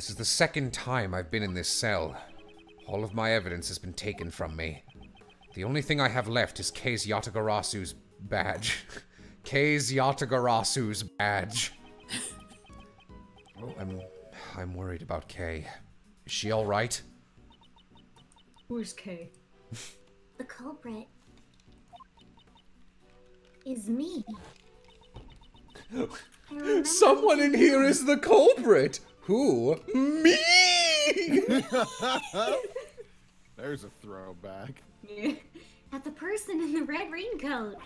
This is the second time I've been in this cell. All of my evidence has been taken from me. The only thing I have left is Kay's Yatagarasu's badge. Kay's Yatagarasu's badge. Oh, I'm worried about Kay. Is she all right? Where's Kay? The culprit is me. Someone in here is the culprit. Who? Me. There's a throwback. At the person in the red raincoat.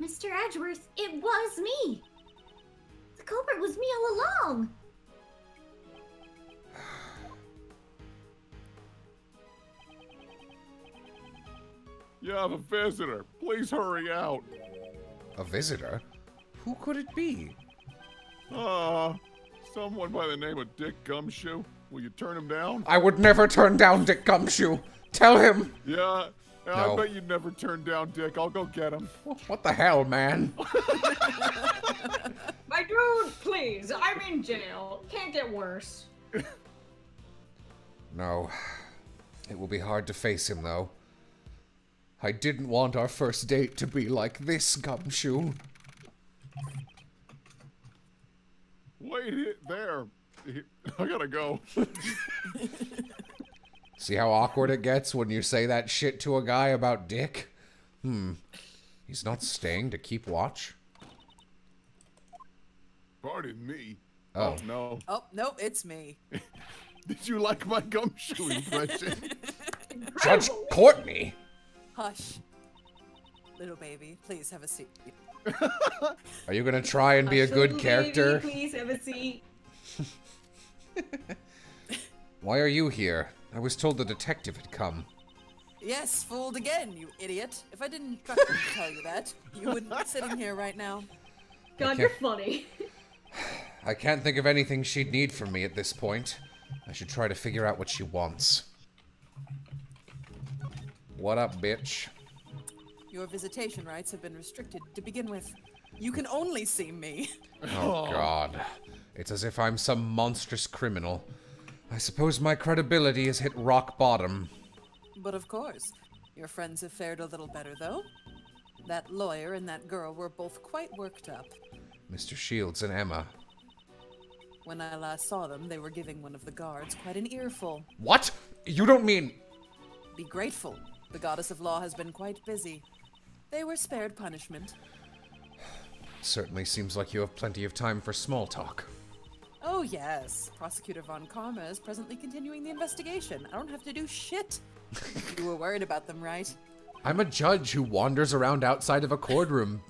Mr. Edgeworth, it was me. The culprit was me all along. You have a visitor. Please hurry out. A visitor? Who could it be? Someone by the name of Dick Gumshoe. Will you turn him down? I would never turn down Dick Gumshoe. Tell him. Yeah, no. I bet you'd never turn down Dick. I'll go get him. What the hell, man? My dude, please. I'm in jail. Can't get worse. No. It will be hard to face him, though. I didn't want our first date to be like this, Gumshoe. Wait there. I gotta go. See how awkward it gets when you say that shit to a guy about Dick? He's not staying to keep watch? Pardon me. Oh, no. Oh, no, it's me. Did you like my Gumshoe impression? Judge Courtney? Hush. Little baby, please have a seat. Are you gonna try and be a good character? Baby, please have a seat. Why are you here? I was told the detective had come. Yes, fooled again, you idiot. If I didn't tell you that, you wouldn't be sitting here right now. God, you're funny. I can't think of anything she'd need from me at this point. I should try to figure out what she wants. What up, bitch? Your visitation rights have been restricted to begin with. You can only see me. Oh, God. It's as if I'm some monstrous criminal. I suppose my credibility has hit rock bottom. But of course. Your friends have fared a little better, though. That lawyer and that girl were both quite worked up. Mr. Shields and Emma. When I last saw them, they were giving one of the guards quite an earful. What? You don't mean... Be grateful. The goddess of law has been quite busy. They were spared punishment. Certainly seems like you have plenty of time for small talk. Oh yes, Prosecutor Von Karma is presently continuing the investigation. I don't have to do shit. You were worried about them, right? I'm a judge who wanders around outside of a courtroom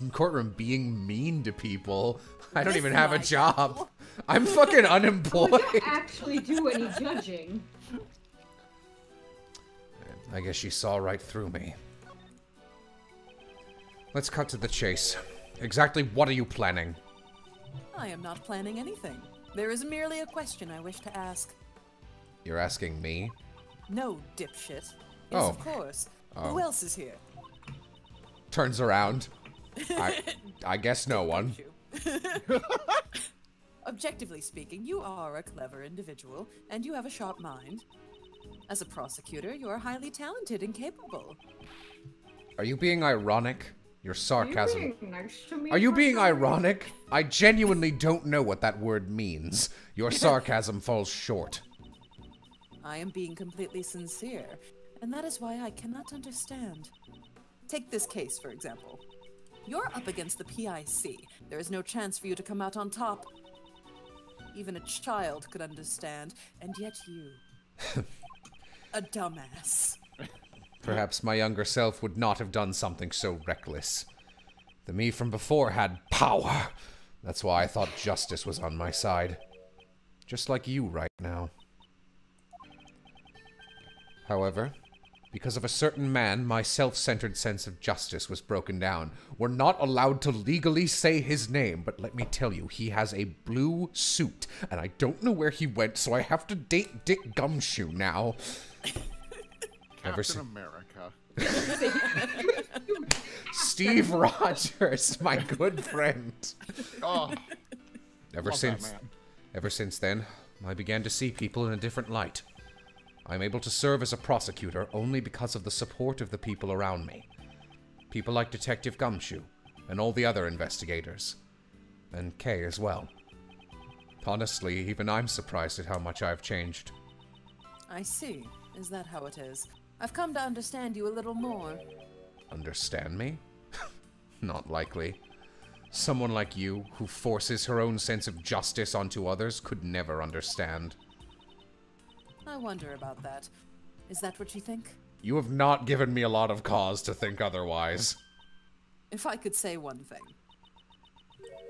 being mean to people. I don't even have a job. I'm fucking unemployed. I don't actually do any judging. I guess she saw right through me. Let's cut to the chase. Exactly what are you planning? I am not planning anything. There is merely a question I wish to ask. You're asking me? No, dipshit. Yes, of course. Who else is here? Turns around. I guess no one. Objectively speaking, you are a clever individual, and you have a sharp mind. As a prosecutor, you are highly talented and capable. Are you being ironic? Your sarcasm. Are you being nice to me? Are you being ironic? I genuinely don't know what that word means. Your sarcasm falls short. I am being completely sincere, and that is why I cannot understand. Take this case, for example. You're up against the PIC. There is no chance for you to come out on top. Even a child could understand, and yet you... A dumbass. Perhaps my younger self would not have done something so reckless. The me from before had power. That's why I thought justice was on my side. Just like you right now. However, because of a certain man, my self-centered sense of justice was broken down. We're not allowed to legally say his name, but let me tell you, he has a blue suit, and I don't know where he went, so I have to date Dick Gumshoe now. Captain America. Steve Rogers, my good friend. Ever since then, I began to see people in a different light. I'm able to serve as a prosecutor only because of the support of the people around me. People like Detective Gumshoe, and all the other investigators. And Kay as well. Honestly, even I'm surprised at how much I've changed. I see. Is that how it is? I've come to understand you a little more. Understand me? Not likely. Someone like you, who forces her own sense of justice onto others, could never understand. I wonder about that. Is that what you think? You have not given me a lot of cause to think otherwise. If I could say one thing.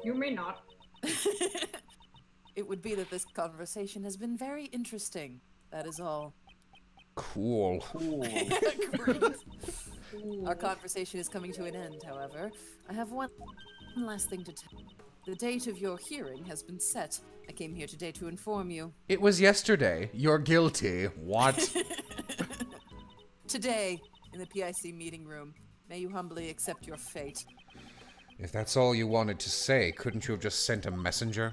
You may not. It would be that this conversation has been very interesting. That is all. Cool. Cool. Our conversation is coming to an end, however. I have one last thing to tell. The date of your hearing has been set. I came here today to inform you. It was yesterday. You're guilty. What? Today, in the PIC meeting room. May you humbly accept your fate. If that's all you wanted to say, couldn't you have just sent a messenger?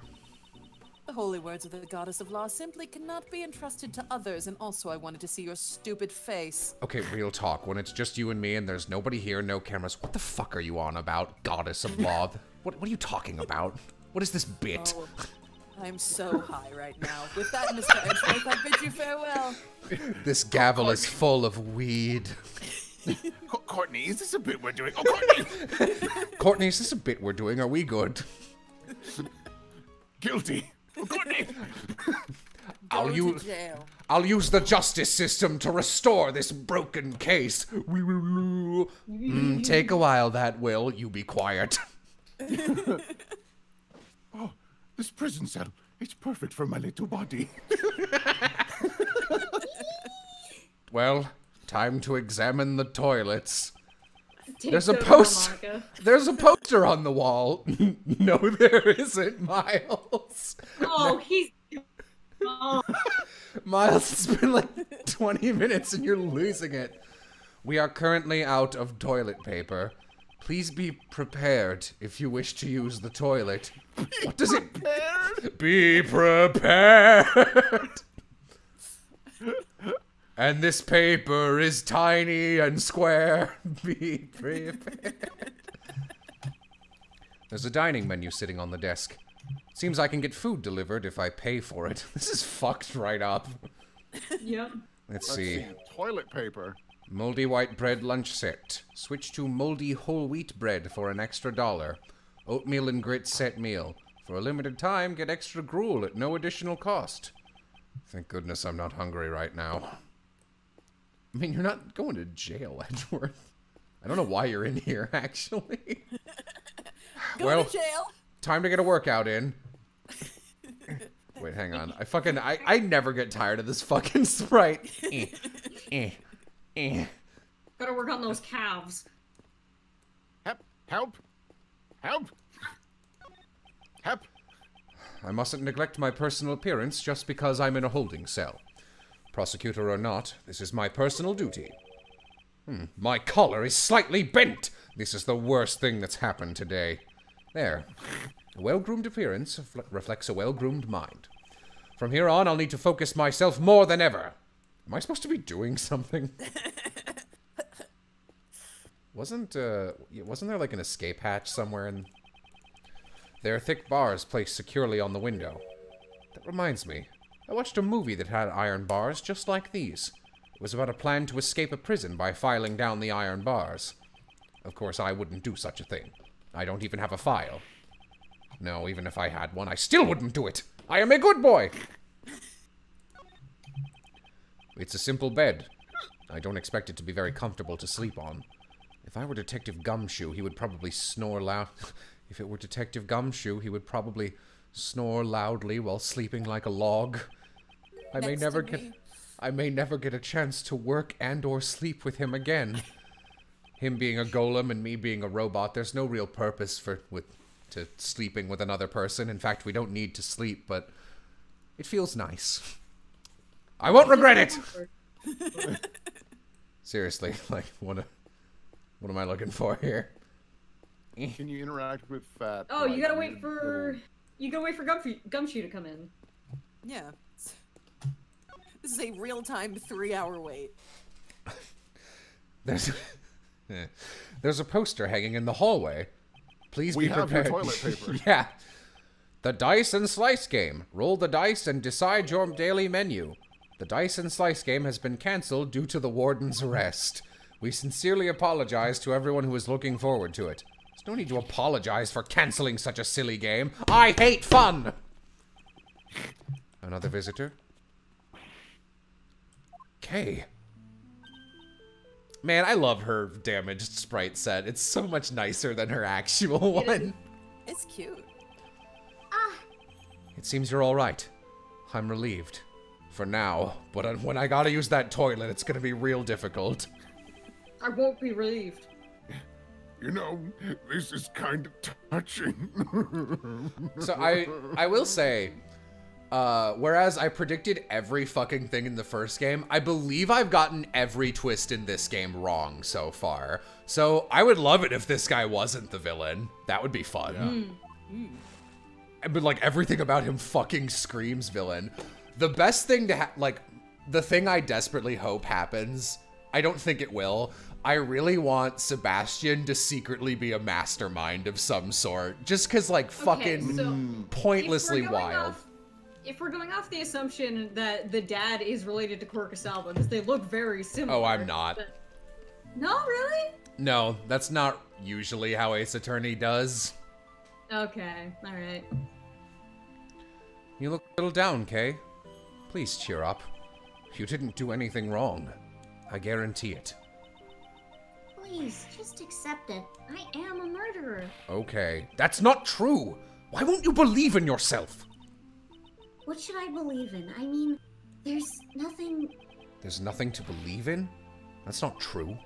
The holy words of the goddess of law simply cannot be entrusted to others, and also I wanted to see your stupid face. Okay, real talk. When it's just you and me and there's nobody here, no cameras, what the fuck are you on about, goddess of law? What are you talking about? What is this bit? Oh, I'm so high right now. With that, Mr. Edgeworth, I bid you farewell. This gavel is full of weed. Courtney, is this a bit we're doing? Oh, Courtney! Courtney, is this a bit we're doing? Are we good? Guilty. Courtney! I'll use the justice system to restore this broken case. Take a while, that will. You be quiet. Oh, this prison cell. It's perfect for my little body. Well, time to examine the toilets. There's a poster on the wall. No, there isn't, Miles. Oh, he's... Oh. Miles, it's been like 20 minutes and you're losing it. We are currently out of toilet paper. Please be prepared if you wish to use the toilet. What does it... Be prepared. And this paper is tiny and square. Be prepared. There's a dining menu sitting on the desk. Seems I can get food delivered if I pay for it. This is fucked right up. Yep. Let's see. Toilet paper. Moldy white bread lunch set. Switch to moldy whole wheat bread for an extra $1. Oatmeal and grits set meal. For a limited time, get extra gruel at no additional cost. Thank goodness I'm not hungry right now. I mean, you're not going to jail, Edgeworth. I don't know why you're in here, actually. Well, to jail. Time to get a workout in. Wait, hang on. I never get tired of this fucking Sprite. Gotta work on those calves. Help! Help! Help! Help! I mustn't neglect my personal appearance just because I'm in a holding cell. Prosecutor or not, this is my personal duty. My collar is slightly bent! This is the worst thing that's happened today. There. A well-groomed appearance reflects a well-groomed mind. From here on, I'll need to focus myself more than ever. Am I supposed to be doing something? Wasn't there like an escape hatch somewhere in... There are thick bars placed securely on the window. That reminds me. I watched a movie that had iron bars just like these. It was about a plan to escape a prison by filing down the iron bars. Of course, I wouldn't do such a thing. I don't even have a file. No, even if I had one, I still wouldn't do it! I am a good boy! It's a simple bed. I don't expect it to be very comfortable to sleep on. If I were Detective Gumshoe, he would probably snore loud... If it were Detective Gumshoe, he would probably snore loudly while sleeping like a log. I may never get a chance to work and or sleep with him again. Him being a golem and me being a robot, there's no real purpose to sleeping with another person. In fact, we don't need to sleep, but it feels nice. I won't regret it. Seriously, like what am I looking for here? Can you interact with Fat? Oh, you gotta wait for Gumshoe to come in. Yeah. This is a real-time 3-hour wait. There's a poster hanging in the hallway. Please be prepared. We have your toilet paper. Yeah. The Dice and Slice game. Roll the dice and decide your daily menu. The Dice and Slice game has been cancelled due to the warden's arrest. We sincerely apologize to everyone who is looking forward to it. There's no need to apologize for cancelling such a silly game. I hate fun! Another visitor? Kay. Man, I love her damaged sprite set. It's so much nicer than her actual one. It's cute. It seems you're all right. I'm relieved. For now. But when I gotta use that toilet, it's gonna be real difficult. I won't be relieved. You know, this is kind of touching. So I will say, whereas I predicted every fucking thing in the first game, I believe I've gotten every twist in this game wrong so far. So I would love it if this guy wasn't the villain. That would be fun. Yeah. But like everything about him fucking screams villain. The best thing to the thing I desperately hope happens, I don't think it will. I really want Sebastian to secretly be a mastermind of some sort, just cause like fucking pointlessly wild. If we're going off the assumption that the dad is related to Quercus Alba, because they look very similar. Oh, I'm not. But... No, really? No, that's not usually how Ace Attorney does. Okay, all right. You look a little down, Kay. Please cheer up. You didn't do anything wrong. I guarantee it. Please, just accept it. I am a murderer. Okay. That's not true! Why won't you believe in yourself? What should I believe in? I mean, there's nothing... There's nothing to believe in? That's not true.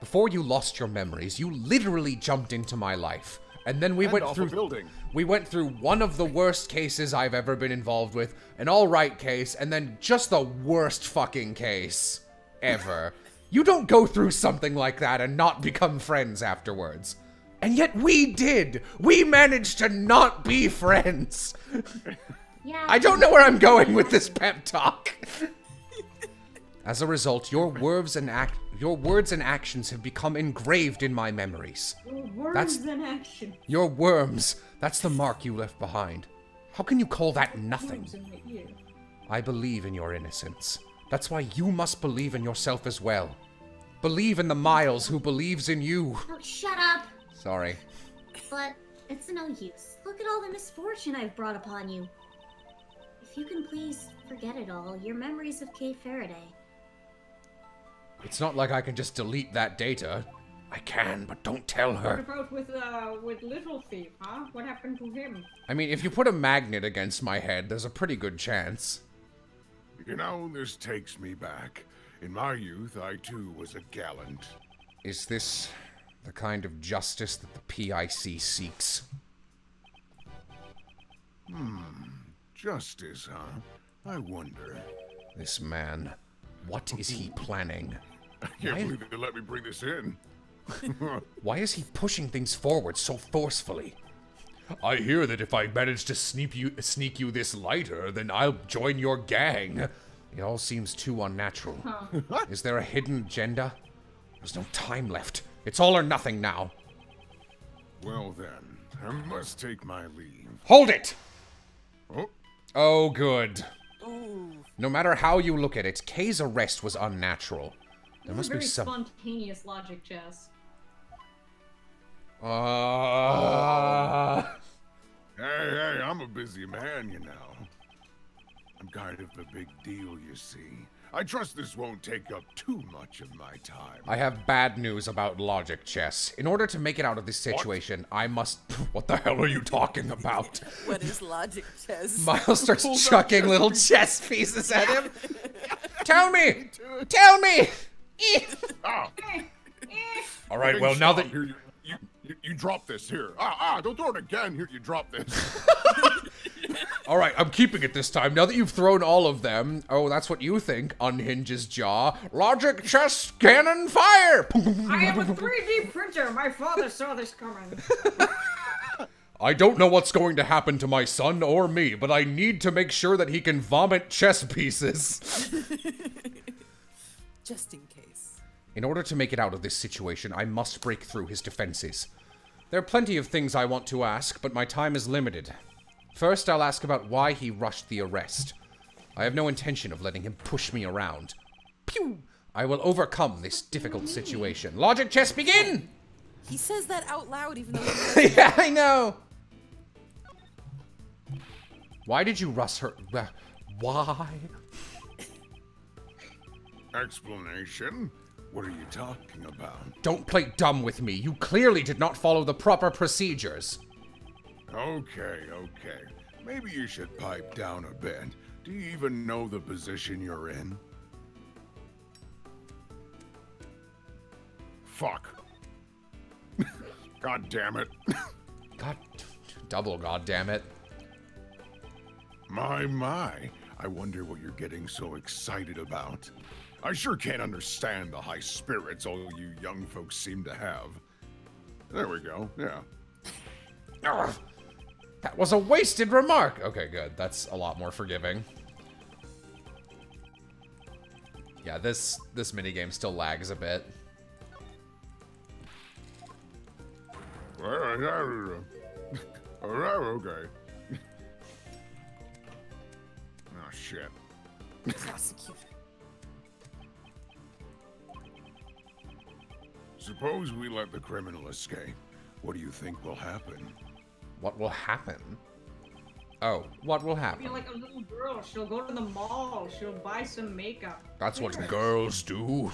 Before you lost your memories, you literally jumped into my life. And then we went through one of the worst cases I've ever been involved with, an alright case, and then just the worst fucking case ever. You don't go through something like that and not become friends afterwards. And yet we did! We managed to not be friends! Yeah, I don't know where I'm going with this pep talk. As a result, your words and actions have become engraved in my memories. Your worms. That's the mark you left behind. How can you call that nothing? I believe in your innocence. That's why you must believe in yourself as well. Believe in the Miles who believes in you. Oh, shut up. Sorry. But it's no use. Look at all the misfortune I've brought upon you. If you can please forget it all, your memories of Kay Faraday. It's not like I can just delete that data. I can, but don't tell her. What about with Little Thief, huh? What happened to him? I mean, if you put a magnet against my head, there's a pretty good chance. You know, this takes me back. In my youth, I too was a gallant. Is this the kind of justice that the PIC seeks? Justice, huh? I wonder. This man, what is he planning? I can't believe they let me bring this in. Why is he pushing things forward so forcefully? I hear that if I manage to sneak you this lighter, then I'll join your gang. It all seems too unnatural. Huh. Is there a hidden agenda? There's no time left. It's all or nothing now. Well then, I must take my leave. Hold it! Oh, oh good. Ooh. No matter how you look at it, Kay's arrest was unnatural. There must be some spontaneous logic, Jess. Hey, I'm a busy man, you know. I'm kind of a big deal, you see. I trust this won't take up too much of my time. I have bad news about logic, Chess. In order to make it out of this situation, what? I must... What the hell are you talking about? What is logic, Chess? Miles starts chucking little chess pieces at him. Tell me! Tell me! Oh. All right, well, now that... You drop this here. Don't throw it again. Here, you drop this. All right, I'm keeping it this time. Now that you've thrown all of them. Oh, that's what you think. Unhinges jaw. Logic, chess, cannon, fire. I am a 3D printer. My father saw this coming. I don't know what's going to happen to my son or me, but I need to make sure that he can vomit chess pieces. Just in case. In order to make it out of this situation, I must break through his defenses. There are plenty of things I want to ask, but my time is limited. First, I'll ask about why he rushed the arrest. I have no intention of letting him push me around. Pew! I will overcome this difficult situation. Logic chess, begin! He says that out loud even though he's yeah, I know! Why did you rush her? Why? Explanation? What are you talking about? Don't play dumb with me. You clearly did not follow the proper procedures. Okay. Maybe you should pipe down a bit. Do you even know the position you're in? Fuck. God damn it. God, double god damn it. My. I wonder what you're getting so excited about. I sure can't understand the high spirits all you young folks seem to have. There we go, yeah. Ugh, that was a wasted remark. Okay, good. That's a lot more forgiving. Yeah, this minigame still lags a bit. Okay. Oh, shit. Prosecutor. Suppose we let the criminal escape. What do you think will happen? What will happen? Oh, what will happen? She'll be like a little girl. She'll go to the mall. She'll buy some makeup. That's what girls do.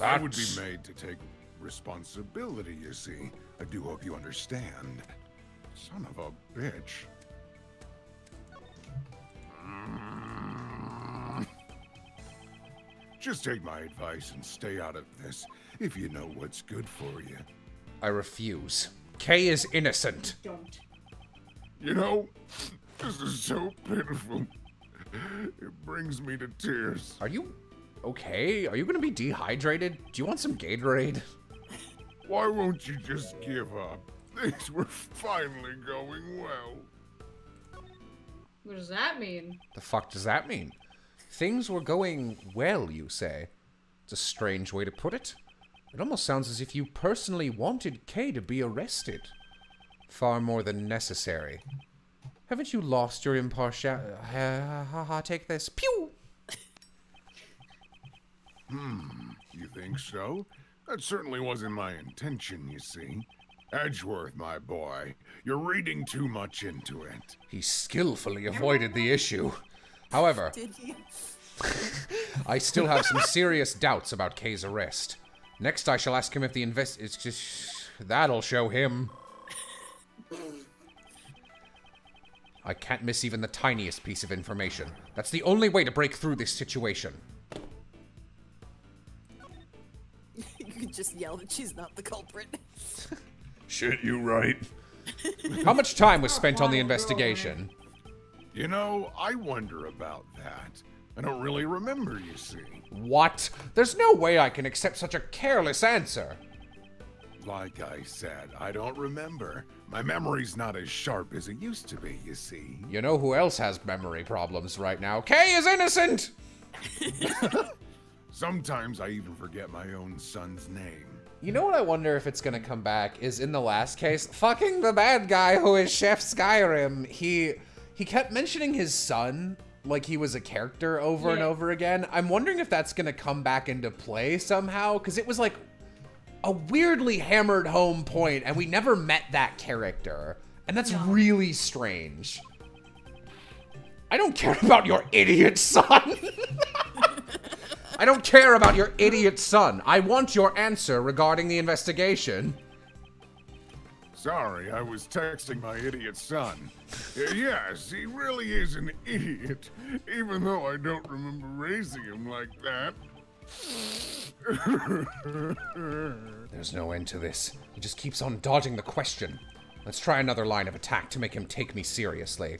That would be made to take responsibility, you see. I do hope you understand. Son of a bitch. Just take my advice and stay out of this, if you know what's good for you. I refuse. Kay is innocent. Don't. You know, this is so pitiful. It brings me to tears. Are you okay? Are you gonna be dehydrated? Do you want some Gatorade? Why won't you just give up? Things were finally going well. What does that mean? The fuck does that mean? Things were going well, you say? It's a strange way to put it. It almost sounds as if you personally wanted Kay to be arrested. Far more than necessary. Haven't you lost your impartiality? Take this. Pew! You think so? That certainly wasn't my intention, you see. Edgeworth, my boy, you're reading too much into it. He skillfully avoided the issue. However, I still have some serious doubts about Kay's arrest. Next, I shall ask him if the It's just... That'll show him. I can't miss even the tiniest piece of information. That's the only way to break through this situation. You can just yell that she's not the culprit. Shit, you right. How much time was spent on the investigation? You know, I wonder about that. I don't really remember, you see. What? There's no way I can accept such a careless answer. Like I said, I don't remember. My memory's not as sharp as it used to be, you see. You know who else has memory problems right now? Kay is innocent! Sometimes I even forget my own son's name. You know what I wonder if it's gonna come back is in the last case, fucking the bad guy who is Chef Skyrim, he kept mentioning his son like he was a character over and over again. I'm wondering if that's gonna come back into play somehow, because it was like a weirdly hammered home point and we never met that character. And that's really strange. I don't care about your idiot son. I don't care about your idiot son. I want your answer regarding the investigation. Sorry, I was texting my idiot son. Yes, he really is an idiot, even though I don't remember raising him like that. There's no end to this. He just keeps on dodging the question. Let's try another line of attack to make him take me seriously.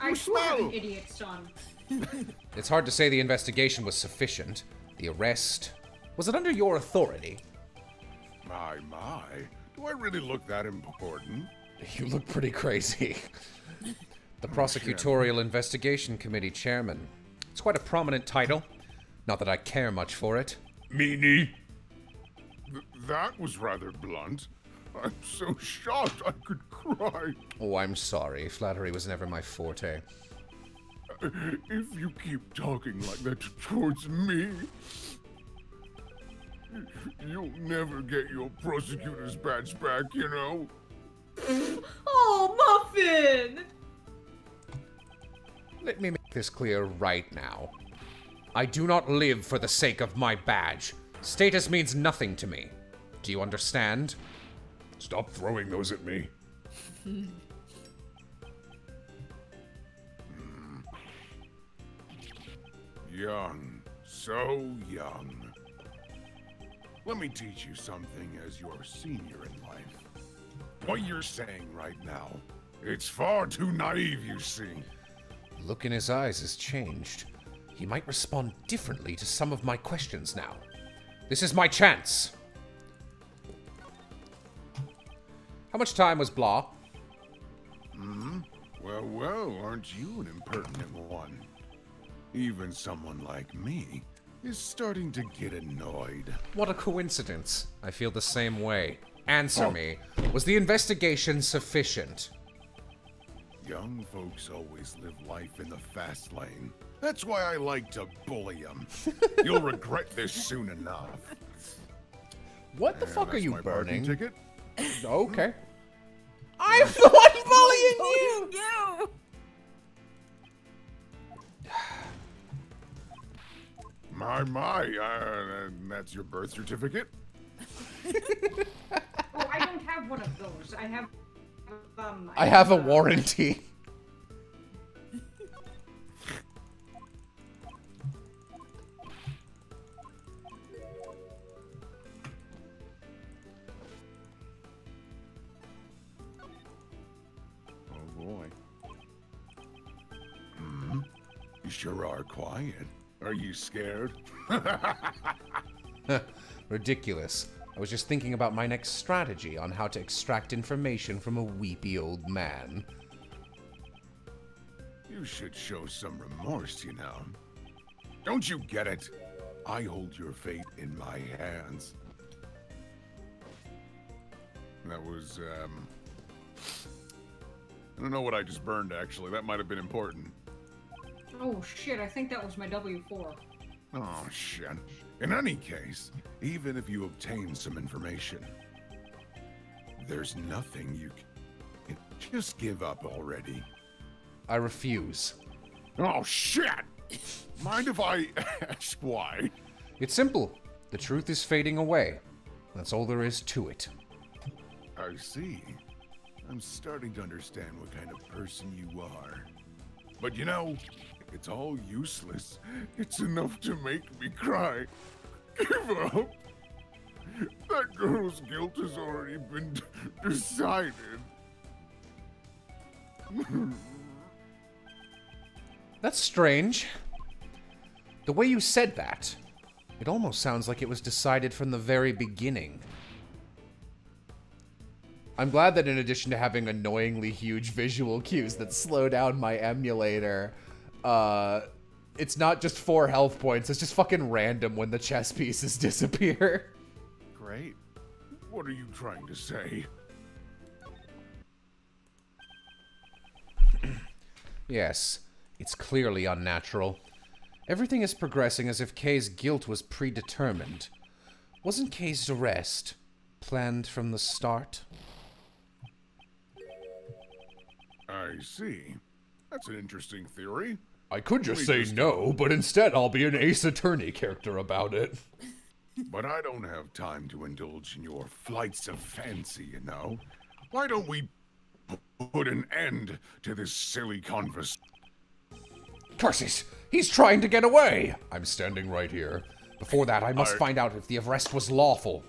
I swear an idiot son. It's hard to say the investigation was sufficient. The arrest... Was it under your authority? My. Do I really look that important? You look pretty crazy. The Prosecutorial Investigation Committee Chairman. It's quite a prominent title. Not that I care much for it. Meanie. That was rather blunt. I'm so shocked I could cry. Oh, I'm sorry. Flattery was never my forte. If you keep talking like that towards me, you'll never get your prosecutor's badge back, you know? Oh, Muffin! Let me make this clear right now. I do not live for the sake of my badge. Status means nothing to me. Do you understand? Stop throwing those at me. Young, so young. Let me teach you something as your senior in life. What you're saying right now, it's far too naive, you see. The look in his eyes has changed. He might respond differently to some of my questions now. This is my chance. How much time was Blah? Well, well, aren't you an impertinent one? Even someone like me is starting to get annoyed. What a coincidence. I feel the same way. Answer me. Was the investigation sufficient? Young folks always live life in the fast lane. That's why I like to bully them. You'll regret this soon enough. What the fuck are you burning? Ticket? Okay. I'm the one bullying you! My, my, that's your birth certificate? Oh, I don't have one of those. I have, I have a warranty. Sure are quiet. Are you scared? Ridiculous. I was just thinking about my next strategy on how to extract information from a weepy old man. You should show some remorse, you know. Don't you get it? I hold your fate in my hands. That was, I don't know what I just burned, actually. That might have been important. Oh shit, I think that was my W4. Oh shit. In any case, even if you obtain some information, there's nothing you can... Just give up already. I refuse. Oh shit! Mind if I ask why? It's simple. The truth is fading away. That's all there is to it. I see. I'm starting to understand what kind of person you are. But you know, it's all useless. It's enough to make me cry. Give up. That girl's guilt has already been decided. That's strange. The way you said that, it almost sounds like it was decided from the very beginning. I'm glad that in addition to having annoyingly huge visual cues that slow down my emulator, it's not just 4 health points, it's just fucking random when the chess pieces disappear. Great. What are you trying to say? Yes, it's clearly unnatural. Everything is progressing as if Kay's guilt was predetermined. Wasn't Kay's arrest planned from the start? I see. That's an interesting theory. I could just say no, but instead I'll be an Ace Attorney character about it. But I don't have time to indulge in your flights of fancy, you know. Why don't we put an end to this silly converse? Curses! He's trying to get away! I'm standing right here. Before that, I must find out if the arrest was lawful.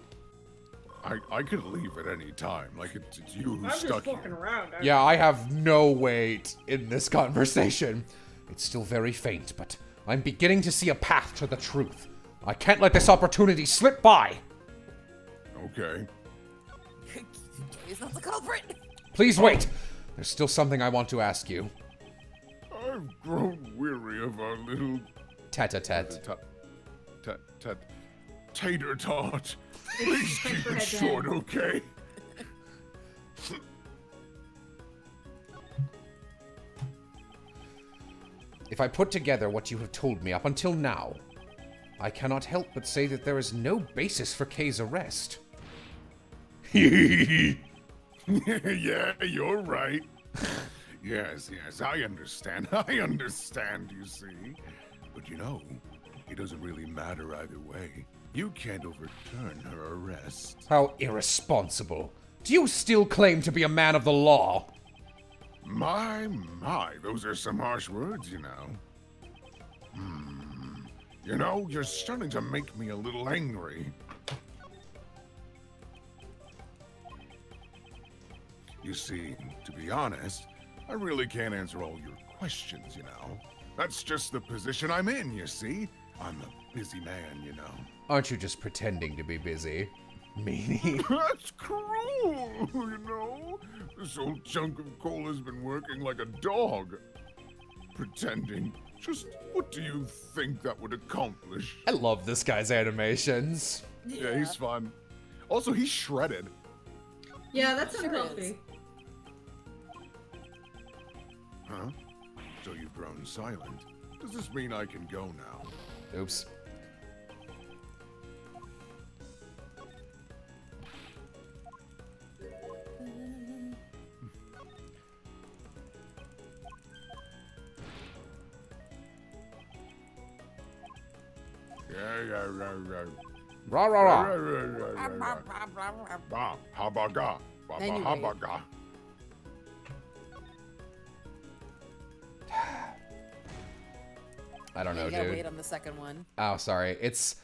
I could leave at any time. Like, it's you who's stuck here. I'm just fucking around. Yeah, I have no weight in this conversation. It's still very faint, but I'm beginning to see a path to the truth. I can't let this opportunity slip by. Okay. he's not the culprit. Please wait. There's still something I want to ask you. I've grown weary of our little tater tot. Please keep it short, okay? If I put together what you have told me up until now, I cannot help but say that there is no basis for Kay's arrest. Yeah, you're right. Yes, I understand, you see. But you know, it doesn't really matter either way. You can't overturn her arrest. How irresponsible. Do you still claim to be a man of the law? My, those are some harsh words, you know. You know, you're starting to make me a little angry. You see, to be honest, I really can't answer all your questions, you know. That's just the position I'm in, you see. I'm a busy man, you know. Aren't you just pretending to be busy? Meanie. That's cruel, you know. This old chunk of coal has been working like a dog. Pretending. Just what do you think that would accomplish? I love this guy's animations. Yeah, he's fun. Also, he's shredded. Yeah, that's unhealthy. Huh? So you've grown silent. Does this mean I can go now? Oops. Ra ra ra. Habaga. Habaga. I don't know, dude. You gotta wait on the second one. Oh, sorry. It's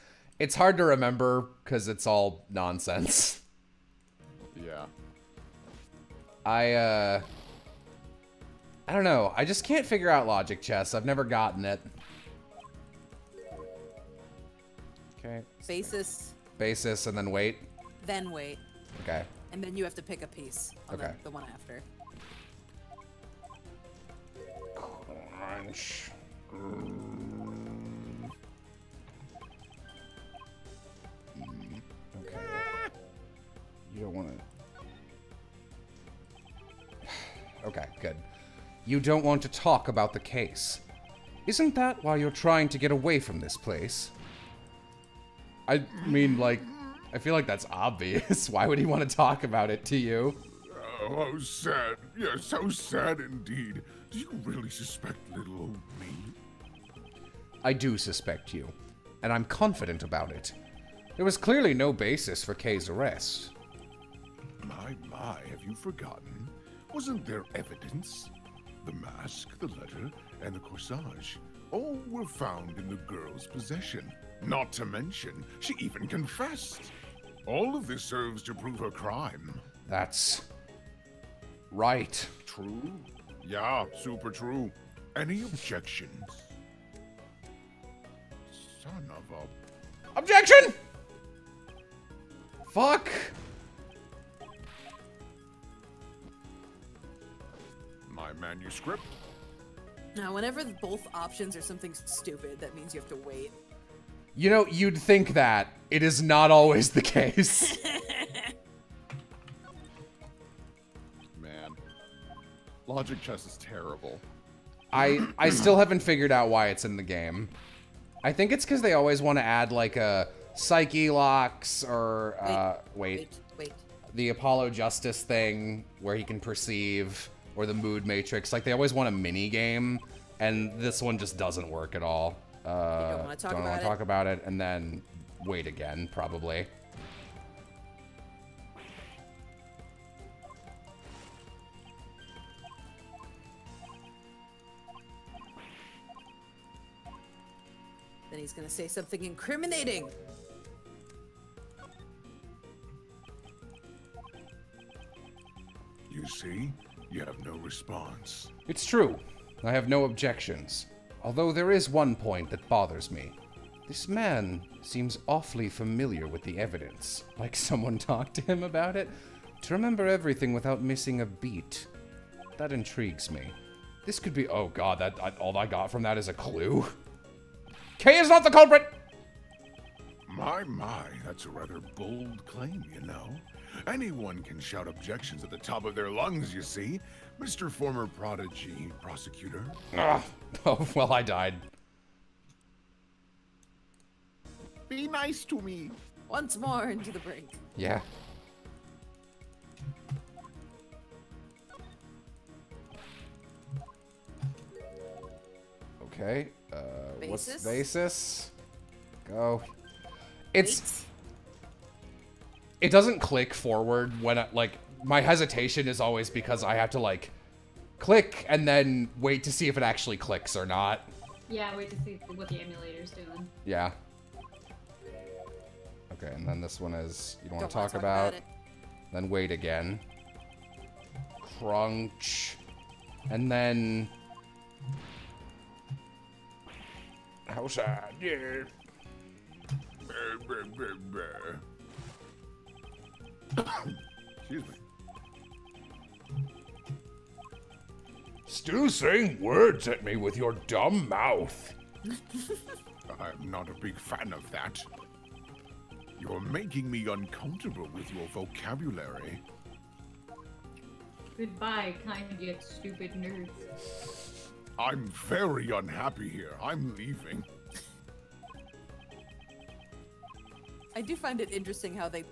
hard to remember because it's all nonsense. Yeah. I don't know. I just can't figure out logic chess. I've never gotten it. Okay. Basis, and then wait. Then wait. Okay. And then you have to pick a piece. On okay. The one after. Crunch. Okay. You don't want to. Okay, good. You don't want to talk about the case. Isn't that why you're trying to get away from this place? I mean, like, I feel like that's obvious. Why would he want to talk about it to you? Oh, how sad. Yes, how sad indeed. Do you really suspect little old me? I do suspect you, and I'm confident about it. There was clearly no basis for Kay's arrest. My, have you forgotten? Wasn't there evidence? The mask, the letter, and the corsage all were found in the girl's possession. Not to mention, she even confessed. All of this serves to prove her crime. That's right. True? Yeah, super true. Any objections? Son of a... Objection! Fuck! My manuscript? Now, whenever both options are something stupid, that means you have to wait. You know, you'd think that. It is not always the case. Man. Logic chess is terrible. I still haven't figured out why it's in the game. I think it's because they always want to add, like, a Psyche Locks or, wait. The Apollo Justice thing where he can perceive, or the Mood Matrix. Like, they always want a mini game, and this one just doesn't work at all. You don't want to talk about it, and then wait again, probably. Then he's gonna say something incriminating. You see, you have no response. It's true. I have no objections. Although there is one point that bothers me. This man seems awfully familiar with the evidence. Like someone talked to him about it. To remember everything without missing a beat. That intrigues me. This could be... Oh god, all I got from that is a clue. Kay is not the culprit! My, that's a rather bold claim, you know. Anyone can shout objections at the top of their lungs, you see. Mr. Former Prodigy Prosecutor. Ugh. Oh, well, I died. Be nice to me. Once more into the brink. Yeah. Okay. Basis? What's basis? Go. It's... It doesn't click forward when I, like, my hesitation is always because I have to, like, click and then wait to see if it actually clicks or not. Yeah, wait to see what the emulator's doing. Yeah. Okay, and then this one is, you don't want to talk about it. Then wait again. Crunch. And then... How sad, yeah. Excuse me. Still saying words at me with your dumb mouth. I'm not a big fan of that. You're making me uncomfortable with your vocabulary. Goodbye, kind yet stupid nerds. I'm very unhappy here. I'm leaving. I do find it interesting how they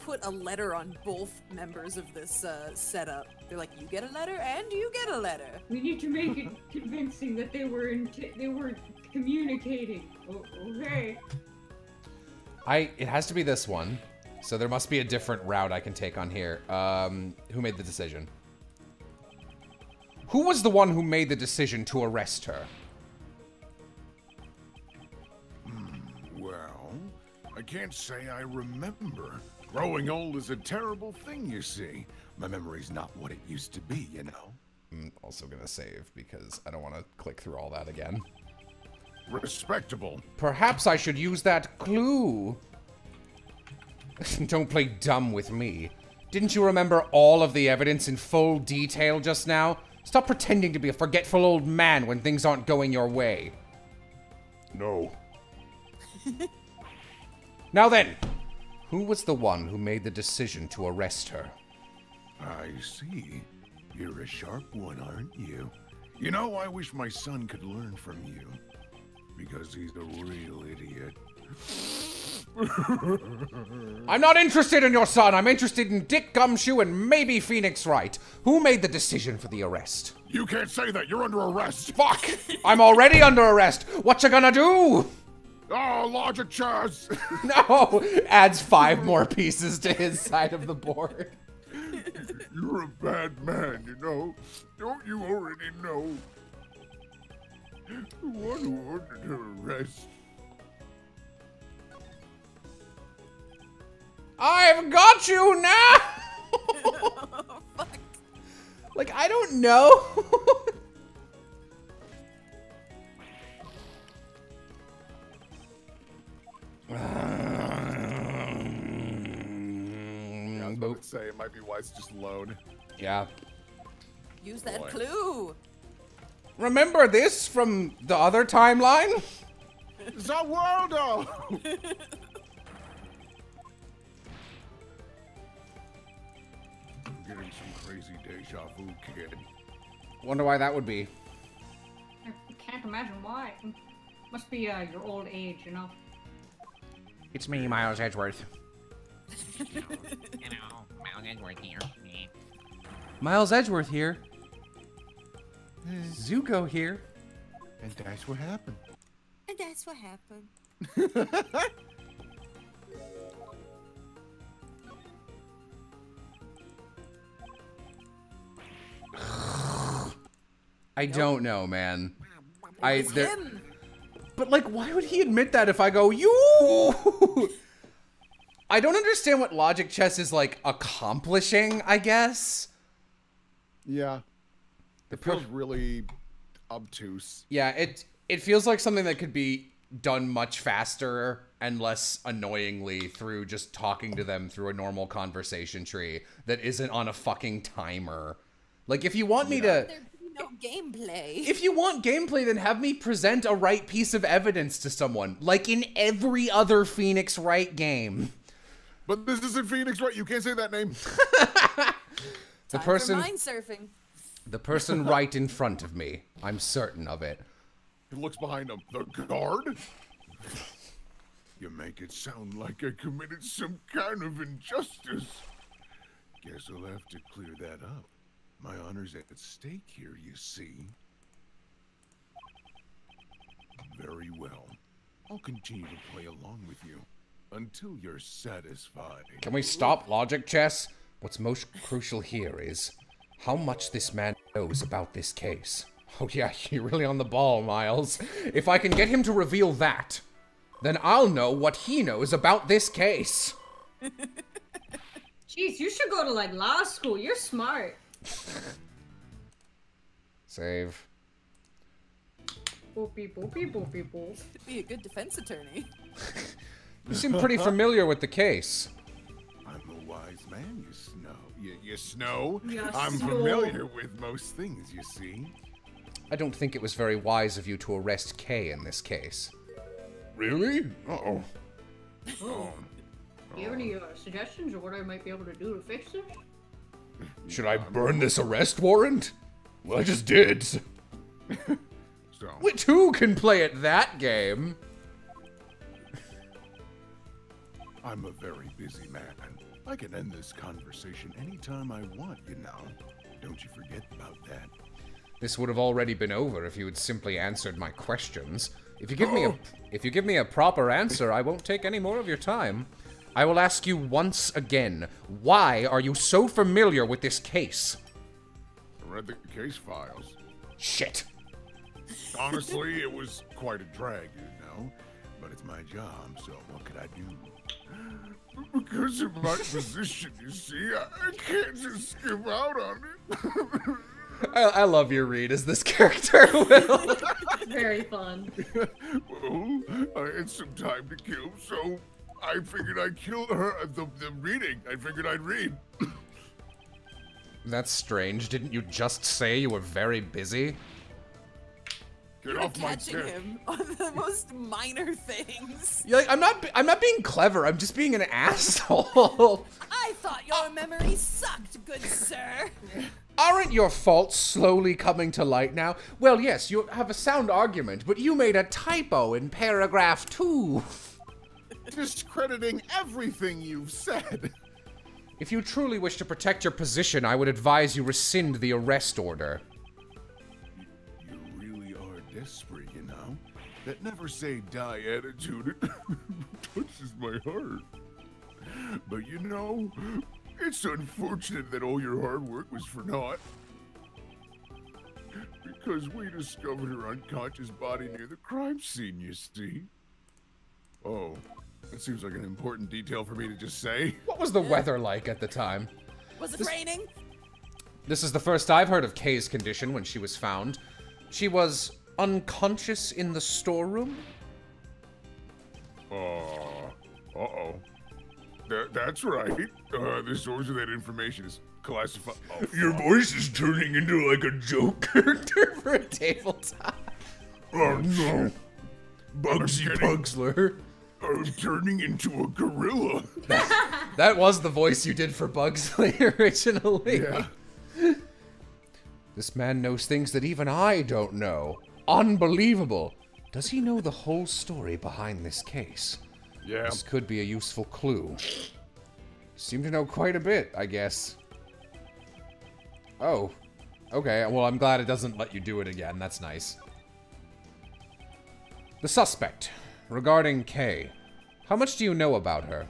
put a letter on both members of this setup. They're like, you get a letter and you get a letter. We need to make it convincing that they weren't communicating. Okay. It has to be this one, so there must be a different route I can take on here. Who made the decision? Who was the one who made the decision to arrest her? I can't say I remember. Growing old is a terrible thing, you see. My memory's not what it used to be, you know. I'm also gonna save because I don't want to click through all that again. Respectable. Perhaps I should use that clue. Don't play dumb with me. Didn't you remember all of the evidence in full detail just now? Stop pretending to be a forgetful old man when things aren't going your way. No. Now then, who was the one who made the decision to arrest her? I see. You're a sharp one, aren't you? You know, I wish my son could learn from you. Because he's a real idiot. I'm not interested in your son. I'm interested in Dick Gumshoe and maybe Phoenix Wright. Who made the decision for the arrest? You can't say that. You're under arrest. Fuck. I'm already under arrest. What you gonna do? Oh, logic chess! No! Adds 5 more pieces to his side of the board. You're a bad man, you know. Don't you already know? The one who ordered her arrest. I've got you now! Oh, fuck. Like, I don't know. Yeah, I was about to say it might be wise to just load. Yeah. Use that clue. Remember this from the other timeline? Zawardo. I'm getting some crazy deja vu, kid. Wonder why that would be. I can't imagine why. Must be your old age, you know. It's me, Miles Edgeworth. Hello, Miles Edgeworth here. Miles Edgeworth here. Zuko here. And that's what happened. And that's what happened. I don't know, man. It's him. But, like, why would he admit that if I go, you? I don't understand what logic chess is, like, accomplishing, I guess. Yeah. It feels really obtuse. Yeah, it feels like something that could be done much faster and less annoyingly through just talking to them through a normal conversation tree that isn't on a fucking timer. Like, if you want me to... No gameplay. If you want gameplay, then have me present a right piece of evidence to someone, like in every other Phoenix Wright game. But this isn't Phoenix Wright. You can't say that name. The person, mind surfing. The person right in front of me. I'm certain of it. It looks behind him. The guard? You make it sound like I committed some kind of injustice. Guess I'll have to clear that up. My honor's at stake here, you see. Very well. I'll continue to play along with you until you're satisfied. Can we stop logic chess? What's most crucial here is how much this man knows about this case. Oh yeah, you're really on the ball, Miles. If I can get him to reveal that, then I'll know what he knows about this case. Jeez, you should go to like law school. You're smart. Save. Boopy, boopy, boopy, boop. You'd be a good defense attorney. You seem pretty familiar with the case. I'm a wise man, you snow. I'm familiar with most things, you see. I don't think it was very wise of you to arrest Kay in this case. Really? Uh-oh. Oh. Do you have any suggestions of what I might be able to do to fix this? Should I burn this arrest warrant? Well, I just did. Which who can play at that game? I'm a very busy man. I can end this conversation anytime I want, you know. Don't you forget about that. This would have already been over if you had simply answered my questions. If you give me a proper answer, I won't take any more of your time. I will ask you once again, why are you so familiar with this case? I read the case files. Shit. Honestly, it was quite a drag, you know, but it's my job, so what could I do? Because of my position, you see, I can't just skip out on it. I love your read as this character, Will. Very fun. Well, I had some time to kill, so... I figured I'd kill her at the reading. I figured I'd read. That's strange. Didn't you just say you were very busy? Get off my dick. Him on the most minor things. You're like, I'm not being clever. I'm just being an asshole. I thought your memory sucked, good sir. Aren't your faults slowly coming to light now? Well, yes, you have a sound argument, but you made a typo in paragraph 2. Discrediting everything you've said. If you truly wish to protect your position, I would advise you rescind the arrest order. You really are desperate, you know? That never say die attitude touches my heart. But you know, it's unfortunate that all your hard work was for naught. Because we discovered her unconscious body near the crime scene, you see. Oh. That seems like an important detail for me to just say. What was the weather like at the time? Was it raining? This is the first I've heard of Kay's condition when she was found. She was unconscious in the storeroom? Uh-oh. That's right. The source of that information is classified. Oh, your voice is turning into like a joke character for a tabletop. Oh, no. Bugsy Bugsler. I'm turning into a gorilla. That was the voice you did for Bugsley originally. Yeah. This man knows things that even I don't know. Unbelievable. Does he know the whole story behind this case? Yeah. This could be a useful clue. Seem to know quite a bit, I guess. Oh. Okay, well, I'm glad it doesn't let you do it again. That's nice. The suspect. Regarding Kay, how much do you know about her?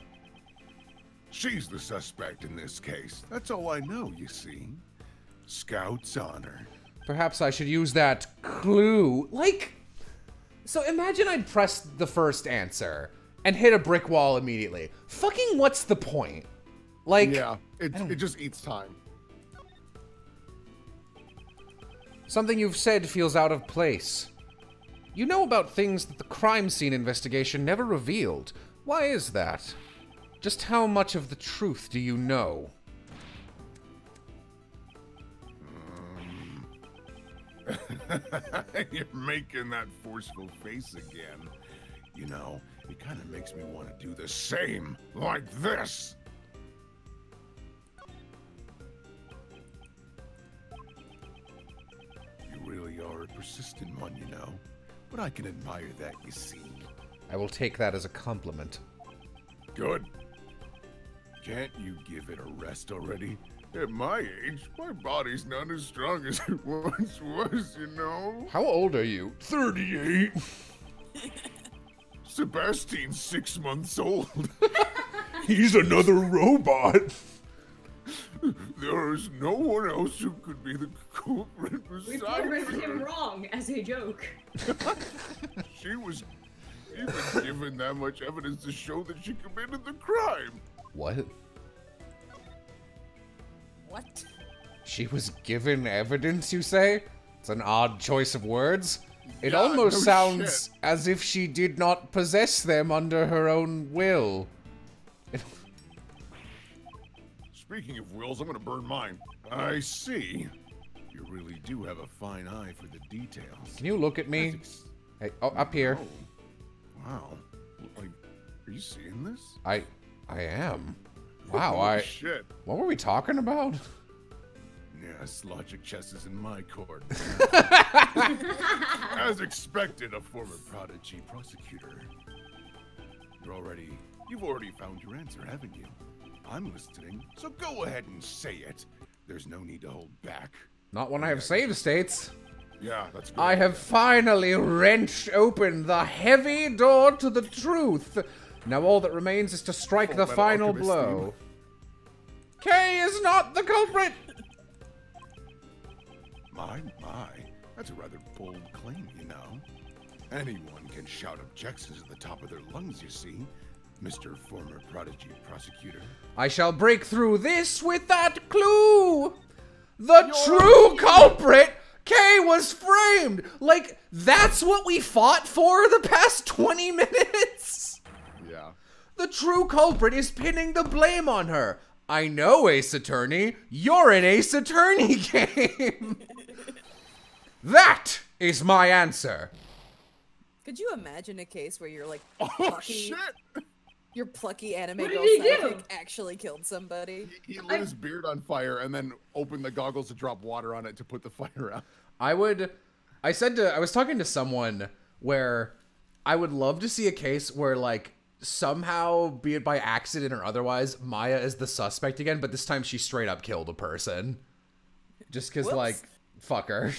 She's the suspect in this case. That's all I know, you see. Scout's honor. Perhaps I should use that clue. Like, so imagine I'd pressed the first answer and hit a brick wall immediately. Fucking what's the point? Like, yeah, it just eats time. Something you've said feels out of place. You know about things that the crime scene investigation never revealed. Why is that? Just how much of the truth do you know? You're making that forceful face again. You know, it kind of makes me want to do the same, like this. You really are a persistent one, you know. But I can admire that, you see. I will take that as a compliment. Good. Can't you give it a rest already? At my age, my body's not as strong as it once was, you know? How old are you? 38. Sebastian's 6 months old. He's another robot. There is no one else who could be the culprit besides her. We programmed him wrong as a joke. She was even given that much evidence to show that she committed the crime. What? What? She was given evidence, you say? It's an odd choice of words. It almost sounds as if she did not possess them under her own will. Speaking of wills, I'm gonna burn mine. I see. You really do have a fine eye for the details. Can you look at me? Hey, oh, up here. Oh. Wow. Like, are you seeing this? I am. Wow, Holy shit. What were we talking about? Yes, logic chess is in my court. As expected, a former prodigy prosecutor. You've already found your answer, haven't you? I'm listening, so go ahead and say it. There's no need to hold back. Not when I have save states. Yeah, that's good. I have finally wrenched open the heavy door to the truth. Now all that remains is to strike the final blow. Kay is not the culprit! My, that's a rather bold claim, you know. Anyone can shout objections at the top of their lungs, you see, Mr. Former Prodigy Prosecutor. I shall break through this with that clue! The true culprit! Kay was framed! Like, that's what we fought for the past 20 minutes? Yeah. The true culprit is pinning the blame on her. I know, Ace Attorney. You're an Ace Attorney game. That is my answer. Could you imagine a case where you're like, your plucky anime girl sidekick actually killed somebody? He lit his beard on fire and then opened the goggles to drop water on it to put the fire out. I was talking to someone where I would love to see a case where, like, somehow, be it by accident or otherwise, Maya is the suspect again, but this time she straight up killed a person. Just because, like, fuck her.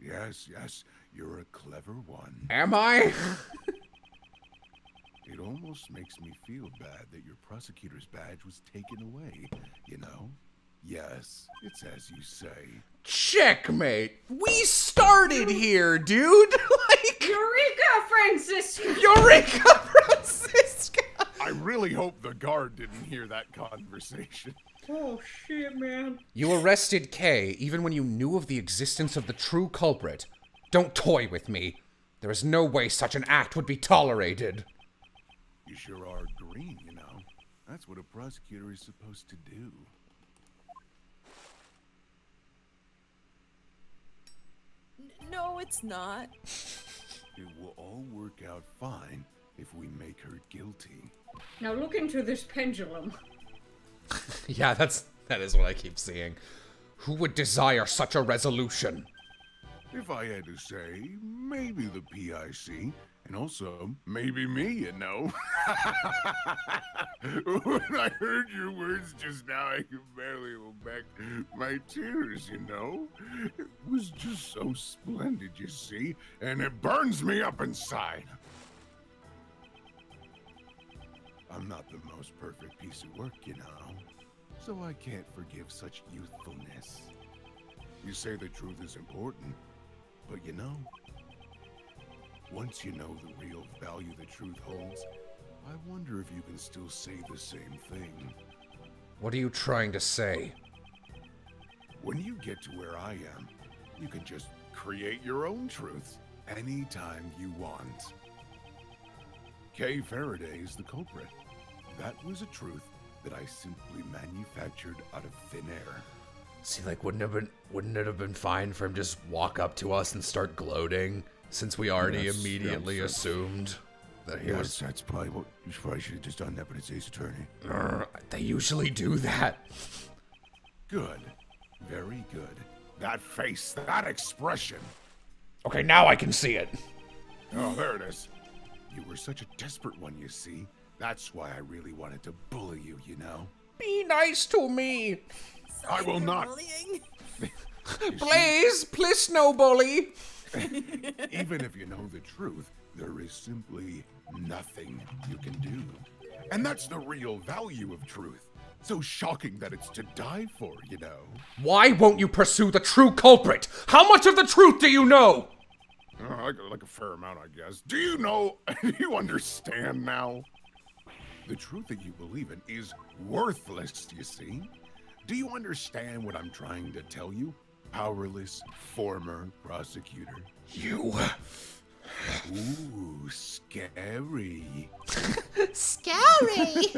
Yes, you're a clever one. Am I? It almost makes me feel bad that your prosecutor's badge was taken away, you know? Yes, it's as you say. Checkmate! We started here, dude! Like... Eureka, Franziska! Eureka, Franziska! I really hope the guard didn't hear that conversation. Oh, shit, man. You arrested Kay even when you knew of the existence of the true culprit. Don't toy with me. There is no way such an act would be tolerated. You sure are green, you know. That's what a prosecutor is supposed to do. No, it's not. It will all work out fine if we make her guilty. Now look into this pendulum. Yeah, that is what I keep seeing. Who would desire such a resolution? If I had to say, maybe the PIC, and also maybe me, you know. When I heard your words just now, I could barely hold back my tears, you know. It was just so splendid, you see, and it burns me up inside. I'm not the most perfect piece of work, you know, so I can't forgive such youthfulness. You say the truth is important, but you know, once you know the real value the truth holds, I wonder if you can still say the same thing. What are you trying to say? When you get to where I am, you can just create your own truths anytime you want. Kay Faraday is the culprit. That was a truth that I simply manufactured out of thin air. See, like, wouldn't it have been fine for him to just walk up to us and start gloating, since we already immediately assumed that he was... That's probably what you probably should have just done that, but it's Ace Attorney. They usually do that. Good. Very good. That face, that expression. Okay, now I can see it. Oh, there it is. You were such a desperate one, you see. That's why I really wanted to bully you, you know. Be nice to me. I will not. Blaise, please no bully. Even if you know the truth, there is simply nothing you can do. And that's the real value of truth. So shocking that it's to die for, you know. Why won't you pursue the true culprit? How much of the truth do you know? Like a fair amount, I guess. Do you know? Do you understand now? The truth that you believe in is worthless, you see. Do you understand what I'm trying to tell you, powerless former prosecutor? You. Ooh, scary. Scary.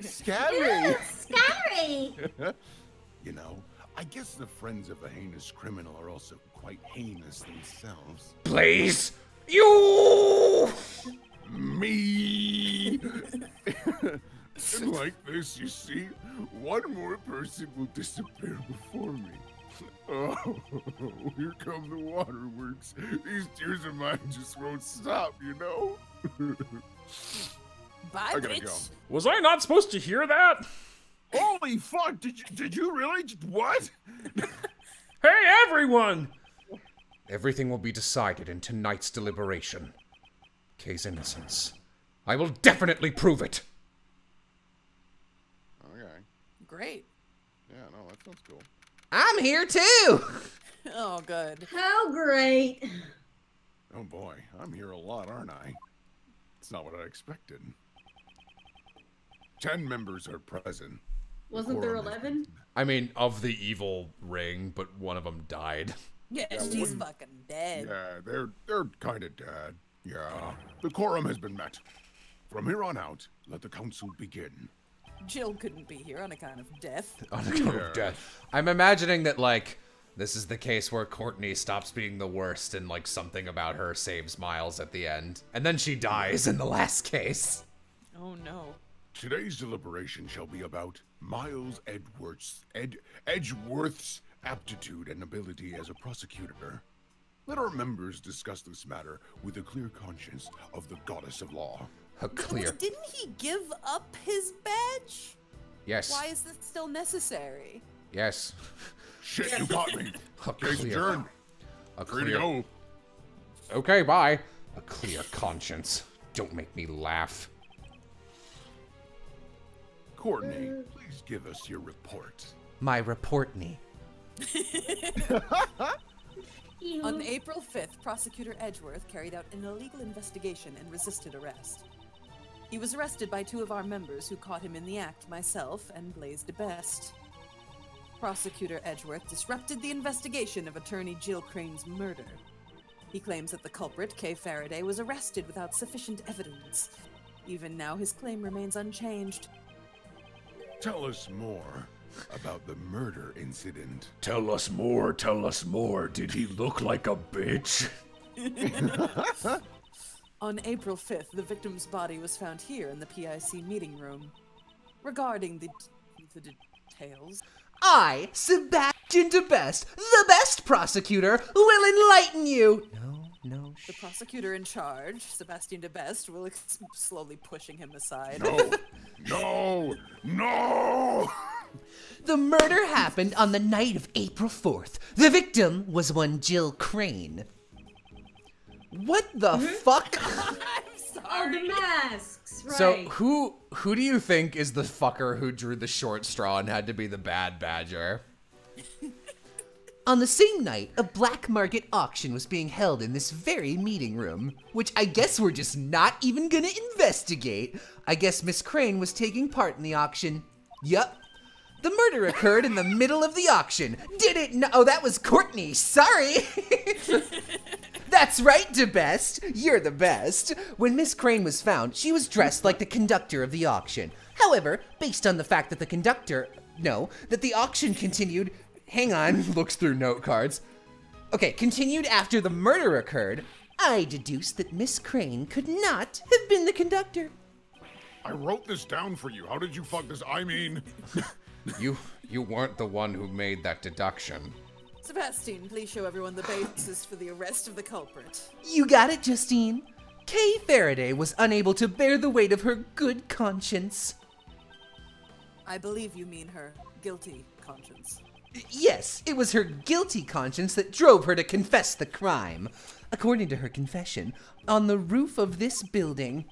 Scary. Scary. You know, I guess the friends of a heinous criminal are also quite heinous themselves. Please, you. Me. And like this, you see, one more person will disappear before me. Oh, here come the waterworks. These tears of mine just won't stop, you know? Bye, I gotta go. Was I not supposed to hear that? Holy fuck, did you really? What? Hey, everyone! Everything will be decided in tonight's deliberation. Kay's innocence. I will definitely prove it! Great. Yeah, no, that sounds cool. I'm here too. Oh, good. How great. Oh boy, I'm here a lot, aren't I? It's not what I expected. 10 members are present. Wasn't there 11? I mean, of the evil ring, but one of them died. Yeah, she's fucking dead. Yeah, they're kind of dead. Yeah, the quorum has been met. From here on out, let the council begin. Jill couldn't be here on account of death. On account of death. I'm imagining that, like, this is the case where Courtney stops being the worst and, like, something about her saves Miles at the end. And then she dies in the last case. Oh, no. Today's deliberation shall be about Miles Edgeworth's aptitude and ability as a prosecutor. Let our members discuss this matter with a clear conscience of the goddess of law. Clear. Didn't he give up his badge? Yes. Why is this still necessary? Yes. Shit, you got me. Case adjourned. Okay, bye. A clear conscience. Don't make me laugh. Courtney, please give us your report. My reportney. On April 5th, Prosecutor Edgeworth carried out an illegal investigation and resisted arrest. He was arrested by two of our members who caught him in the act, myself and Blaise Debeste. Prosecutor Edgeworth disrupted the investigation of attorney Jill Crane's murder. He claims that the culprit, Kay Faraday, was arrested without sufficient evidence. Even now, his claim remains unchanged. Tell us more about the murder incident. Tell us more. Did he look like a bitch? On April 5th, the victim's body was found here in the PIC meeting room. Regarding the details... I, Sebastian Debeste, the best prosecutor, will enlighten you! No, the prosecutor in charge, Sebastian Debeste, will slowly pushing him aside. No! The murder happened on the night of April 4th. The victim was one Jill Crane. What the fuck? I'm sorry. Oh, the masks, right. So who do you think is the fucker who drew the short straw and had to be the bad badger? On the same night, a black market auction was being held in this very meeting room, which I guess we're just not even gonna investigate. I guess Miss Crane was taking part in the auction. Yup. The murder occurred in the middle of the auction. Did it no- Oh, that was Courtney, sorry. That's right, Debeste. You're the best. When Miss Crane was found, she was dressed like the conductor of the auction. However, based on the fact that the auction continued, hang on, looks through note cards. Okay, continued after the murder occurred, I deduced that Miss Crane could not have been the conductor. I wrote this down for you. How did you fuck this? I mean... you weren't the one who made that deduction. Sebastian, please show everyone the basis for the arrest of the culprit. You got it, Justine. Kay Faraday was unable to bear the weight of her good conscience. I believe you mean her guilty conscience. Yes, it was her guilty conscience that drove her to confess the crime. According to her confession, on the roof of this building,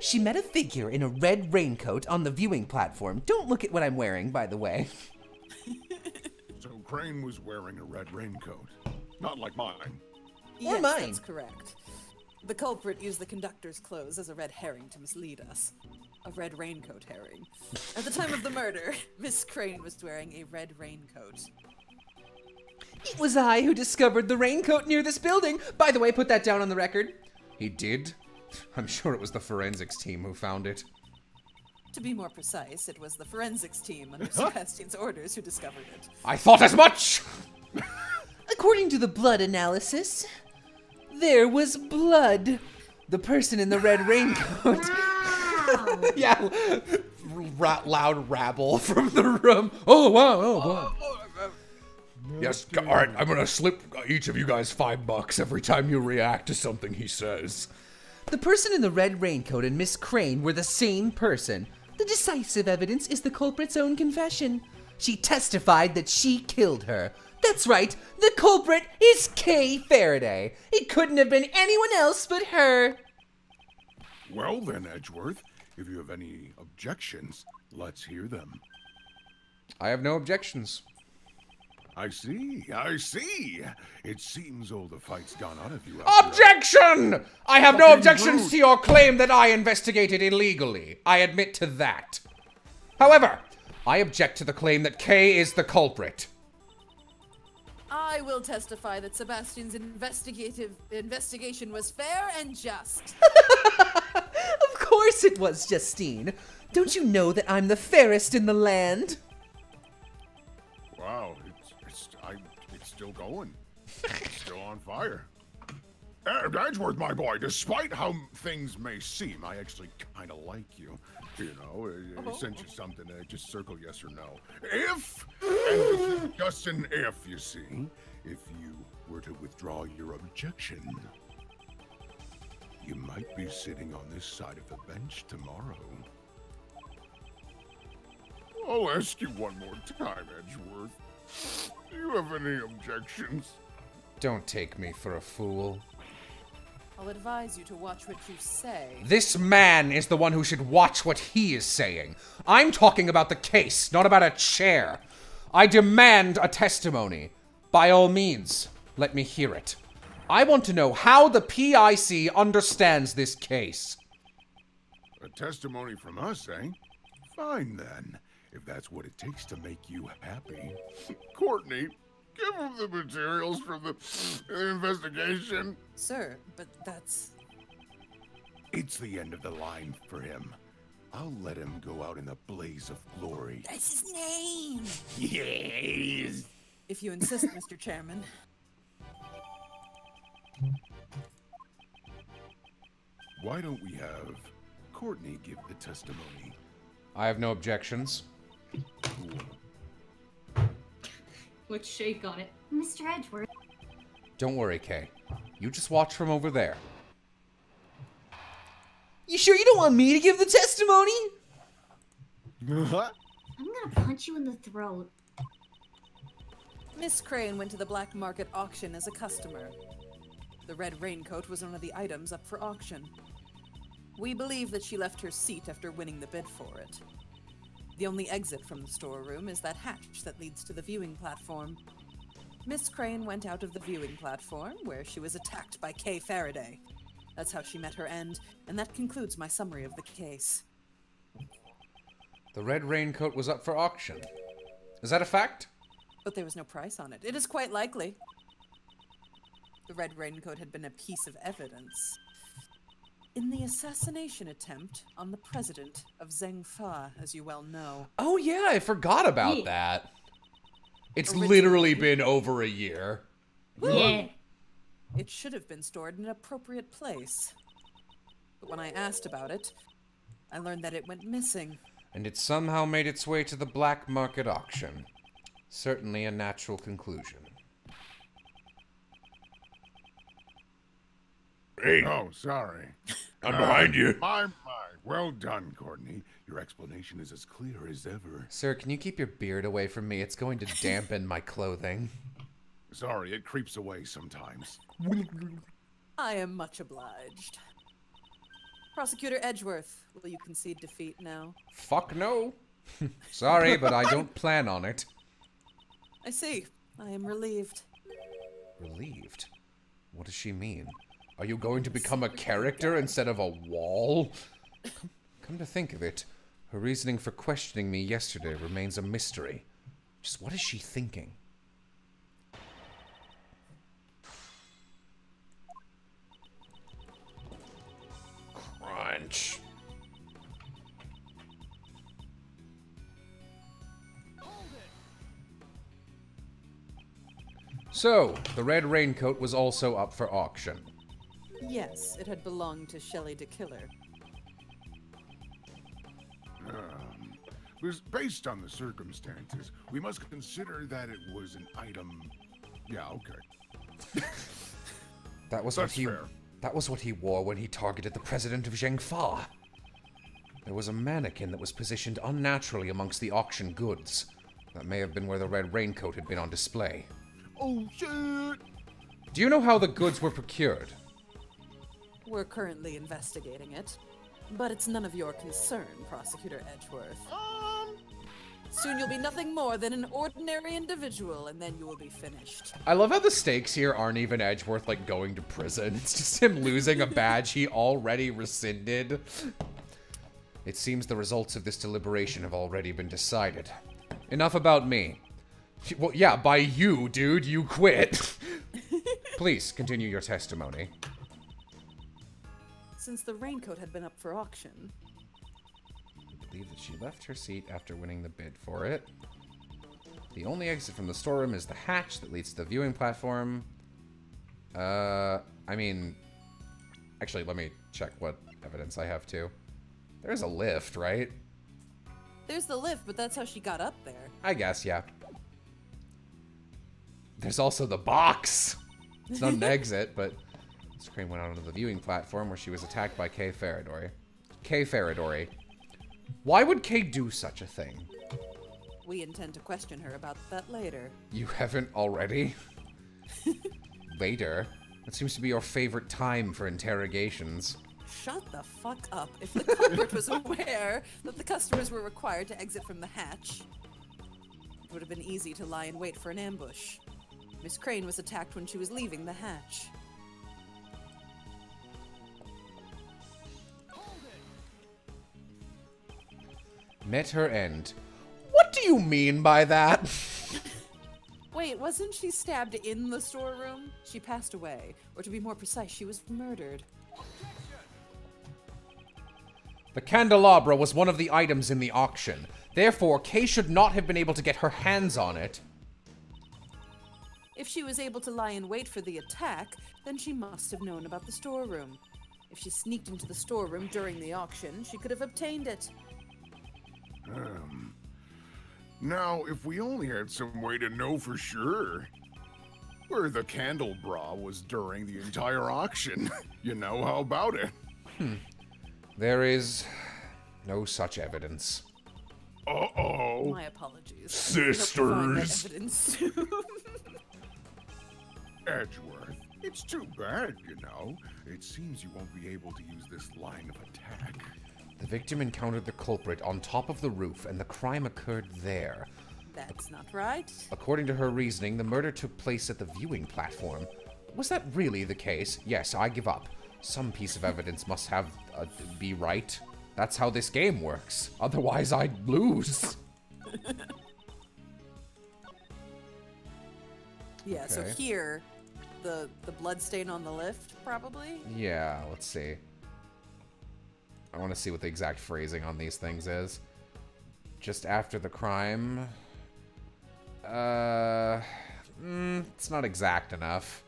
she met a figure in a red raincoat on the viewing platform. Don't look at what I'm wearing, by the way. So Crane was wearing a red raincoat. Not like mine. Yes, or mine. That's correct. The culprit used the conductor's clothes as a red herring to mislead us. A red raincoat herring. At the time of the murder, Miss Crane was wearing a red raincoat. It was I who discovered the raincoat near this building. By the way, put that down on the record. He did? I'm sure it was the forensics team who found it. To be more precise, it was the forensics team under Sebastian's orders who discovered it. I thought as much! According to the blood analysis, there was blood. The person in the red raincoat... Yeah, loud rabble from the room. Oh, wow, oh, wow. Yes, all right, I'm gonna slip each of you guys $5 every time you react to something he says. The person in the red raincoat and Miss Crane were the same person. The decisive evidence is the culprit's own confession. She testified that she killed her. That's right, the culprit is Kay Faraday. It couldn't have been anyone else but her. Well then, Edgeworth, if you have any objections, let's hear them. I have no objections. I see, I see. It seems all the fight's gone out of you. Objection! I have no objections to your claim that I investigated illegally. I admit to that. However, I object to the claim that Kay is the culprit. I will testify that Sebastian's investigation was fair and just. Of course it was, Justine. Don't you know that I'm the fairest in the land? Wow, it's still going. It's still on fire. Edgeworth, my boy, despite how things may seem, I actually kind of like you. You know, I sent you something, just circle yes or no. If, and just an if, you see, if you were to withdraw your objection, you might be sitting on this side of the bench tomorrow. I'll ask you one more time, Edgeworth. Do you have any objections? Don't take me for a fool. I'll advise you to watch what you say. This man is the one who should watch what he is saying. I'm talking about the case, not about a chair. I demand a testimony. By all means, let me hear it. I want to know how the PIC understands this case. A testimony from us, eh? Fine then, if that's what it takes to make you happy. Courtney. Give him the materials from the investigation. Sir, but that's... It's the end of the line for him. I'll let him go out in a blaze of glory. That's his name! Yes! If you insist, Mr. Chairman. Why don't we have Courtney give the testimony? I have no objections. Cool. Let's shake on it. Mr. Edgeworth. Don't worry, Kay. You just watch from over there. You sure you don't want me to give the testimony? I'm gonna punch you in the throat. Miss Crane went to the black market auction as a customer. The red raincoat was one of the items up for auction. We believe that she left her seat after winning the bid for it. The only exit from the storeroom is that hatch that leads to the viewing platform. Miss Crane went out of the viewing platform, where she was attacked by Kay Faraday. That's how she met her end, and that concludes my summary of the case. The red raincoat was up for auction. Is that a fact? But there was no price on it. It is quite likely. The red raincoat had been a piece of evidence in the assassination attempt on the president of Zheng Fa, as you well know. Oh yeah, I forgot about that. It's literally been over a year. Yeah. It should have been stored in an appropriate place. But when I asked about it, I learned that it went missing. And it somehow made its way to the black market auction. Certainly a natural conclusion. Hey. Oh, sorry. I'm behind you. My. Well done, Courtney. Your explanation is as clear as ever. Sir, can you keep your beard away from me? It's going to dampen my clothing. Sorry, it creeps away sometimes. I am much obliged. Prosecutor Edgeworth, will you concede defeat now? Fuck no. Sorry, but I don't plan on it. I see. I am relieved. Relieved? What does she mean? Are you going to become a character instead of a wall? Come to think of it, her reasoning for questioning me yesterday remains a mystery. Just what is she thinking? Crunch. So, the red raincoat was also up for auction. Yes, it had belonged to Shelly de Killer. Based on the circumstances, we must consider that it was an item. Yeah, okay. That was what he wore when he targeted the president of Zheng Fa. There was a mannequin that was positioned unnaturally amongst the auction goods. That may have been where the red raincoat had been on display. Oh shit! Do you know how the goods were procured? We're currently investigating it, but it's none of your concern, Prosecutor Edgeworth. Soon you'll be nothing more than an ordinary individual, and then you will be finished. I love how the stakes here aren't even Edgeworth, like, going to prison. It's just him losing a badge he already rescinded. It seems the results of this deliberation have already been decided. Enough about me. Well, yeah, by you, dude. You quit. Please, continue your testimony. Since the raincoat had been up for auction. I believe that she left her seat after winning the bid for it. The only exit from the storeroom is the hatch that leads to the viewing platform. I mean, actually, let me check what evidence I have too. There's a lift, right? There's the lift, but that's how she got up there. I guess, yeah. There's also the box. It's not an exit, but... Crane went onto the viewing platform where she was attacked by Kay Faraday. Kay Faraday. Why would Kay do such a thing? We intend to question her about that later. You haven't already? Later? That seems to be your favorite time for interrogations. Shut the fuck up. If the culprit was aware that the customers were required to exit from the hatch, it would have been easy to lie in wait for an ambush. Miss Crane was attacked when she was leaving the hatch. Met her end. What do you mean by that? Wait, wasn't she stabbed in the storeroom? She passed away. Or to be more precise, she was murdered. The candelabra was one of the items in the auction. Therefore, Kay should not have been able to get her hands on it. If she was able to lie in wait for the attack, then she must have known about the storeroom. If she sneaked into the storeroom during the auction, she could have obtained it. Now, if we only had some way to know for sure where the candelabra was during the entire auction, you know, how about it? There is no such evidence. Uh-oh. My apologies. Sisters. Edgeworth, it's too bad, you know. It seems you won't be able to use this line of attack. The victim encountered the culprit on top of the roof, and the crime occurred there. That's not right. According to her reasoning, the murder took place at the viewing platform. Was that really the case? Yes, I give up. Some piece of evidence must be right. That's how this game works. Otherwise, I'd lose. Yeah, okay. So here, the blood stain on the lift, probably? Yeah, let's see. I want to see what the exact phrasing on these things is. Just after the crime. It's not exact enough.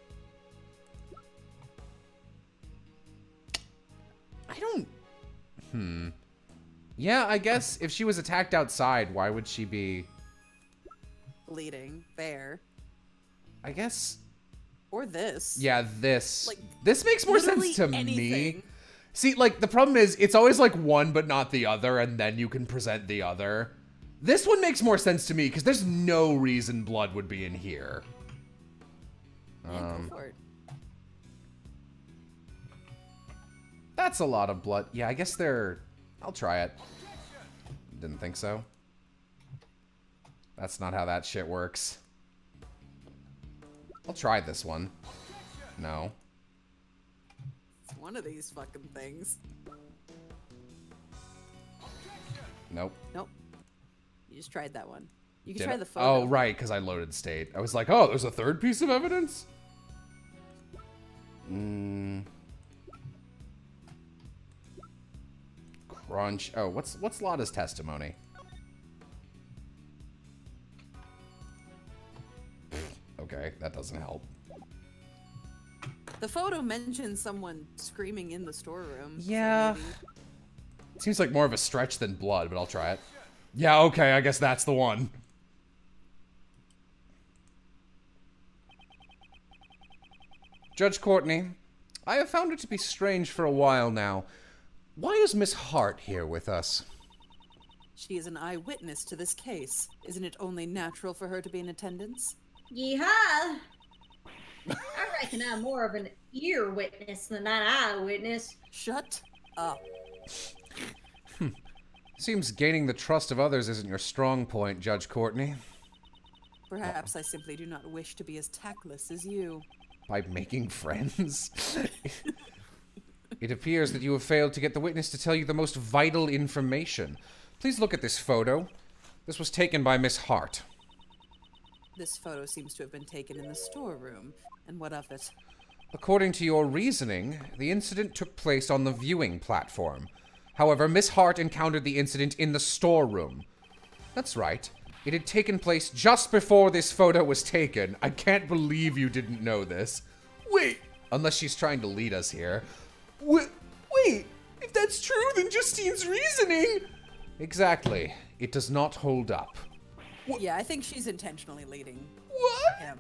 I don't... Yeah, I guess if she was attacked outside, why would she be... bleeding there? I guess... Or this. Yeah, this. Like, this makes more sense to me. See, like, the problem is, it's always, like, one but not the other, and then you can present the other. This one makes more sense to me, because there's no reason blood would be in here. That's a lot of blood. Yeah, I guess they're... I'll try it. Didn't think so. That's not how that shit works. I'll try this one. No. It's one of these fucking things. Nope. Nope. You just tried that one. You can try the photo. Oh, right, because I loaded state. I was like, oh, there's a third piece of evidence? Crunch. Oh, what's Lotta's testimony? Okay, that doesn't help. The photo mentions someone screaming in the storeroom. Yeah. So seems like more of a stretch than blood, but I'll try it. Yeah, okay, I guess that's the one. Judge Courtney, I have found it to be strange for a while now. Why is Miss Hart here with us? She is an eyewitness to this case. Isn't it only natural for her to be in attendance? Yeehaw! I reckon I'm more of an ear witness than an eye witness. Shut up. Seems gaining the trust of others isn't your strong point, Judge Courtney. Perhaps I simply do not wish to be as tactless as you. By making friends? It appears that you have failed to get the witness to tell you the most vital information. Please look at this photo. This was taken by Miss Hart. This photo seems to have been taken in the storeroom, and what of it? According to your reasoning, the incident took place on the viewing platform. However, Miss Hart encountered the incident in the storeroom. That's right. It had taken place just before this photo was taken. I can't believe you didn't know this. Wait! Unless she's trying to lead us here. Wait! If that's true, then Justine's reasoning! Exactly. It does not hold up. Yeah, I think she's intentionally leading him.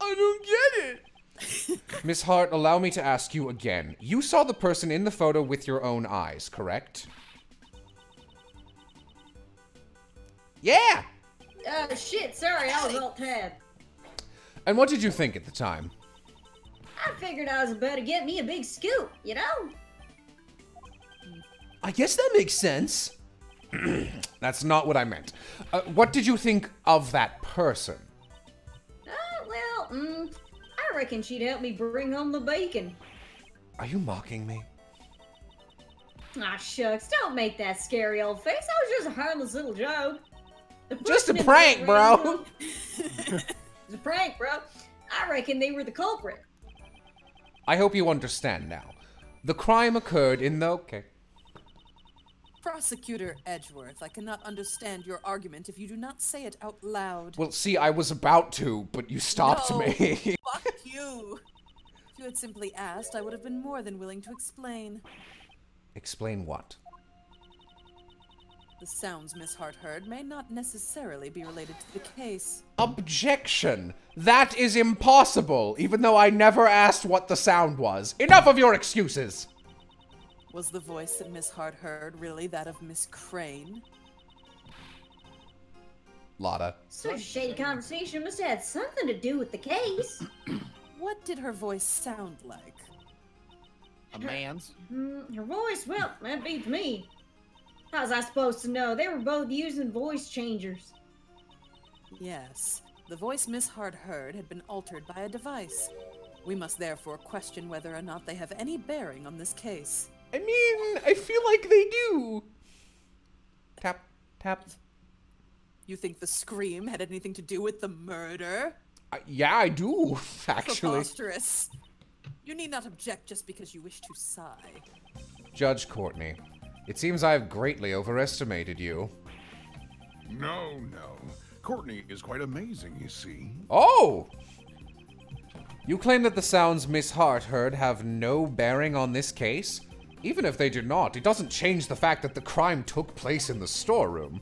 I don't get it! Miss Hart, allow me to ask you again. You saw the person in the photo with your own eyes, correct? Yeah! Oh, shit, sorry, I was all tab. And what did you think at the time? I figured I was about to get me a big scoop, you know? I guess that makes sense. That's not what I meant. What did you think of that person? I reckon she'd help me bring home the bacon. Are you mocking me? Aw, shucks, don't make that scary old face. I was just a harmless little joke. Just a prank, bro. It's a prank, bro. I reckon they were the culprit. I hope you understand now. The crime occurred in the... Okay. Prosecutor Edgeworth, I cannot understand your argument if you do not say it out loud. Well, see, I was about to, but you stopped me. Fuck you. If you had simply asked, I would have been more than willing to explain. Explain what? The sounds Miss Hart heard may not necessarily be related to the case. Objection! That is impossible, even though I never asked what the sound was. Enough of your excuses! Was the voice that Miss Hart heard really that of Miss Crane? Lotta. Such a shady conversation must have had something to do with the case. What did her voice sound like? A man's? Her voice? Well, that beats me. How was I supposed to know? They were both using voice changers. Yes. The voice Miss Hart heard had been altered by a device. We must therefore question whether or not they have any bearing on this case. I mean, I feel like they do. Tap, tap. You think the scream had anything to do with the murder? Yeah, I do, actually. Preposterous. You need not object just because you wish to sigh. Judge Courtney, it seems I have greatly overestimated you. No, no. Courtney is quite amazing, you see. Oh! You claim that the sounds Miss Hart heard have no bearing on this case? Even if they do not, it doesn't change the fact that the crime took place in the storeroom.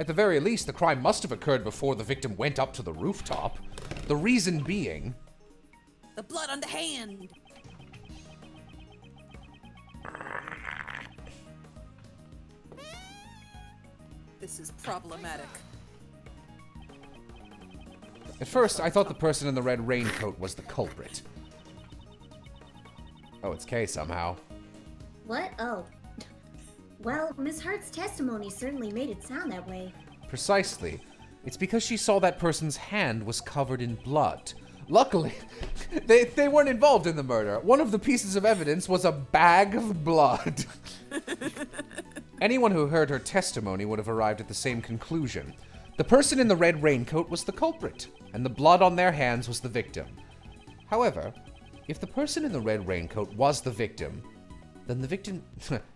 At the very least, the crime must have occurred before the victim went up to the rooftop. The reason being... the blood on the hand! This is problematic. At first, I thought the person in the red raincoat was the culprit. Oh, it's Kay somehow. What? Oh. Well, Miss Hart's testimony certainly made it sound that way. Precisely. It's because she saw that person's hand was covered in blood. Luckily, they weren't involved in the murder. One of the pieces of evidence was a bag of blood. Anyone who heard her testimony would have arrived at the same conclusion. The person in the red raincoat was the culprit, and the blood on their hands was the victim. However, if the person in the red raincoat was the victim, then the victim...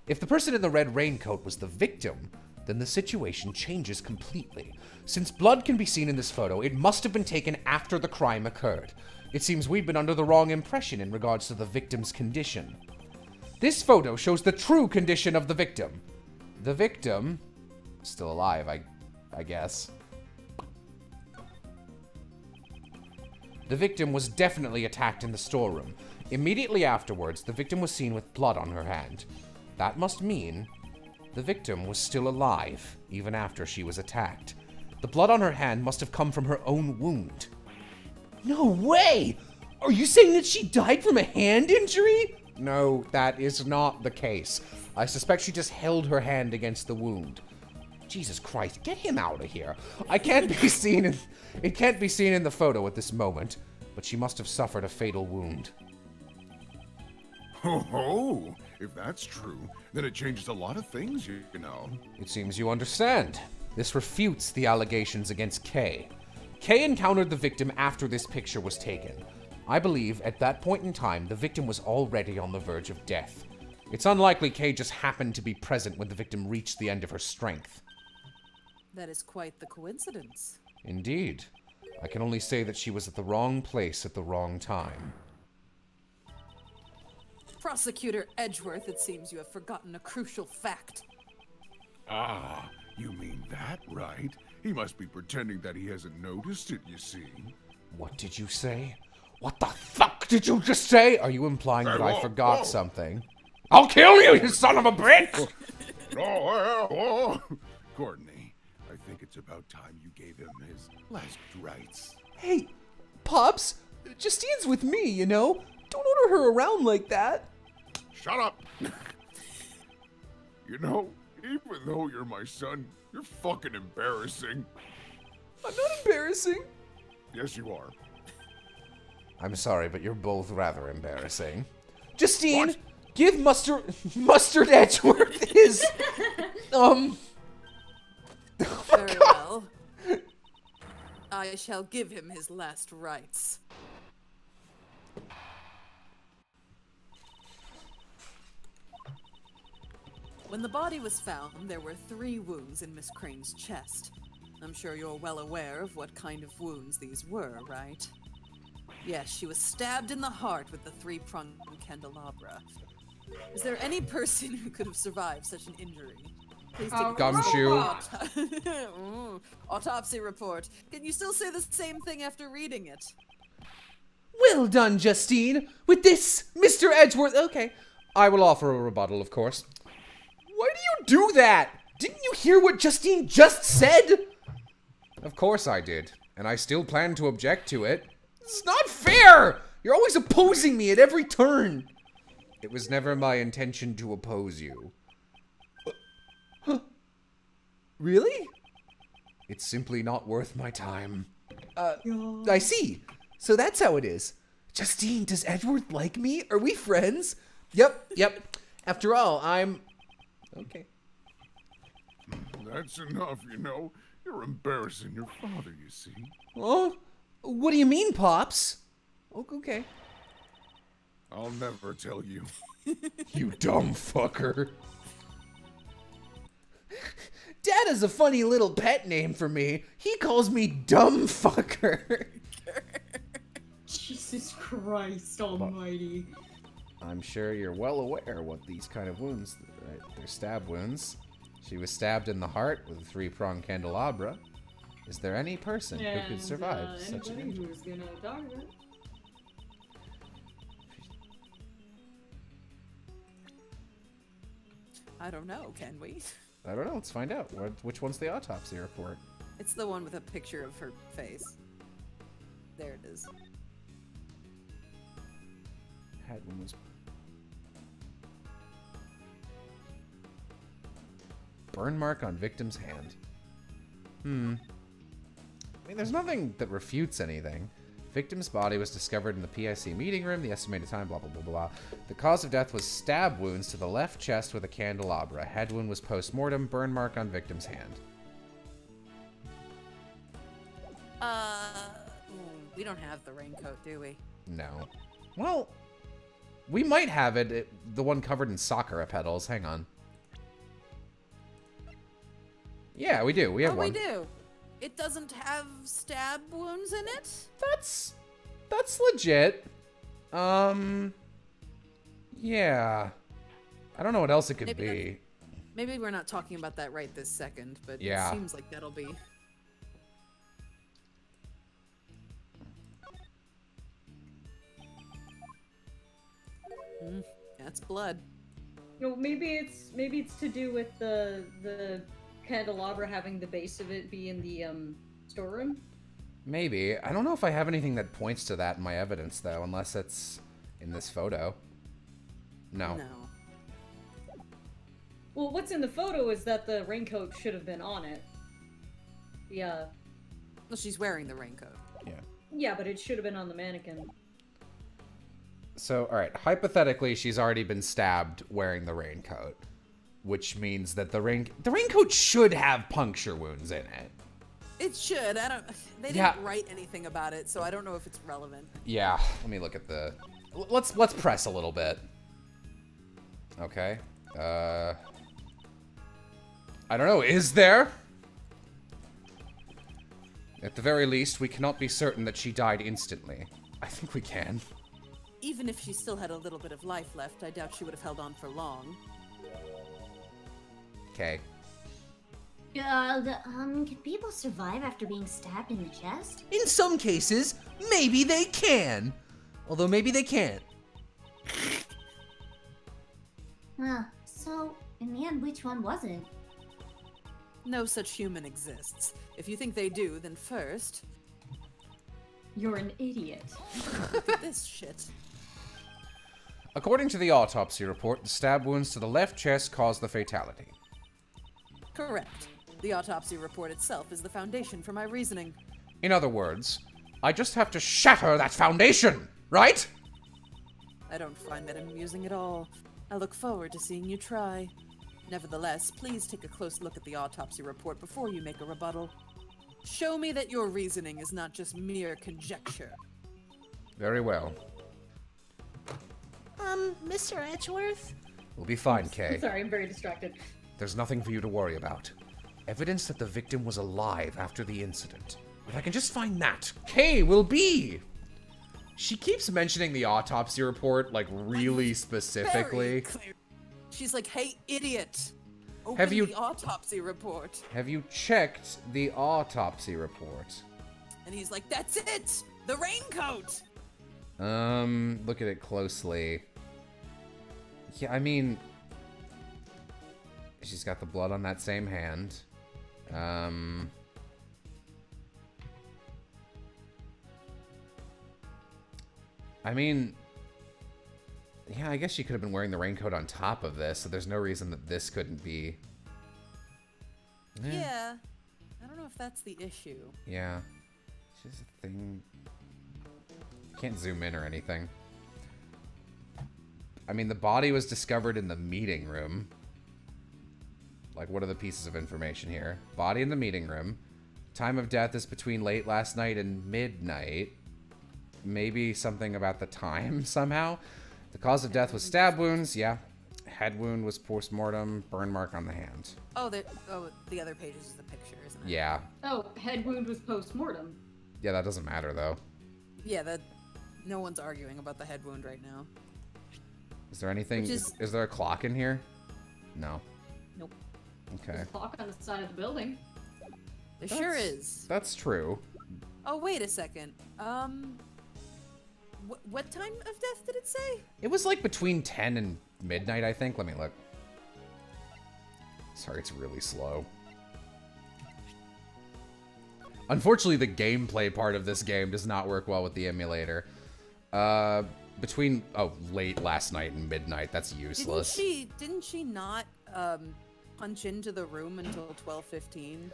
if the person in the red raincoat was the victim, then the situation changes completely. Since blood can be seen in this photo, it must have been taken after the crime occurred. It seems we've been under the wrong impression in regards to the victim's condition. This photo shows the true condition of the victim. The victim... still alive, I guess. The victim was definitely attacked in the storeroom. Immediately afterwards, the victim was seen with blood on her hand. That must mean... the victim was still alive, even after she was attacked. The blood on her hand must have come from her own wound. No way! Are you saying that she died from a hand injury? No, that is not the case. I suspect she just held her hand against the wound. Jesus Christ, get him out of here. It can't be seen in the photo at this moment, but she must have suffered a fatal wound. Ho ho! If that's true, then it changes a lot of things, you know. It seems you understand. This refutes the allegations against Kay. Kay encountered the victim after this picture was taken. I believe at that point in time, the victim was already on the verge of death. It's unlikely Kay just happened to be present when the victim reached the end of her strength. That is quite the coincidence. Indeed. I can only say that she was at the wrong place at the wrong time. Prosecutor Edgeworth, it seems you have forgotten a crucial fact. Ah, you mean that, right? He must be pretending that he hasn't noticed it, you see. What did you say? What the fuck did you just say? Are you implying that I forgot something? I'll kill you, you son of a bitch! Courtney, I think it's about time you gave him his last rites. Hey, Pops, Justine's with me, you know? Don't order her around like that. Shut up. You know, even though you're my son, you're fucking embarrassing. I'm not embarrassing. Yes, you are. I'm sorry, but you're both rather embarrassing. Justine, what? Give Mustard Edgeworth his... Oh my God. Well. I shall give him his last rites. When the body was found, there were 3 wounds in Miss Crane's chest. I'm sure you're well aware of what kind of wounds these were, right? Yes, she was stabbed in the heart with the 3-pronged candelabra. Is there any person who could have survived such an injury? Please take Gumshoe. Autopsy report. Can you still say the same thing after reading it? Well done, Justine. With this, Mr. Edgeworth. Okay, I will offer a rebuttal, of course. Why do you do that? Didn't you hear what Justine just said? Of course I did, and I still plan to object to it. It's not fair! You're always opposing me at every turn. It was never my intention to oppose you. Huh? Really? It's simply not worth my time. I see. So that's how it is. Justine, does Edgeworth like me? Are we friends? Yep, yep. After all, I'm... Okay. That's enough, you know. You're embarrassing your father, you see. Oh, what do you mean, Pops? Okay. I'll never tell you. You dumb fucker. Dad is a funny little pet name for me. He calls me dumb fucker. Jesus Christ almighty. I'm sure you're well aware what these kind of wounds, right? They're stab wounds. She was stabbed in the heart with a three-pronged candelabra. Is there any person who could survive such an injury? Who's gonna die, right? I don't know, can we? I don't know, let's find out. Which one's the autopsy report? It's the one with a picture of her face. There it is. Hadwin was burn mark on victim's hand. I mean, there's nothing that refutes anything. Victim's body was discovered in the PIC meeting room. The estimated time, blah, blah, blah, blah. The cause of death was stab wounds to the left chest with a candelabra. Head wound was post-mortem. Burn mark on victim's hand. We don't have the raincoat, do we? No. Well, we might have it. The one covered in sakura petals. Hang on. Yeah, we do. We have one. We do. It doesn't have stab wounds in it? That's legit. Yeah. I don't know what else it could be. Maybe we're not talking about that right this second, but yeah. It seems like that'll be. That's blood. You know, maybe it's to do with the candelabra having the base of it be in the storeroom? Maybe. I don't know if I have anything that points to that in my evidence, though, unless it's in this photo. No. No. Well, what's in the photo is that the raincoat should have been on it. Yeah. Well, she's wearing the raincoat. Yeah. Yeah, but it should have been on the mannequin. So, alright, hypothetically, she's already been stabbed wearing the raincoat. Which means that the raincoat should have puncture wounds in it. It should. They didn't write anything about it, so I don't know if it's relevant. Yeah. Let me look at the. Let's press a little bit. Okay. I don't know. Is there? At the very least, we cannot be certain that she died instantly. I think we can. Even if she still had a little bit of life left, I doubt she would have held on for long. Okay. Can people survive after being stabbed in the chest? In some cases, maybe they can. Although maybe they can't. Well, so, in the end, which one was it? No such human exists. If you think they do, then first... You're an idiot. Look at this shit. According to the autopsy report, the stab wounds to the left chest caused the fatality. Correct. The autopsy report itself is the foundation for my reasoning. In other words, I just have to shatter that foundation, right? I don't find that amusing at all. I look forward to seeing you try. Nevertheless, please take a close look at the autopsy report before you make a rebuttal. Show me that your reasoning is not just mere conjecture. Very well. Mr. Edgeworth? We'll be fine, Kay. I'm sorry, I'm very distracted. There's nothing for you to worry about. Evidence that the victim was alive after the incident. If I can just find that, Kay will be! She keeps mentioning the autopsy report, like, really specifically. She's like, hey, idiot! Open the autopsy report. Have you checked the autopsy report? And he's like, that's it! The raincoat! Look at it closely. Yeah, I mean... She's got the blood on that same hand. I mean, yeah, I guess she could have been wearing the raincoat on top of this, so there's no reason that this couldn't be. Yeah. I don't know if that's the issue. Yeah. It's just a thing. Can't zoom in or anything. I mean, the body was discovered in the meeting room. Like, what are the pieces of information here? Body in the meeting room. Time of death is between late last night and midnight. Maybe something about the time somehow. The cause of death was stab wounds. Yeah. Head wound was post-mortem. Burn mark on the hand. Oh, the other page is the picture, isn't it? Yeah. Oh, head wound was post-mortem. Yeah, that doesn't matter, though. Yeah, that... No one's arguing about the head wound right now. Is there anything... Is there a clock in here? No. Nope. Okay. There's a clock on the side of the building. There sure is. That's true. Oh, wait a second. What time of death did it say? It was like between 10 and midnight, I think. Let me look. Sorry, it's really slow. Unfortunately, the gameplay part of this game does not work well with the emulator. Between late last night and midnight. That's useless. Didn't she not punch into the room until 12:15?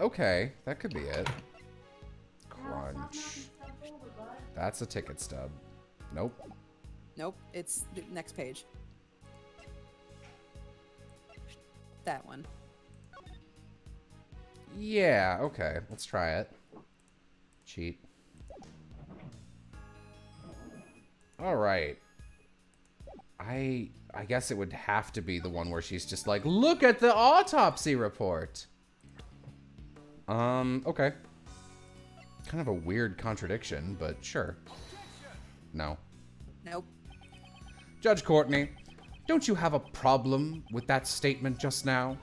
Okay, that could be it. Crunch. That's a ticket stub. Nope. Nope, it's the next page. That one. Yeah, okay, let's try it. Cheat. All right. I guess it would have to be the one where she's just like, look at the autopsy report. Okay. Kind of a weird contradiction, but sure. No. Nope. Judge Courtney, don't you have a problem with that statement just now?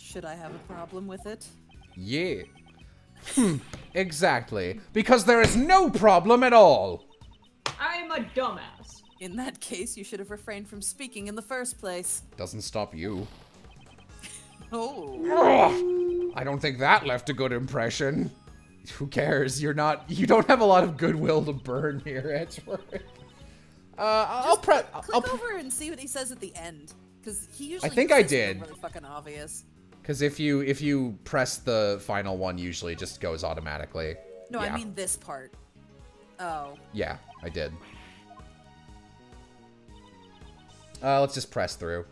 Should I have a problem with it? Yeah. Exactly. Because there is no problem at all. I'm a dumbass. In that case, you should have refrained from speaking in the first place. Doesn't stop you. Oh. I don't think that left a good impression. Who cares? You don't have a lot of goodwill to burn here, Edgeworth. Click over and see what he says at the end, because he usually. I think I did. Really fucking obvious. Because if you press the final one, usually it just goes automatically. No, yeah. I mean this part. Oh. Yeah, I did. Let's just press through.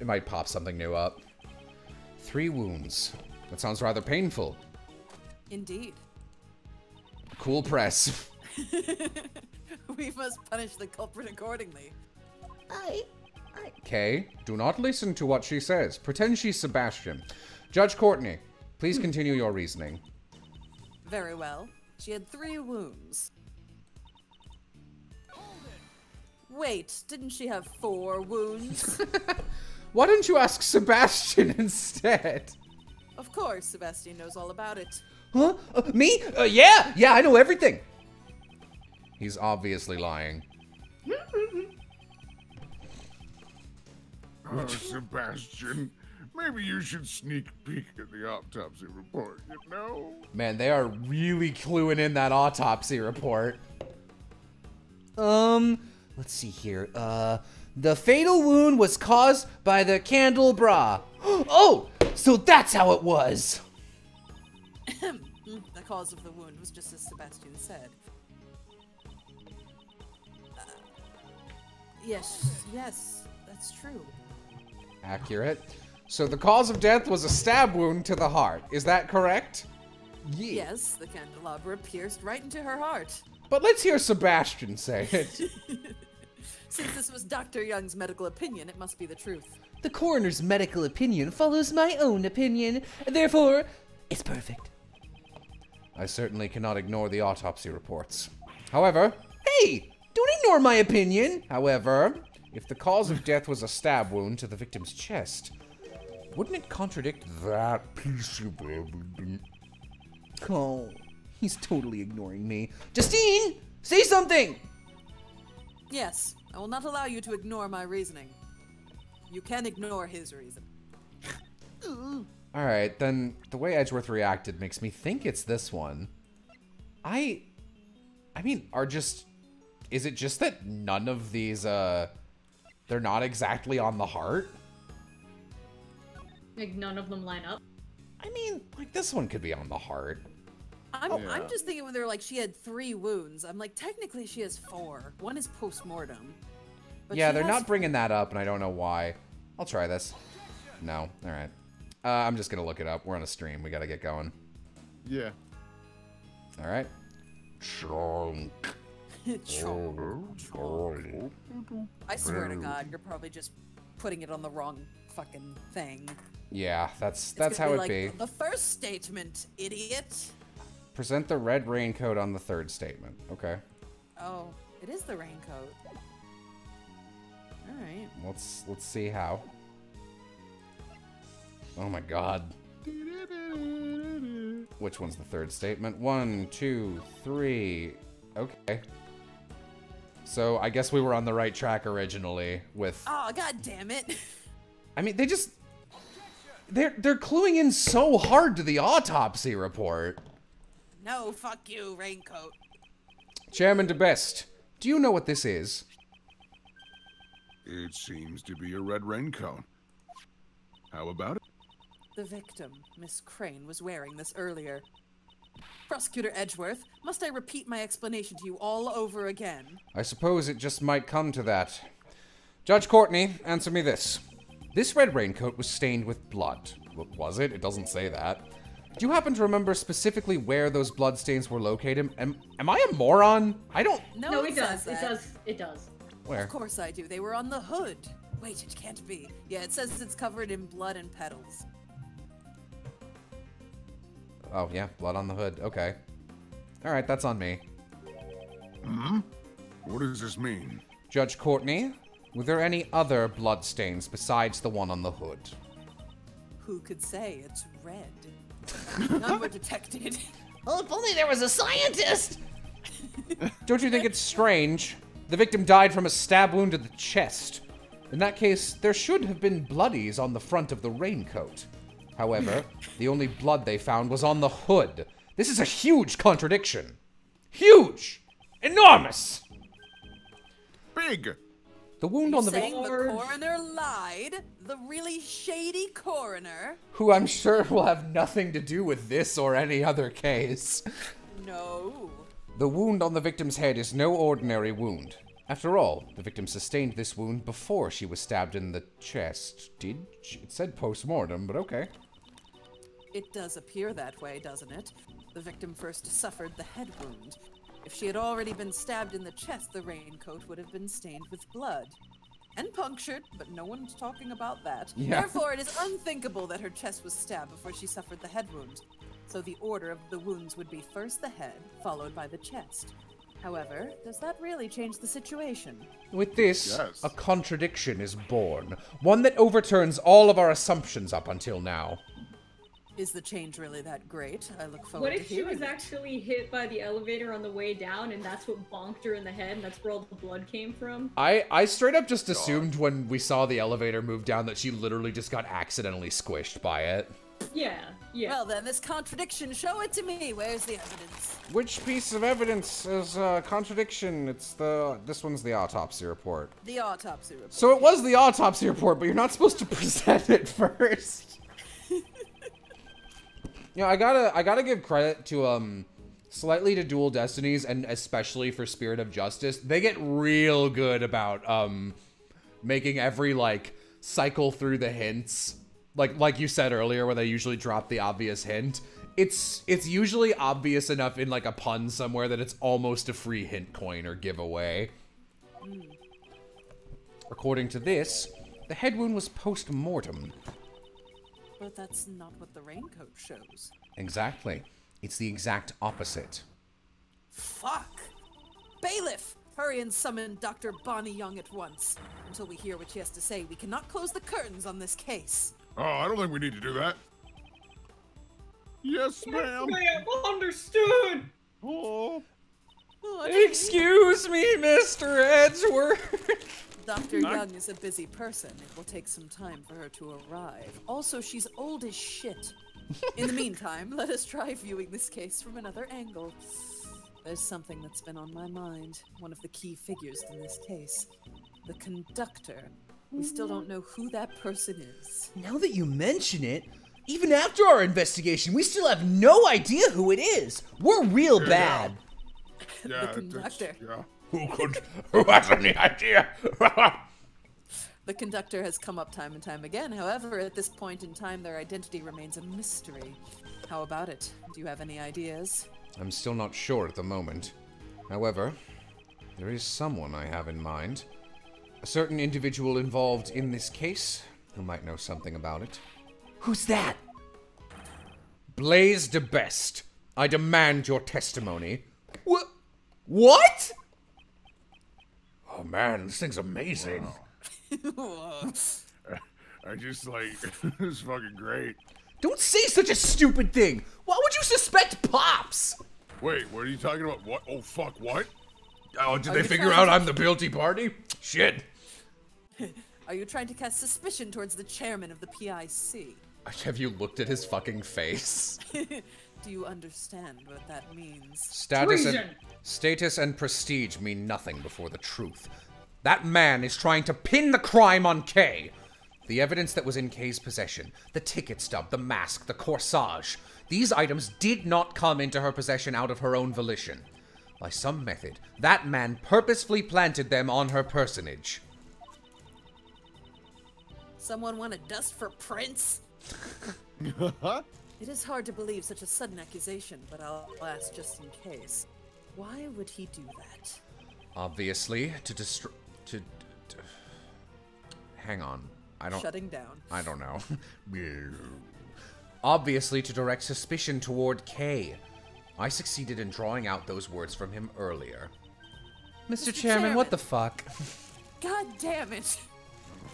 It might pop something new up. 3 wounds. That sounds rather painful. Indeed. Cool press. We must punish the culprit accordingly. Kay, do not listen to what she says. Pretend she's Sebastian. Judge Courtney, please continue your reasoning. Very well. She had 3 wounds. Wait, didn't she have 4 wounds? Why didn't you ask Sebastian instead? Of course, Sebastian knows all about it. Huh? Me? Yeah, I know everything. He's obviously lying. Oh, Sebastian, maybe you should sneak peek at the autopsy report, you know? Man, they are really cluing in that autopsy report. Let's see here. The fatal wound was caused by the candelabra. Oh, so that's how it was. The cause of the wound was just as Sebastian said. Yes, that's true. Accurate. So the cause of death was a stab wound to the heart. Is that correct? Yeah. Yes, the candelabra pierced right into her heart. But let's hear Sebastian say it. Since this was Dr. Young's medical opinion, it must be the truth. The coroner's medical opinion follows my own opinion. Therefore, it's perfect. I certainly cannot ignore the autopsy reports. However, hey, don't ignore my opinion. However, if the cause of death was a stab wound to the victim's chest, wouldn't it contradict that piece of evidence? Oh, he's totally ignoring me. Justine, say something. Yes, I will not allow you to ignore my reasoning. You can ignore his reason. All right, then the way Edgeworth reacted makes me think it's this one. Is it just that none of these, they're not exactly on the heart? Like none of them line up? I mean, like this one could be on the heart. I'm just thinking when they're like, she had 3 wounds. I'm like, technically she has 4. One is post-mortem. Yeah, they're not bringing that up and I don't know why. I'll try this. No, all right. I'm just going to look it up. We're on a stream. We got to get going. Yeah. All right. Chunk. I swear to God, you're probably just putting it on the wrong fucking thing. Yeah, that's how it'd be. The first statement, idiot. Present the red raincoat on the third statement. Okay. Oh, it is the raincoat. All right. Let's see how. Oh my God. Which one's the third statement? 1, 2, 3. Okay. So I guess we were on the right track originally with. Oh, God damn it! I mean, they just they're cluing in so hard to the autopsy report. No, fuck you, raincoat. Chairman Debeste, do you know what this is? It seems to be a red raincoat. How about it? The victim, Miss Crane, was wearing this earlier. Prosecutor Edgeworth, must I repeat my explanation to you all over again? I suppose it just might come to that. Judge Courtney, answer me this. This red raincoat was stained with blood. Was it? It doesn't say that. Do you happen to remember specifically where those bloodstains were located? Am I a moron? I don't... No, it does. It does. It does. Where? Of course I do. They were on the hood. Wait, it can't be. Yeah, it says it's covered in blood and petals. Oh, yeah, blood on the hood. Okay. All right, that's on me. Hmm? What does this mean? Judge Courtney, were there any other bloodstains besides the one on the hood? Who could say it's red? None were detected. Well, if only there was a scientist! Don't you think it's strange? The victim died from a stab wound to the chest. In that case, there should have been bloodies on the front of the raincoat. However, the only blood they found was on the hood. This is a huge contradiction. Huge! Enormous! Big! The wound on the victim. The coroner lied. The really shady coroner. Who I'm sure will have nothing to do with this or any other case. No. The wound on the victim's head is no ordinary wound. After all, the victim sustained this wound before she was stabbed in the chest. Did she? It said post-mortem, but okay. It does appear that way, doesn't it? The victim first suffered the head wound. If she had already been stabbed in the chest, the raincoat would have been stained with blood. And punctured, but no one's talking about that. Yeah. Therefore, it is unthinkable that her chest was stabbed before she suffered the head wound. So the order of the wounds would be first the head, followed by the chest. However, does that really change the situation? With this, yes. A contradiction is born. One that overturns all of our assumptions up until now. Is the change really that great? I look forward to hearing. What if she was actually hit by the elevator on the way down and that's what bonked her in the head and that's where all the blood came from? I straight up just assumed when we saw the elevator move down that she literally just got accidentally squished by it. Yeah, yeah. Well then, this contradiction, show it to me. Where's the evidence? Which piece of evidence is a contradiction? It's this one's the autopsy report. The autopsy report. So it was the autopsy report, but you're not supposed to present it first. You know, I gotta give credit to, slightly to Dual Destinies and especially for Spirit of Justice. They get real good about, making every, like, cycle through the hints. Like you said earlier, where they usually drop the obvious hint, it's usually obvious enough in like a pun somewhere that it's almost a free hint coin or giveaway. According to this, the head wound was post-mortem. But that's not what the raincoat shows. Exactly. It's the exact opposite. Fuck! Bailiff! Hurry and summon Dr. Bonnie Young at once. Until we hear what she has to say, we cannot close the curtains on this case. Oh, I don't think we need to do that. Yes, ma'am. Yes, ma'am. Understood. Oh. Excuse me, Mr. Edgeworth. Dr. Young is a busy person. It will take some time for her to arrive. Also, she's old as shit. In the meantime, let us try viewing this case from another angle. There's something that's been on my mind. One of the key figures in this case. The conductor. We still don't know who that person is. Now that you mention it, even after our investigation, we still have no idea who it is. We're real bad. Yeah, the conductor. Yeah. Who has any idea? The conductor has come up time and time again. However, at this point in time, their identity remains a mystery. How about it? Do you have any ideas? I'm still not sure at the moment. However, there is someone I have in mind. A certain individual involved in this case who might know something about it. Who's that? Blaise Debeste. I demand your testimony. What? Oh man, this thing's amazing. Wow. I just like, this is fucking great. Don't say such a stupid thing. Why would you suspect Pops? Wait, what are you talking about? What? Oh fuck, what? Oh, did they figure out I'm the guilty party? Shit. Are you trying to cast suspicion towards the chairman of the PIC? Have you looked at his fucking face? Do you understand what that means? Status and prestige mean nothing before the truth. That man is trying to pin the crime on Kay. The evidence that was in Kay's possession, the ticket stub, the mask, the corsage, these items did not come into her possession out of her own volition. By some method, that man purposefully planted them on her personage. Someone want to dust for Prince? It is hard to believe such a sudden accusation, but I'll ask just in case. Why would he do that? Obviously, to hang on. I don't... Shutting down. I don't know. Obviously, to direct suspicion toward Kay. I succeeded in drawing out those words from him earlier. Mr. Chairman, what the fuck? God damn it.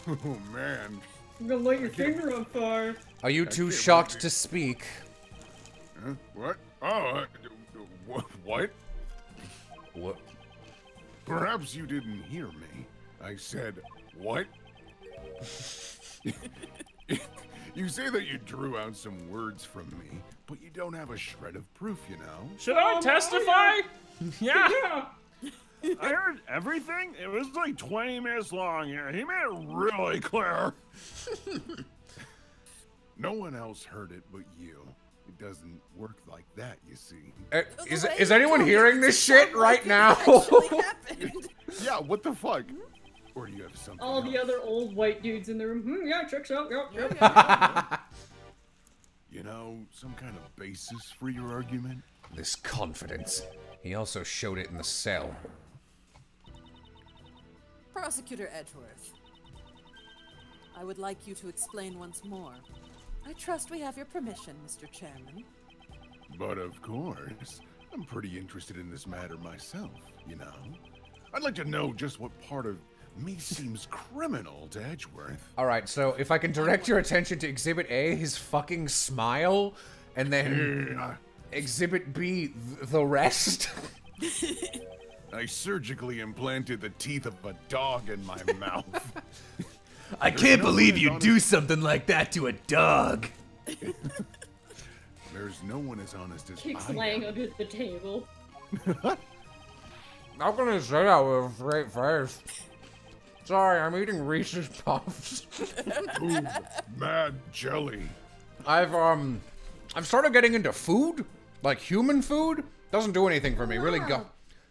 Oh, man. I'm gonna light your finger on fire. Are you too shocked to speak? Huh? What? Oh, what? What? Perhaps you didn't hear me. I said, what? You say that you drew out some words from me, but you don't have a shred of proof, you know? Should I testify? Yeah. I heard everything. It was like 20 minutes long. Yeah, he made it really clear. No one else heard it but you. It doesn't work like that, you see. Is anyone hearing this shit right now? Yeah, what the fuck? Or do you have something All else? The other old white dudes in the room. Yeah, checks out. Yep. You know, some kind of basis for your argument? This confidence. He also showed it in the cell. Prosecutor Edgeworth, I would like you to explain once more. I trust we have your permission, Mr. Chairman. But of course. I'm pretty interested in this matter myself, you know. I'd like to know just what part of me seems criminal to Edgeworth. Alright, so if I can direct your attention to Exhibit A, his fucking smile, and then Exhibit B, the rest. I surgically implanted the teeth of a dog in my mouth. I can't believe you do something like that to a dog. There's no one as honest as I am. Keeps laying under the table. I'm gonna say that with a straight face. Sorry, I'm eating Reese's Puffs. Ooh, mad jelly. I've started getting into food, like human food. Doesn't do anything for me. Really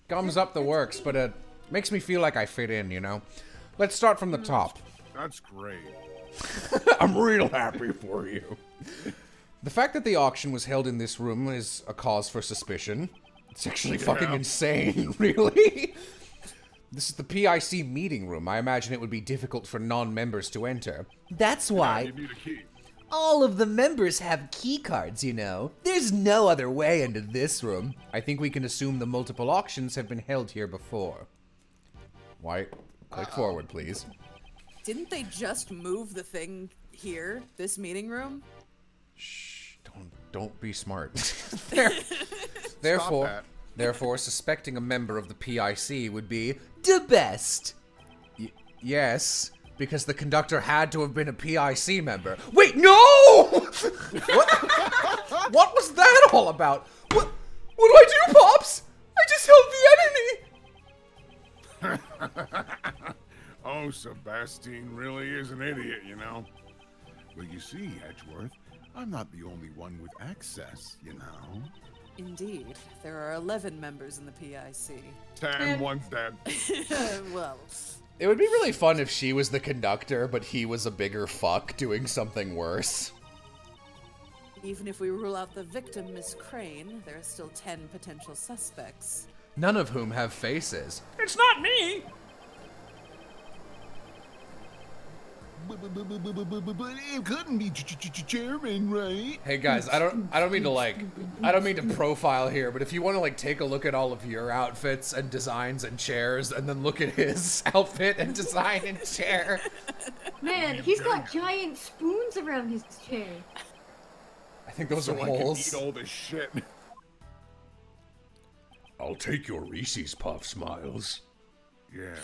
gums up the works, but it makes me feel like I fit in, you know? Let's start from the top. That's great. I'm real happy for you. The fact that the auction was held in this room is a cause for suspicion. It's actually fucking insane, really. This is the PIC meeting room. I imagine it would be difficult for non-members to enter. That's why you need a key. All of the members have key cards, you know. There's no other way into this room. I think we can assume the multiple auctions have been held here before. Why? Click forward, please. Didn't they just move the thing here, this meeting room? Shh, don't be smart. Therefore, suspecting a member of the PIC would be Debeste. Yes, because the conductor had to have been a PIC member. Wait, no! What was that all about? What do I do, Pops? I just helped the enemy! Oh, Sebastian really is an idiot, you know. Well, you see, Edgeworth, I'm not the only one with access, you know. Indeed. There are 11 members in the PIC. Damn, one's dead. Well, It would be really fun if she was the conductor, but he was a bigger fuck doing something worse. Even if we rule out the victim, Miss Crane, there are still 10 potential suspects. None of whom have faces. It's not me! It couldn't be Chairman, right? Hey guys, I don't mean to like, I don't mean to profile here, but if you want to like take a look at all of your outfits and designs and chairs, and then look at his outfit and design and chair. Man, he's got giant spoons around his chair. I think those are holes. So I can eat all this shit. I'll take your Reese's Puffs, Miles. Yes,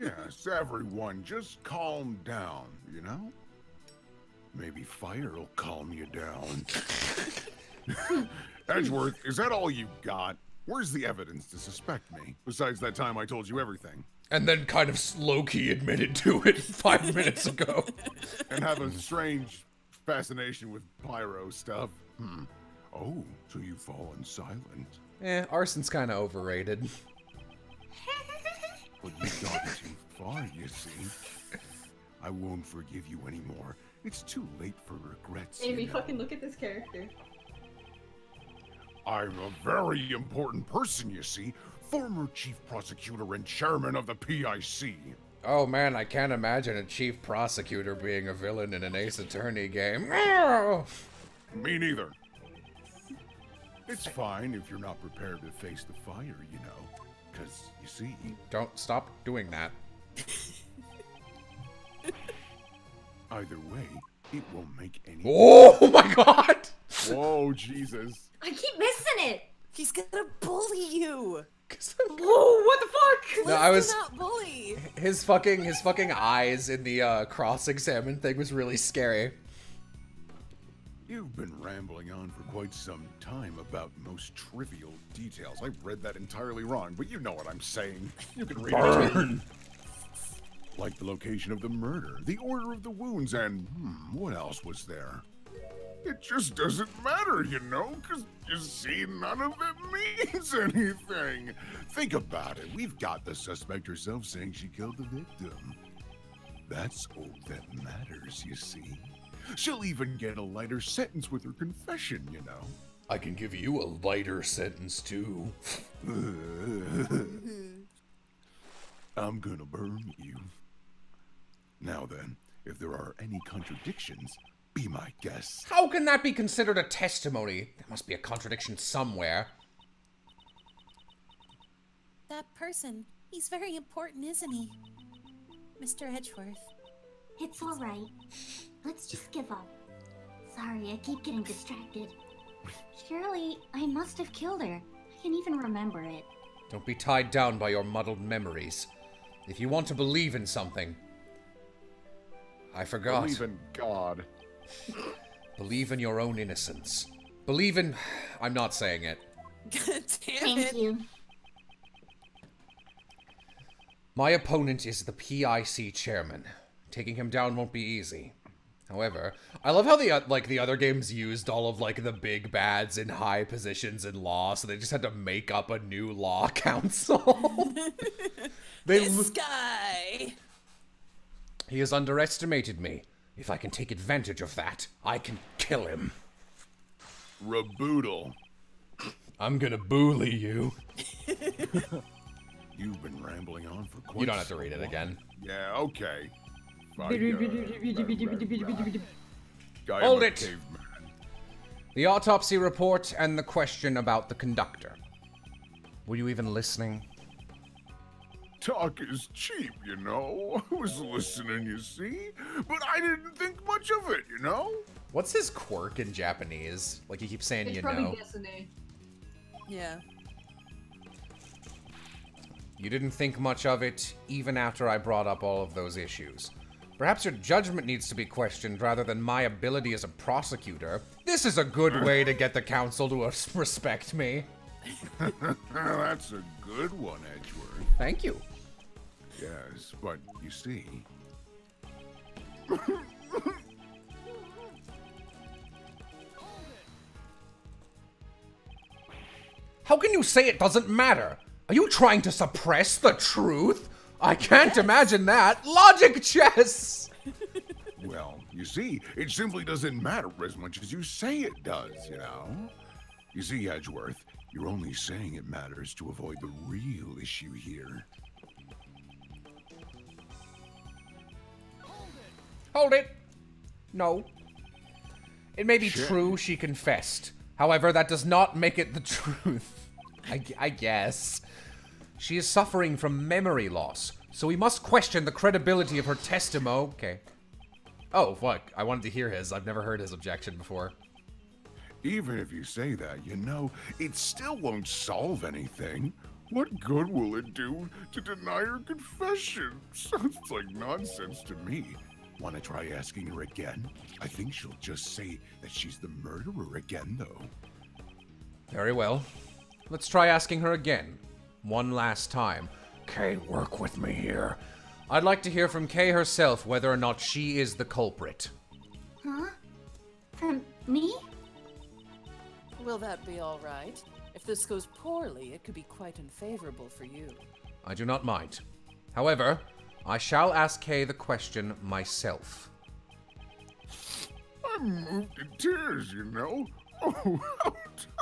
yes, everyone, just calm down, you know? Maybe fire will calm you down. Edgeworth, is that all you got? Where's the evidence to suspect me? Besides that time I told you everything. And then kind of low-key admitted to it 5 minutes ago. And have a strange fascination with pyro stuff. Hmm. Oh, so you've fallen silent. Eh, arson's kind of overrated. But you've gone too far, you see. I won't forgive you anymore. It's too late for regrets. Amy, you know? Fucking look at this character. I'm a very important person, you see. Former Chief Prosecutor and Chairman of the PIC. Oh man, I can't imagine a Chief Prosecutor being a villain in an Ace Attorney game. Me neither. It's fine if you're not prepared to face the fire, you know. Because, you see... Don't stop doing that. Either way, it won't make any... Oh my god! Whoa, Jesus. I keep missing it! He's gonna bully you! Whoa, what the fuck? No, I was... not bully. His fucking eyes in the cross-examine thing was really scary. You've been rambling on for quite some time about most trivial details. I read that entirely wrong, but you know what I'm saying. You can read it. Like the location of the murder, the order of the wounds, and what else was there? It just doesn't matter, you know, because you see, none of it means anything. Think about it. We've got the suspect herself saying she killed the victim. That's all that matters, you see. She'll even get a lighter sentence with her confession, you know. I can give you a lighter sentence, too. I'm gonna burn you. Now then, if there are any contradictions, be my guest. How can that be considered a testimony? There must be a contradiction somewhere. That person, he's very important, isn't he? Mr. Edgeworth. It's all right. Let's just give up. Sorry, I keep getting distracted. Surely, I must have killed her. I can even remember it. Don't be tied down by your muddled memories. If you want to believe in something... I forgot. Believe in God. Believe in your own innocence. Believe in... I'm not saying it. God damn it. Thank you. My opponent is the PIC chairman. Taking him down won't be easy. However, I love how the other games used all of like the big bads in high positions in law, so they just had to make up a new law council. This guy. He has underestimated me. If I can take advantage of that, I can kill him. Raboodle. I'm gonna bully you. You've been rambling on for quite. You don't have to read it again. Yeah. Okay. Hold it! The autopsy report and the question about the conductor. Were you even listening? Talk is cheap, you know. I was listening, you see? But I didn't think much of it, you know? What's his quirk in Japanese? Like, he keeps saying, you know. Yeah. You didn't think much of it, even after I brought up all of those issues. Perhaps your judgment needs to be questioned rather than my ability as a prosecutor. This is a good way to get the council to respect me. That's a good one, Edgeworth. Thank you. Yes, but you see... How can you say it doesn't matter? Are you trying to suppress the truth? I can't imagine that. Logic chess! Well, you see, it simply doesn't matter as much as you say it does, you know? You see, Edgeworth, you're only saying it matters to avoid the real issue here. Hold it! No. It may be true she confessed. However, that does not make it the truth. I guess. She is suffering from memory loss, so we must question the credibility of her testimony. Okay. Oh, fuck. I wanted to hear his. I've never heard his objection before. Even if you say that, you know, it still won't solve anything. What good will it do to deny her confession? Sounds like nonsense to me. Want to try asking her again? I think she'll just say that she's the murderer again, though. Very well. Let's try asking her again. One last time. Kay, work with me here. I'd like to hear from Kay herself whether or not she is the culprit. Huh? From me? Will that be all right? If this goes poorly, it could be quite unfavorable for you. I do not mind. However, I shall ask Kay the question myself. I'm moved to tears, you know. Oh, how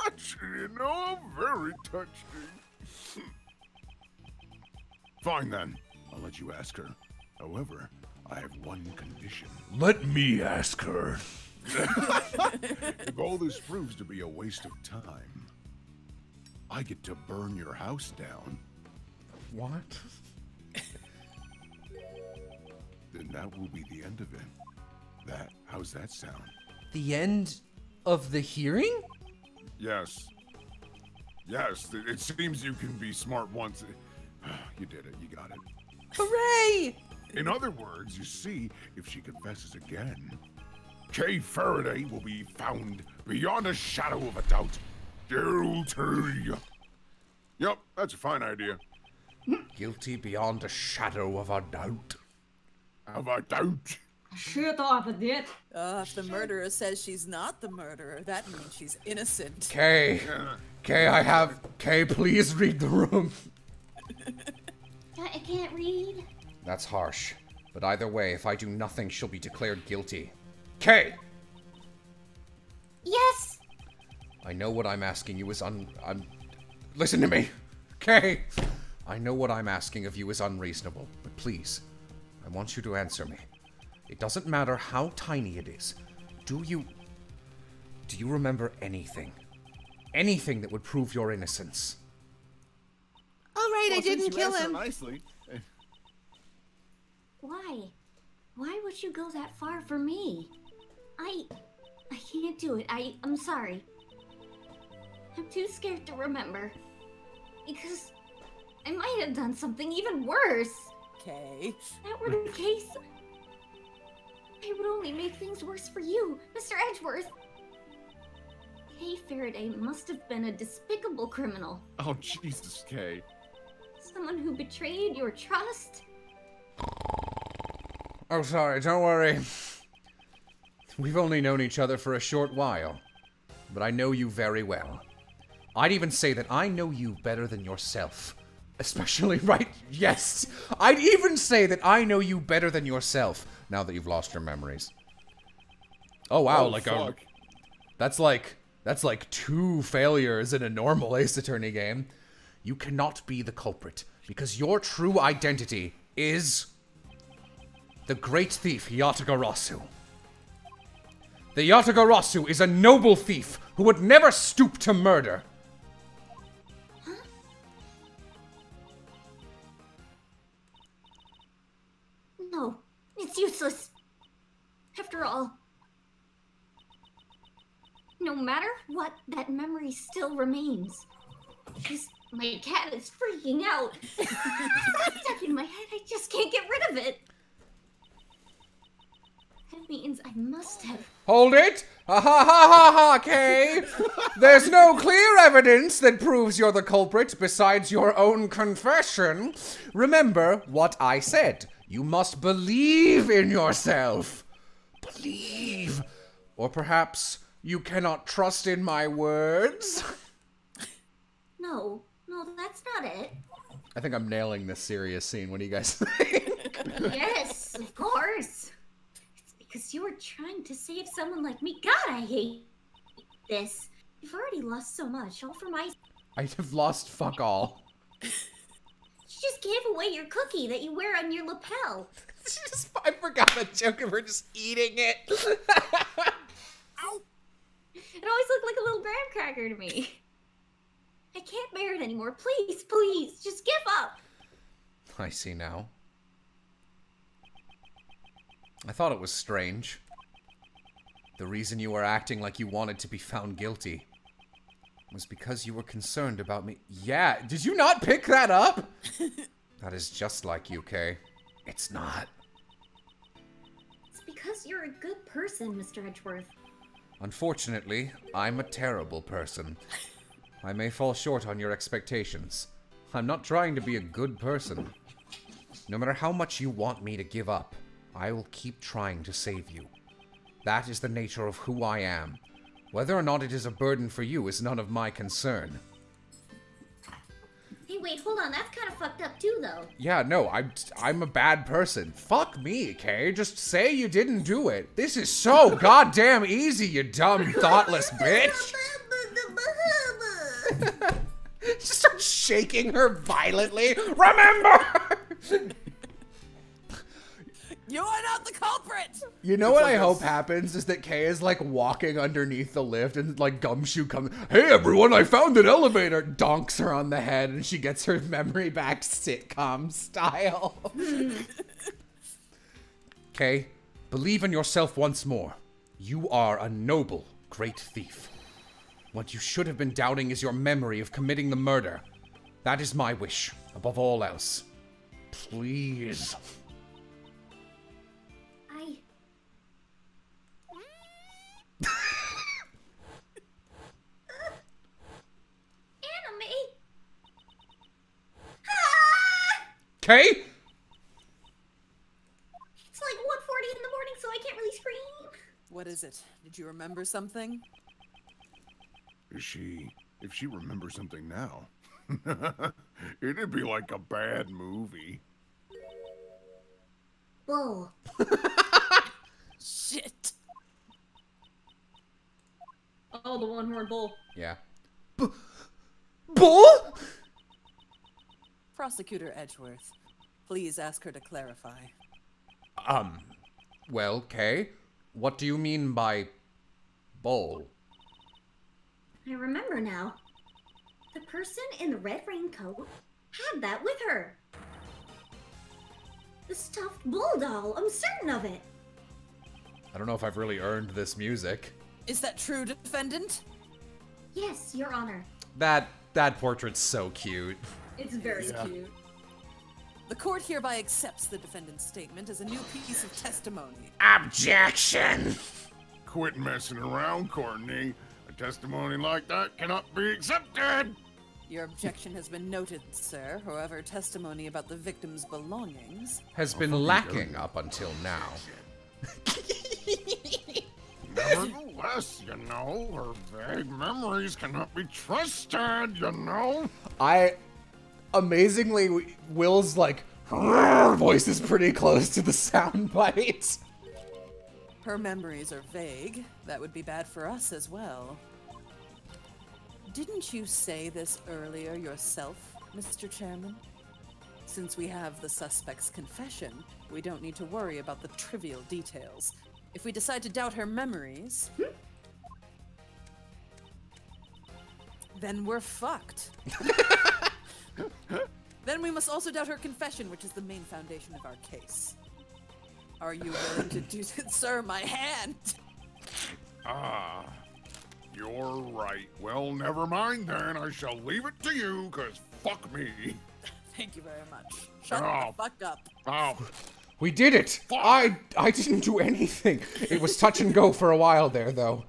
touching, you know. Very touching. Fine, then. I'll let you ask her. However, I have one condition. Let me ask her. If all this proves to be a waste of time, I get to burn your house down. What? Then that will be the end of it. How's that sound? The end of the hearing? Yes. Yes, it seems you can be smart once. You did it, you got it. Hooray! In other words, you see, if she confesses again, Kay Faraday will be found beyond a shadow of a doubt. Guilty. Yep, that's a fine idea. Guilty beyond a shadow of a doubt. Have I doubt? Shit off of it. If the murderer says she's not the murderer, that means she's innocent. Kay. Yeah. Kay, Kay, please read the room. I can't read. That's harsh. But either way, if I do nothing, she'll be declared guilty. Kay! Yes! I know what I'm asking you is listen to me! Kay! I know what I'm asking of you is unreasonable, but please, I want you to answer me. It doesn't matter how tiny it is. Do you remember anything? Anything that would prove your innocence? All right, well, I didn't kill him. Nicely. Why? Why would you go that far for me? I can't do it. I'm sorry. I'm too scared to remember. Because I might have done something even worse. Okay. If that were the case, it would only make things worse for you, Mr. Edgeworth. Kay Faraday must have been a despicable criminal. Oh, Jesus, Kay. Someone who betrayed your trust. Oh, sorry, don't worry. We've only known each other for a short while, but I know you very well. I'd even say that I know you better than yourself. Especially right, yes. I'd even say that I know you better than yourself now that you've lost your memories. Oh wow, that's like two failures in a normal Ace Attorney game. You cannot be the culprit because your true identity is the great thief Yatagarasu. The Yatagarasu is a noble thief who would never stoop to murder. No, it's useless. After all, no matter what, that memory still remains. Just, my cat is freaking out. It's stuck in my head, I just can't get rid of it. That means I must have... Hold it! Ha ha ha ha ha, Kay! There's no clear evidence that proves you're the culprit besides your own confession. Remember what I said. You must believe in yourself. Believe. Or perhaps you cannot trust in my words. No, that's not it. I think I'm nailing this serious scene. What do you guys think? Yes, of course. It's because you were trying to save someone like me. God, I hate this. You've already lost so much, all for my... I have lost fuck all. She just gave away your cookie that you wear on your lapel. She just... I forgot that joke of her just eating it. It always looked like a little graham cracker to me. I can't bear it anymore. Please, please, just give up. I see now. I thought it was strange. The reason you were acting like you wanted to be found guilty was because you were concerned about me. Yeah, did you not pick that up? That is just like you, Kay. It's not. It's because you're a good person, Mr. Edgeworth. Unfortunately, I'm a terrible person. I may fall short on your expectations. I'm not trying to be a good person. No matter how much you want me to give up, I will keep trying to save you. That is the nature of who I am. Whether or not it is a burden for you is none of my concern. Hey, wait, hold on. That's kind of fucked up too, though. Yeah, no, I'm a bad person. Fuck me, Kay. Just say you didn't do it. This is so goddamn easy, you dumb, thoughtless bitch. She starts shaking her violently. Remember! You're not the culprit! You know what I hope happens is that Kay is like walking underneath the lift and like Gumshoe comes, hey everyone, I found an elevator! Donks her on the head and she gets her memory back sitcom style. Kay, believe in yourself once more. You are a noble, great thief. What you should have been doubting is your memory of committing the murder. That is my wish, above all else. Please. I... Anime! Kay? It's like 1:40 in the morning, so I can't really scream. What is it? Did you remember something? If she remembers something now, it'd be like a bad movie. Whoa. Shit. Oh, the one-horned bull. Yeah. Bull? Prosecutor Edgeworth, please ask her to clarify. Well, Kay, what do you mean by bull? I remember now. The person in the red raincoat had that with her. The stuffed bull doll, I'm certain of it. I don't know if I've really earned this music. Is that true, defendant? Yes, Your Honor. That portrait's so cute. It's very cute. The court hereby accepts the defendant's statement as a new piece of testimony. Objection! Quit messing around, Courtney. Testimony like that cannot be accepted! Your objection has been noted, sir. However, testimony about the victim's belongings... has been lacking up until now. Nevertheless, you know, her vague memories cannot be trusted, you know? Amazingly, Will's like... voice is pretty close to the sound bites. Her memories are vague. That would be bad for us as well. Didn't you say this earlier yourself, Mr. Chairman? Since we have the suspect's confession, we don't need to worry about the trivial details. If we decide to doubt her memories... then we're fucked. Then we must also doubt her confession, which is the main foundation of our case. Are you willing to do that, sir? My hand! Ah, you're right. Well, never mind then. I shall leave it to you, because fuck me. Thank you very much. Shut the fuck up. Oh. We did it! Fuck. I didn't do anything. It was touch and go for a while there, though.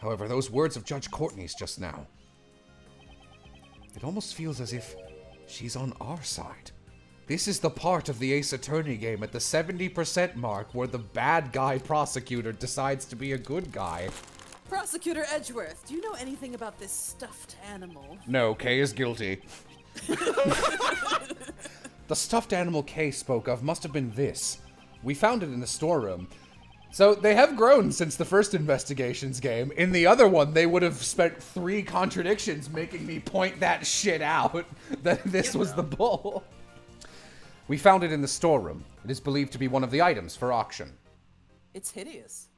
However, those words of Judge Courtney's just now. It almost feels as if she's on our side. This is the part of the Ace Attorney game at the 70% mark where the bad guy prosecutor decides to be a good guy. Prosecutor Edgeworth, do you know anything about this stuffed animal? No, Kay is guilty. The stuffed animal Kay spoke of must have been this. We found it in the storeroom. So they have grown since the first investigations game. In the other one, they would have spent 3 contradictions making me point that shit out, that this was the bull. We found it in the storeroom. It is believed to be one of the items for auction. It's hideous.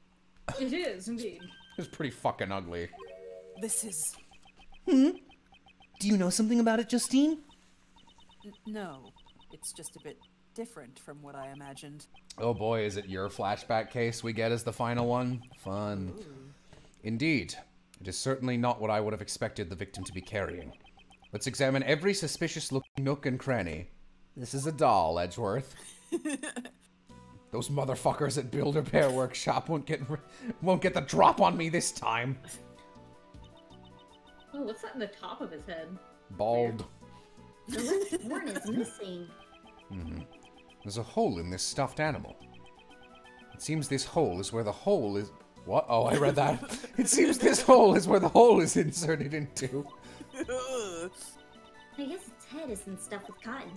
It is, indeed. It's pretty fucking ugly. This is... Hmm? Do you know something about it, Justine? No. It's just a bit different from what I imagined. Oh boy, is it your flashback case we get as the final one? Fun. Ooh. Indeed. It is certainly not what I would have expected the victim to be carrying. Let's examine every suspicious-looking nook and cranny. This is a doll, Edgeworth. Those motherfuckers at Build-A-Bear Workshop won't get the drop on me this time. Oh, what's that in the top of his head? Bald. The left horn is missing. Mm-hmm. There's a hole in this stuffed animal. It seems this hole is where the hole is... What? Oh, I read that. It seems this hole is where the hole is inserted into. I guess its head isn't stuffed with cotton.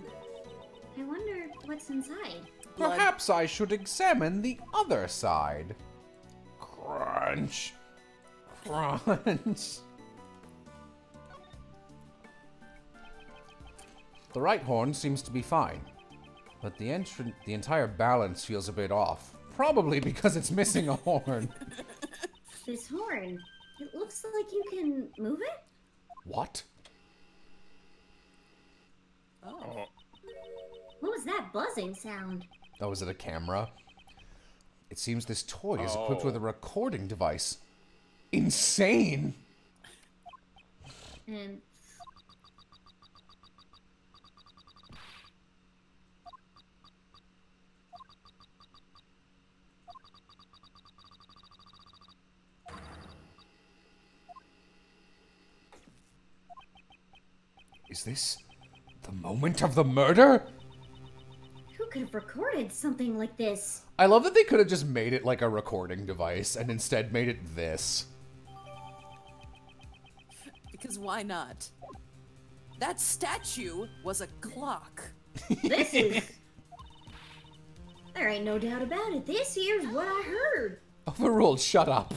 I wonder what's inside. Perhaps I should examine the other side. Crunch. Crunch. The right horn seems to be fine. But the entire balance feels a bit off. Probably because it's missing a horn. This horn, it looks like you can move it? What? Oh. What was that buzzing sound? Oh, is it a camera? It seems this toy is equipped with a recording device. Insane! And... Is this the moment of the murder? Who could have recorded something like this? I love that they could have just made it like a recording device and instead made it this. Because why not? That statue was a clock. This is... There ain't no doubt about it. This here's what I heard. Overruled. Shut up.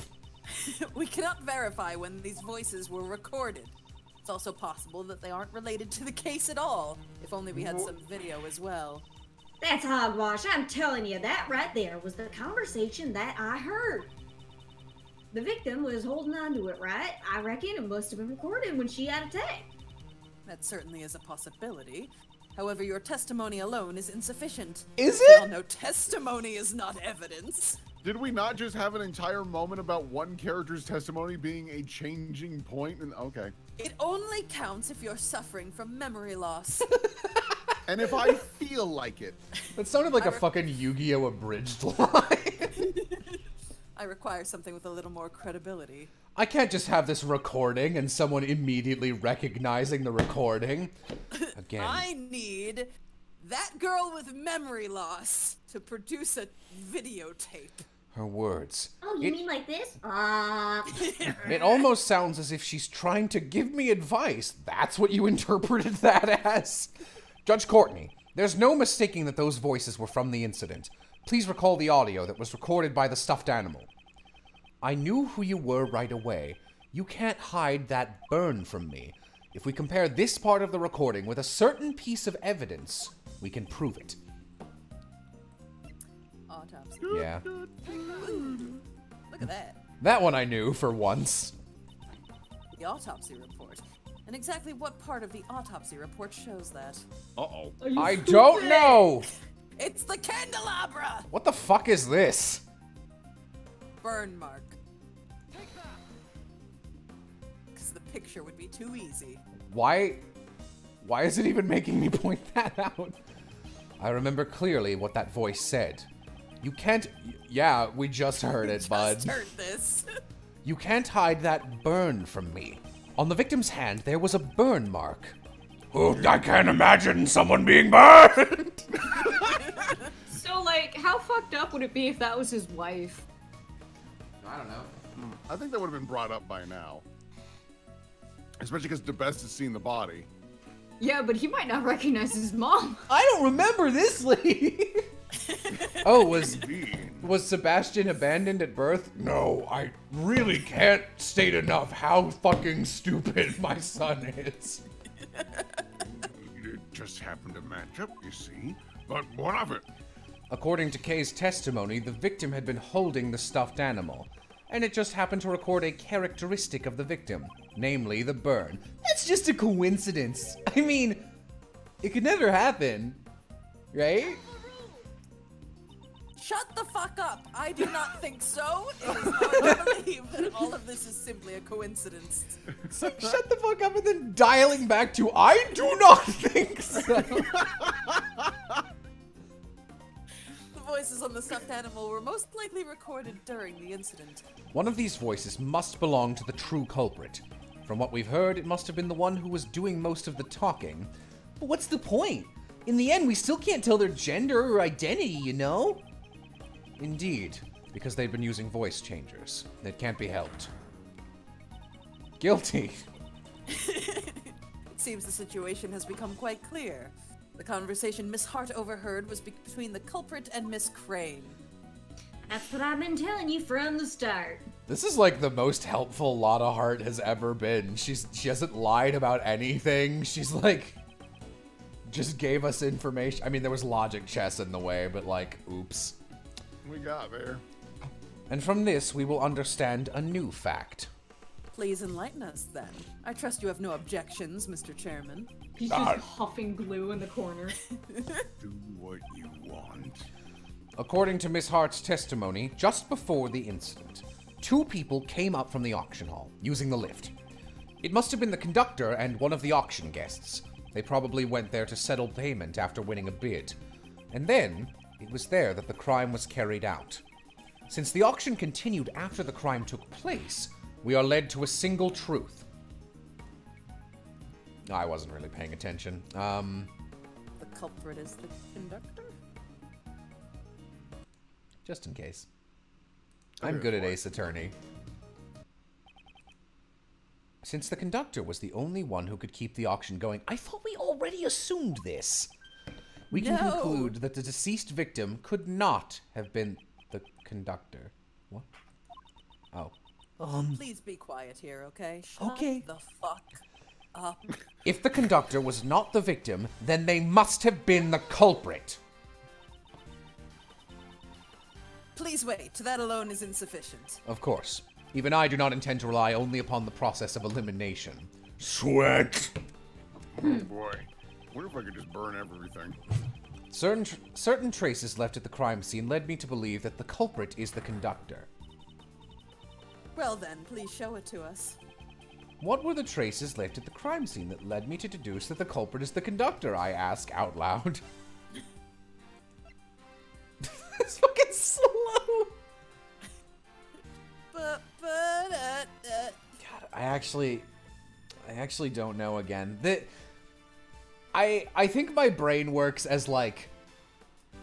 We cannot verify when these voices were recorded. It's also possible that they aren't related to the case at all. If only we had some video as well. That's hogwash. I'm telling you, that right there was the conversation that I heard. The victim was holding on to it, right? I reckon it must have been recorded when she had a tape. That certainly is a possibility. However, your testimony alone is insufficient. Is it? Well, no, testimony is not evidence. Did we not just have an entire moment about one character's testimony being a changing point? And okay. It only counts if you're suffering from memory loss. And if I feel like it. That sounded like a fucking Yu-Gi-Oh! Abridged line. I require something with a little more credibility. I can't just have this recording and someone immediately recognizing the recording. Again. I need that girl with memory loss to produce a videotape. Her words. Oh, you mean like this? It almost sounds as if she's trying to give me advice. That's what you interpreted that as? Judge Courtney, there's no mistaking that those voices were from the incident. Please recall the audio that was recorded by the stuffed animal. I knew who you were right away. You can't hide that burn from me. If we compare this part of the recording with a certain piece of evidence, we can prove it. Autopsy. Yeah. Look at that. That one I knew for once. The autopsy report. And exactly what part of the autopsy report shows that? Uh-oh. I don't know! It's the candelabra! What the fuck is this? Burn mark. Take that! Because the picture would be too easy. Why is it even making me point that out? I remember clearly what that voice said. You can't... Yeah, we just heard it, bud. Just heard this. You can't hide that burn from me. On the victim's hand, there was a burn mark. Oh, I can't imagine someone being burned! So, like, how fucked up would it be if that was his wife? I don't know. I think that would have been brought up by now. Especially because Debeste has seen the body. Yeah, but he might not recognize his mom. I don't remember this lady. Oh, was Sebastian abandoned at birth? No, I really can't state enough how fucking stupid my son is. It just happened to match up, you see. But what of it? According to Kay's testimony, the victim had been holding the stuffed animal, and it just happened to record a characteristic of the victim, namely the burn. That's just a coincidence. I mean, it could never happen, right? Shut the fuck up! I do not think so. It is hard to believe that all of this is simply a coincidence. So shut the fuck up and then dialing back to I do not think so. The voices on the stuffed animal were most likely recorded during the incident. One of these voices must belong to the true culprit. From what we've heard, it must have been the one who was doing most of the talking. But what's the point? In the end, we still can't tell their gender or identity, you know? Indeed, because they've been using voice changers. That can't be helped. Guilty. It seems the situation has become quite clear. The conversation Miss Hart overheard was between the culprit and Miss Crane. That's what I've been telling you from the start. This is like the most helpful Lotta Hart has ever been. She hasn't lied about anything. She's like, just gave us information. I mean, there was logic chess in the way, but like, oops. We got there. And from this, we will understand a new fact. Please enlighten us, then. I trust you have no objections, Mr. Chairman. He's just huffing glue in the corner. Do what you want. According to Miss Hart's testimony, just before the incident, two people came up from the auction hall, using the lift. It must have been the conductor and one of the auction guests. They probably went there to settle payment after winning a bid. And then, it was there that the crime was carried out. Since the auction continued after the crime took place, we are led to a single truth. I wasn't really paying attention. The culprit is the conductor? Just in case. I'm good at Ace Attorney. Since the conductor was the only one who could keep the auction going, I thought we already assumed this. We can conclude that the deceased victim could not have been the conductor. What? Oh. Please be quiet here, okay? Shut the fuck up. If the conductor was not the victim, then they must have been the culprit. Please wait. That alone is insufficient. Of course. Even I do not intend to rely only upon the process of elimination. Sweat. Oh, boy. I wonder if I could just burn everything. Certain traces left at the crime scene led me to believe that the culprit is the conductor. Well then, please show it to us. What were the traces left at the crime scene that led me to deduce that the culprit is the conductor, I ask out loud. It's fucking slow. God, I actually don't know again. I think my brain works as, like,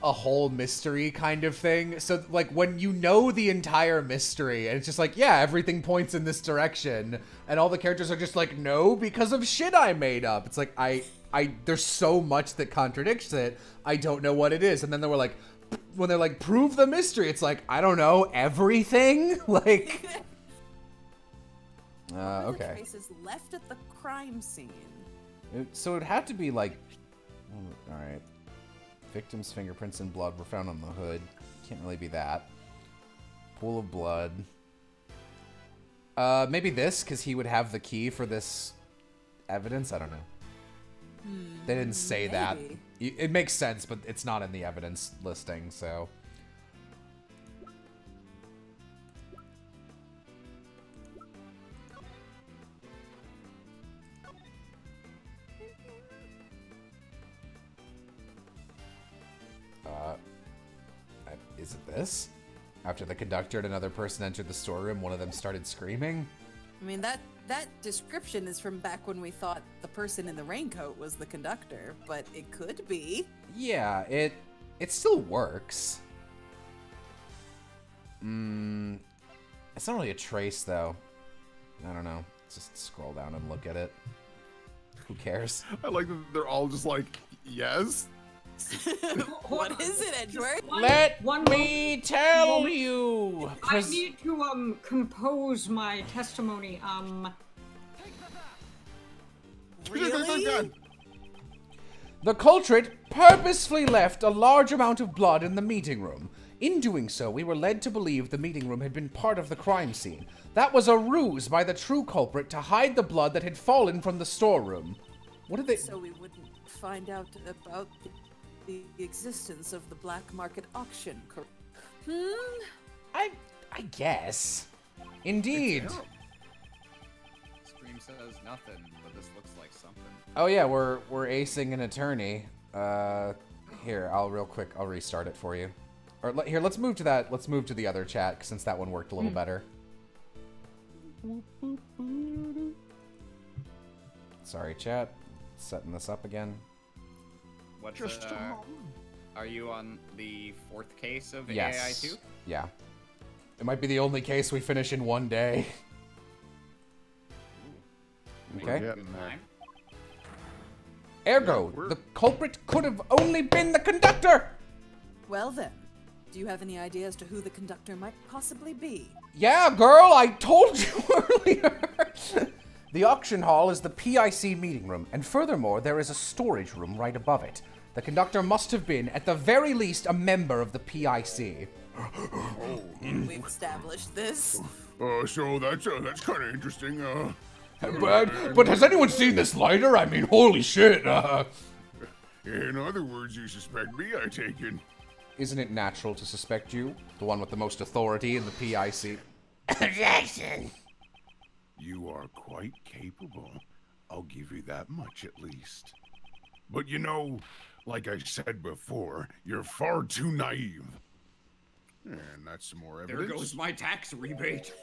a whole mystery kind of thing. So, like, when you know the entire mystery, and it's just like, yeah, everything points in this direction, and all the characters are just like, no, because of shit I made up. It's like, there's so much that contradicts it, I don't know what it is. And then they were like, when they're like, prove the mystery, it's like, I don't know, everything? Like, okay. The traces left at the crime scene. So it had to be like, alright, victim's fingerprints and blood were found on the hood. Can't really be that. Pool of blood. Maybe this, because he would have the key for this evidence? I don't know. They didn't say that. It makes sense, but it's not in the evidence listing, so. Is it this? After the conductor and another person entered the storeroom, one of them started screaming. I mean, that description is from back when we thought the person in the raincoat was the conductor, but it could be. Yeah, it still works. It's not really a trace, though. I don't know. Let's just scroll down and look at it. Who cares? I like that they're all just like, yes. What is it, Edgeworth? Let me tell you. I need to compose my testimony. Really? The culprit purposefully left a large amount of blood in the meeting room. In doing so, we were led to believe the meeting room had been part of the crime scene. That was a ruse by the true culprit to hide the blood that had fallen from the storeroom. What did they- So we wouldn't find out about the existence of the black market auction, correct? Hmm? I guess. Indeed. Scream says nothing, but this looks like something. Oh yeah, we're acing an attorney. Here, I'll restart it for you. Or here, let's move to that. Let's move to the other chat since that one worked a little better. Sorry, chat. Setting this up again. What's are you on the fourth case of AI2? Yeah. It might be the only case we finish in one day. Ooh. Okay. Good time. Ergo, the culprit could have only been the conductor. Well then. Do you have any idea as to who the conductor might possibly be? Yeah, girl, I told you earlier. The auction hall is the PIC meeting room, and furthermore, there is a storage room right above it. The conductor must have been, at the very least, a member of the PIC. We've established this. So that's kind of interesting. But has anyone seen this lighter? I mean, holy shit. In other words, you suspect me, I take it. Isn't it natural to suspect you? The one with the most authority in the PIC. Jackson! You are quite capable. I'll give you that much at least. But you know, like I said before, you're far too naive. And that's some more evidence. There goes my tax rebate.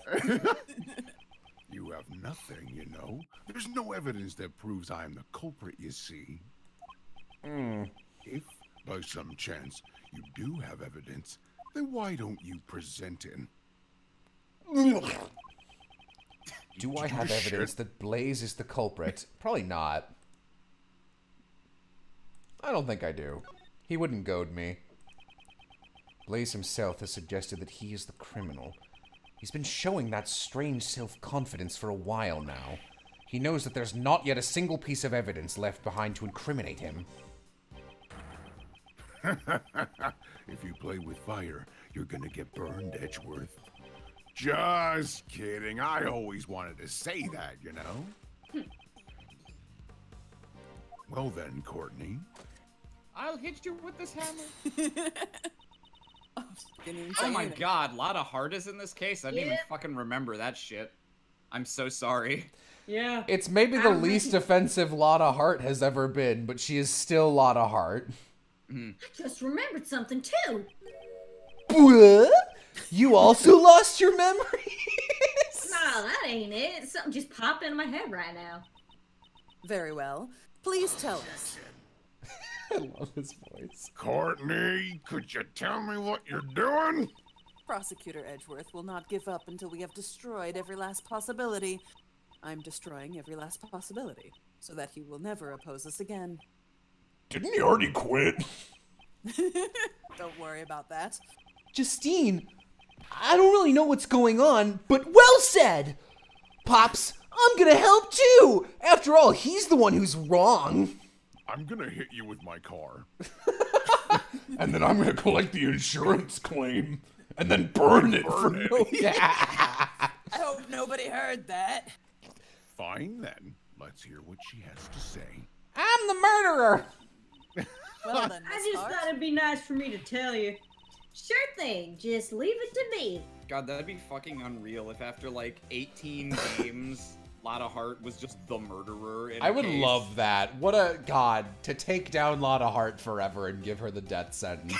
You have nothing, you know. There's no evidence that proves I am the culprit, you see. If by some chance you do have evidence, then why don't you present it? Do I have evidence that Blaise is the culprit? Probably not. I don't think I do. He wouldn't goad me. Blaise himself has suggested that he is the criminal. He's been showing that strange self-confidence for a while now. He knows that there's not yet a single piece of evidence left behind to incriminate him. If you play with fire, you're gonna get burned, Edgeworth. Just kidding. I always wanted to say that, you know? Well then, Courtney. I'll hit you with this hammer. Oh my god, Lotta Hart is in this case? I didn't even fucking remember that shit. I'm so sorry. Yeah. It's maybe the least offensive Lotta Hart has ever been, but she is still Lotta Hart. I just remembered something, too. You also lost your memories? No, that ain't it. Something just popped into my head right now. Very well. Please tell us. I love his voice. Courtney, could you tell me what you're doing? Prosecutor Edgeworth will not give up until we have destroyed every last possibility. I'm destroying every last possibility so that he will never oppose us again. Didn't he already quit? Don't worry about that. Justine, I don't really know what's going on, but well said! Pops, I'm gonna help too! After all, he's the one who's wrong. I'm gonna hit you with my car. And then I'm gonna collect the insurance claim. And then burn it. I hope nobody heard that. Fine then, let's hear what she has to say. I'm the murderer! Well, then, I just thought it'd be nice for me to tell you. Sure thing, just leave it to me. God, that'd be fucking unreal if after like 18 games, Lotta Hart was just the murderer in a case. I would love that. What a god, to take down Lotta Hart forever and give her the death sentence.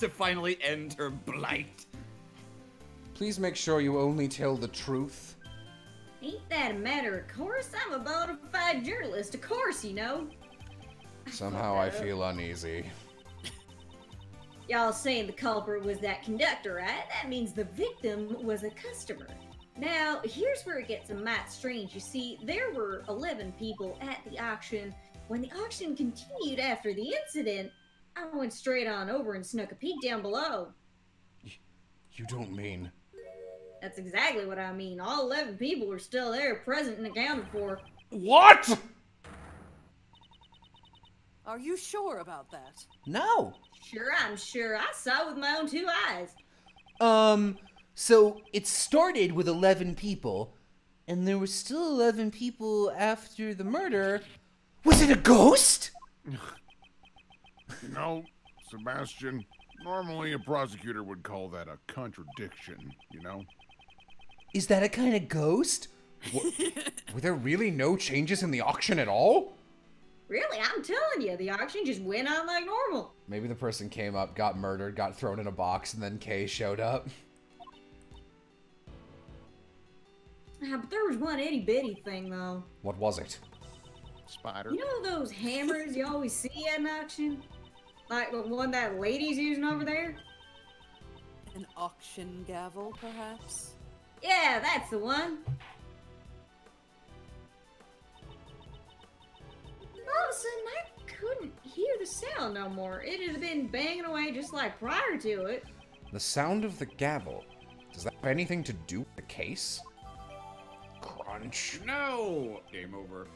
To finally end her blight. Please make sure you only tell the truth. Ain't that a matter of course? I'm a bona fide journalist, of course, you know. Somehow I feel uneasy. Y'all saying the culprit was that conductor, right? That means the victim was a customer. Now, here's where it gets a mite strange. You see, there were 11 people at the auction. When the auction continued after the incident, I went straight on over and snuck a peek down below. You don't mean... That's exactly what I mean. All 11 people were still there, present and accounted for. What?! Are you sure about that? No. Sure, I'm sure. I saw with my own two eyes. So it started with 11 people, and there were still 11 people after the murder. Was it a ghost? No, Sebastian. Normally a prosecutor would call that a contradiction, you know? Is that a kind of ghost? Were there really no changes in the auction at all? Really, I'm telling you, the auction just went on like normal. Maybe the person came up, got murdered, got thrown in a box, and then Kay showed up. But there was one itty-bitty thing, though. What was it? Spider. You know those hammers you always see at an auction? Like the one that lady's using over there? An auction gavel, perhaps? Yeah, that's the one. All of a sudden, I couldn't hear the sound no more. It had been banging away just like prior to it. The sound of the gavel? Does that have anything to do with the case? Crunch. No! Game over.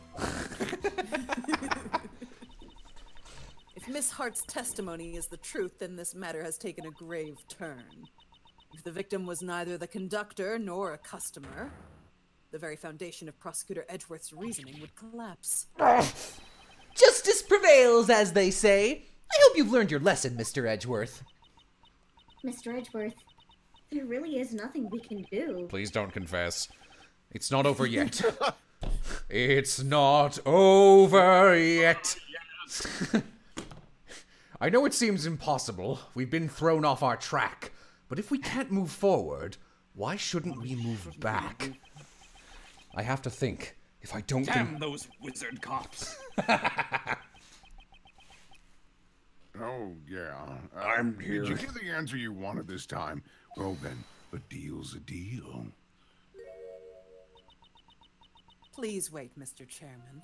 If Miss Hart's testimony is the truth, then this matter has taken a grave turn. If the victim was neither the conductor nor a customer, the very foundation of Prosecutor Edgeworth's reasoning would collapse. Justice prevails, as they say. I hope you've learned your lesson, Mr. Edgeworth. Mr. Edgeworth, there really is nothing we can do. Please don't confess. It's not over yet. It's not over yet. I know it seems impossible. We've been thrown off our track. But if we can't move forward, why shouldn't we move back? I have to think. If I don't think... Damn those wizard cops. Oh, yeah. I'm here. Did you get the answer you wanted this time? Well then, a deal's a deal. Please wait, Mr. Chairman.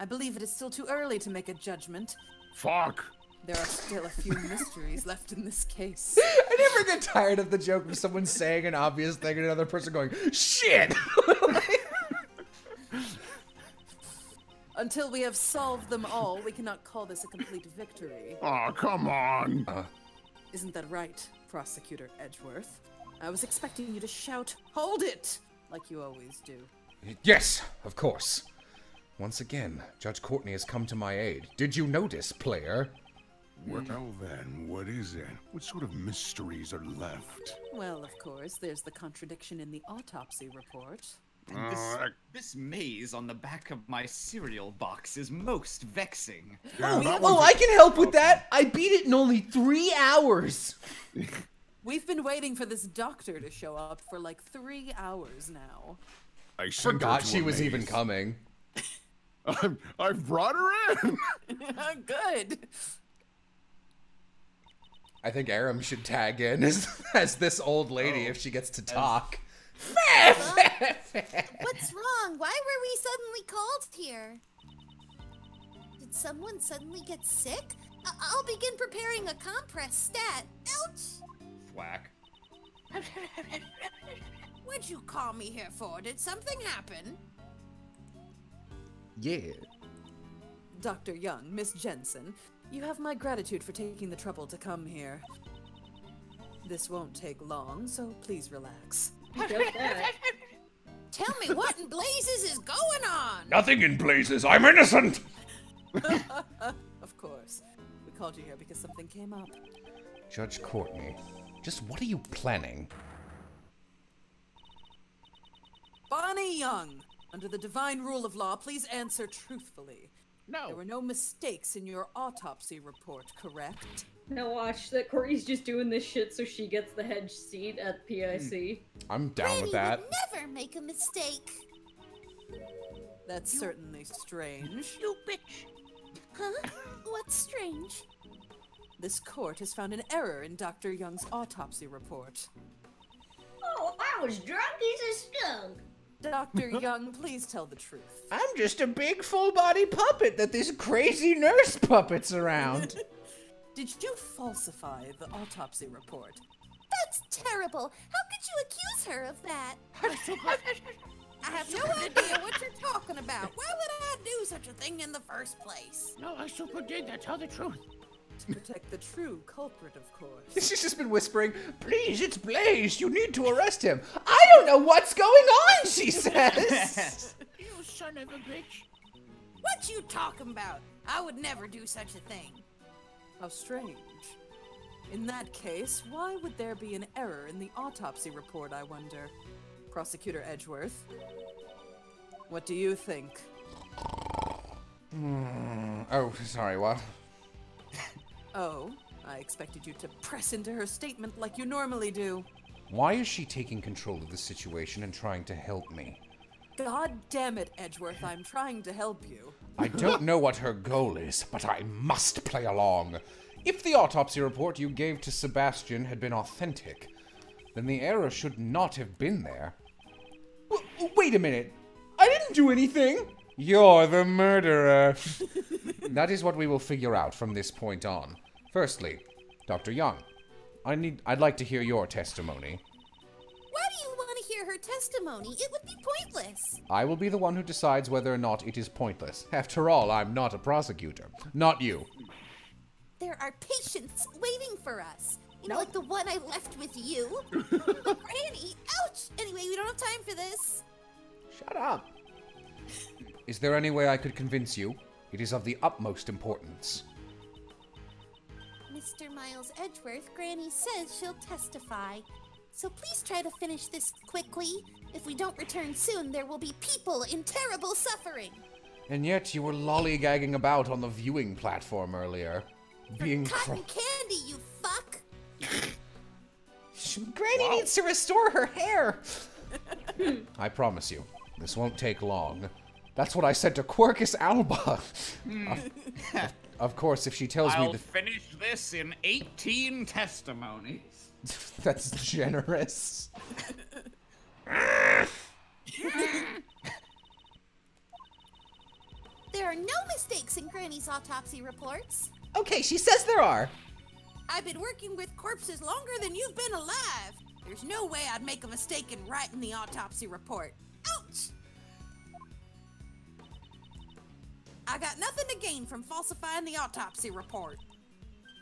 I believe it is still too early to make a judgment. Fuck! There are still a few mysteries left in this case. I never get tired of the joke of someone saying an obvious thing and another person going, shit! Until we have solved them all, we cannot call this a complete victory. Aw, oh, come on! Isn't that right, Prosecutor Edgeworth? I was expecting you to shout, hold it! Like you always do. Yes, of course. Once again, Judge Courtney has come to my aid. Did you notice, player? Well then, what is it? What sort of mysteries are left? Well, of course, there's the contradiction in the autopsy report. This maze on the back of my cereal box is most vexing. Yeah, oh, I can help with that! I beat it in only 3 hours! We've been waiting for this doctor to show up for like 3 hours now. I forgot she was even coming. I brought her in! Good! I think Aram should tag in as this old lady if she gets to talk. What's wrong? Why were we suddenly called here? Did someone suddenly get sick? I'll begin preparing a compress stat. Ouch! Whack. What'd you call me here for? Did something happen? Yeah. Dr. Young, Miss Jensen, you have my gratitude for taking the trouble to come here. This won't take long, so please relax. Tell me what in blazes is going on! Nothing in blazes! I'm innocent! Of course. We called you here because something came up. Judge Courtney, just what are you planning? Bonnie Young! Under the divine rule of law, please answer truthfully. No. There were no mistakes in your autopsy report, correct? Now watch that Courtney's just doing this shit so she gets the head seat at PIC. I'm down with that. You never make a mistake. That's certainly strange. You bitch. Huh? What's strange? This court has found an error in Dr. Young's autopsy report. Oh, wow. I was drunk as a skunk. Dr. Young, please tell the truth. I'm just a big full-body puppet that this crazy nurse puppets around. Did you falsify the autopsy report? That's terrible. How could you accuse her of that? I have no idea what you're talking about. Why would I do such a thing in the first place? No, I super did. That's all the truth. To protect the true culprit, of course. She's just been whispering, please, it's Blaise. You need to arrest him. I don't know what's going on, she says. You son of a bitch. What you talking about? I would never do such a thing. How strange. In that case, why would there be an error in the autopsy report, I wonder? Prosecutor Edgeworth, what do you think? Oh, sorry, what? Oh, I expected you to press into her statement like you normally do. Why is she taking control of the situation and trying to help me? God damn it, Edgeworth, I'm trying to help you. I don't know what her goal is, but I must play along. If the autopsy report you gave to Sebastian had been authentic, then the error should not have been there. Wait a minute. I didn't do anything. You're the murderer. That is what we will figure out from this point on. Firstly, Dr. Young, I'd like to hear your testimony. Why do you want to hear her testimony? It would be pointless. I will be the one who decides whether or not it is pointless. After all, I'm not a prosecutor. Not you. There are patients waiting for us. You know, like the one I left with you. Granny, ouch! Anyway, we don't have time for this. Shut up. Is there any way I could convince you? It is of the utmost importance. Mr. Miles Edgeworth, Granny says she'll testify. So please try to finish this quickly. If we don't return soon, there will be people in terrible suffering. And yet you were lollygagging about on the viewing platform earlier. Being cotton candy, you fuck! Granny needs to restore her hair! I promise you, this won't take long. That's what I said to Quercus Alba. Of course, if she tells me that- I'll finish this in 18 testimonies. That's generous. There are no mistakes in Granny's autopsy reports. Okay, she says there are. I've been working with corpses longer than you've been alive. There's no way I'd make a mistake in writing the autopsy report. Ouch! I got nothing to gain from falsifying the autopsy report.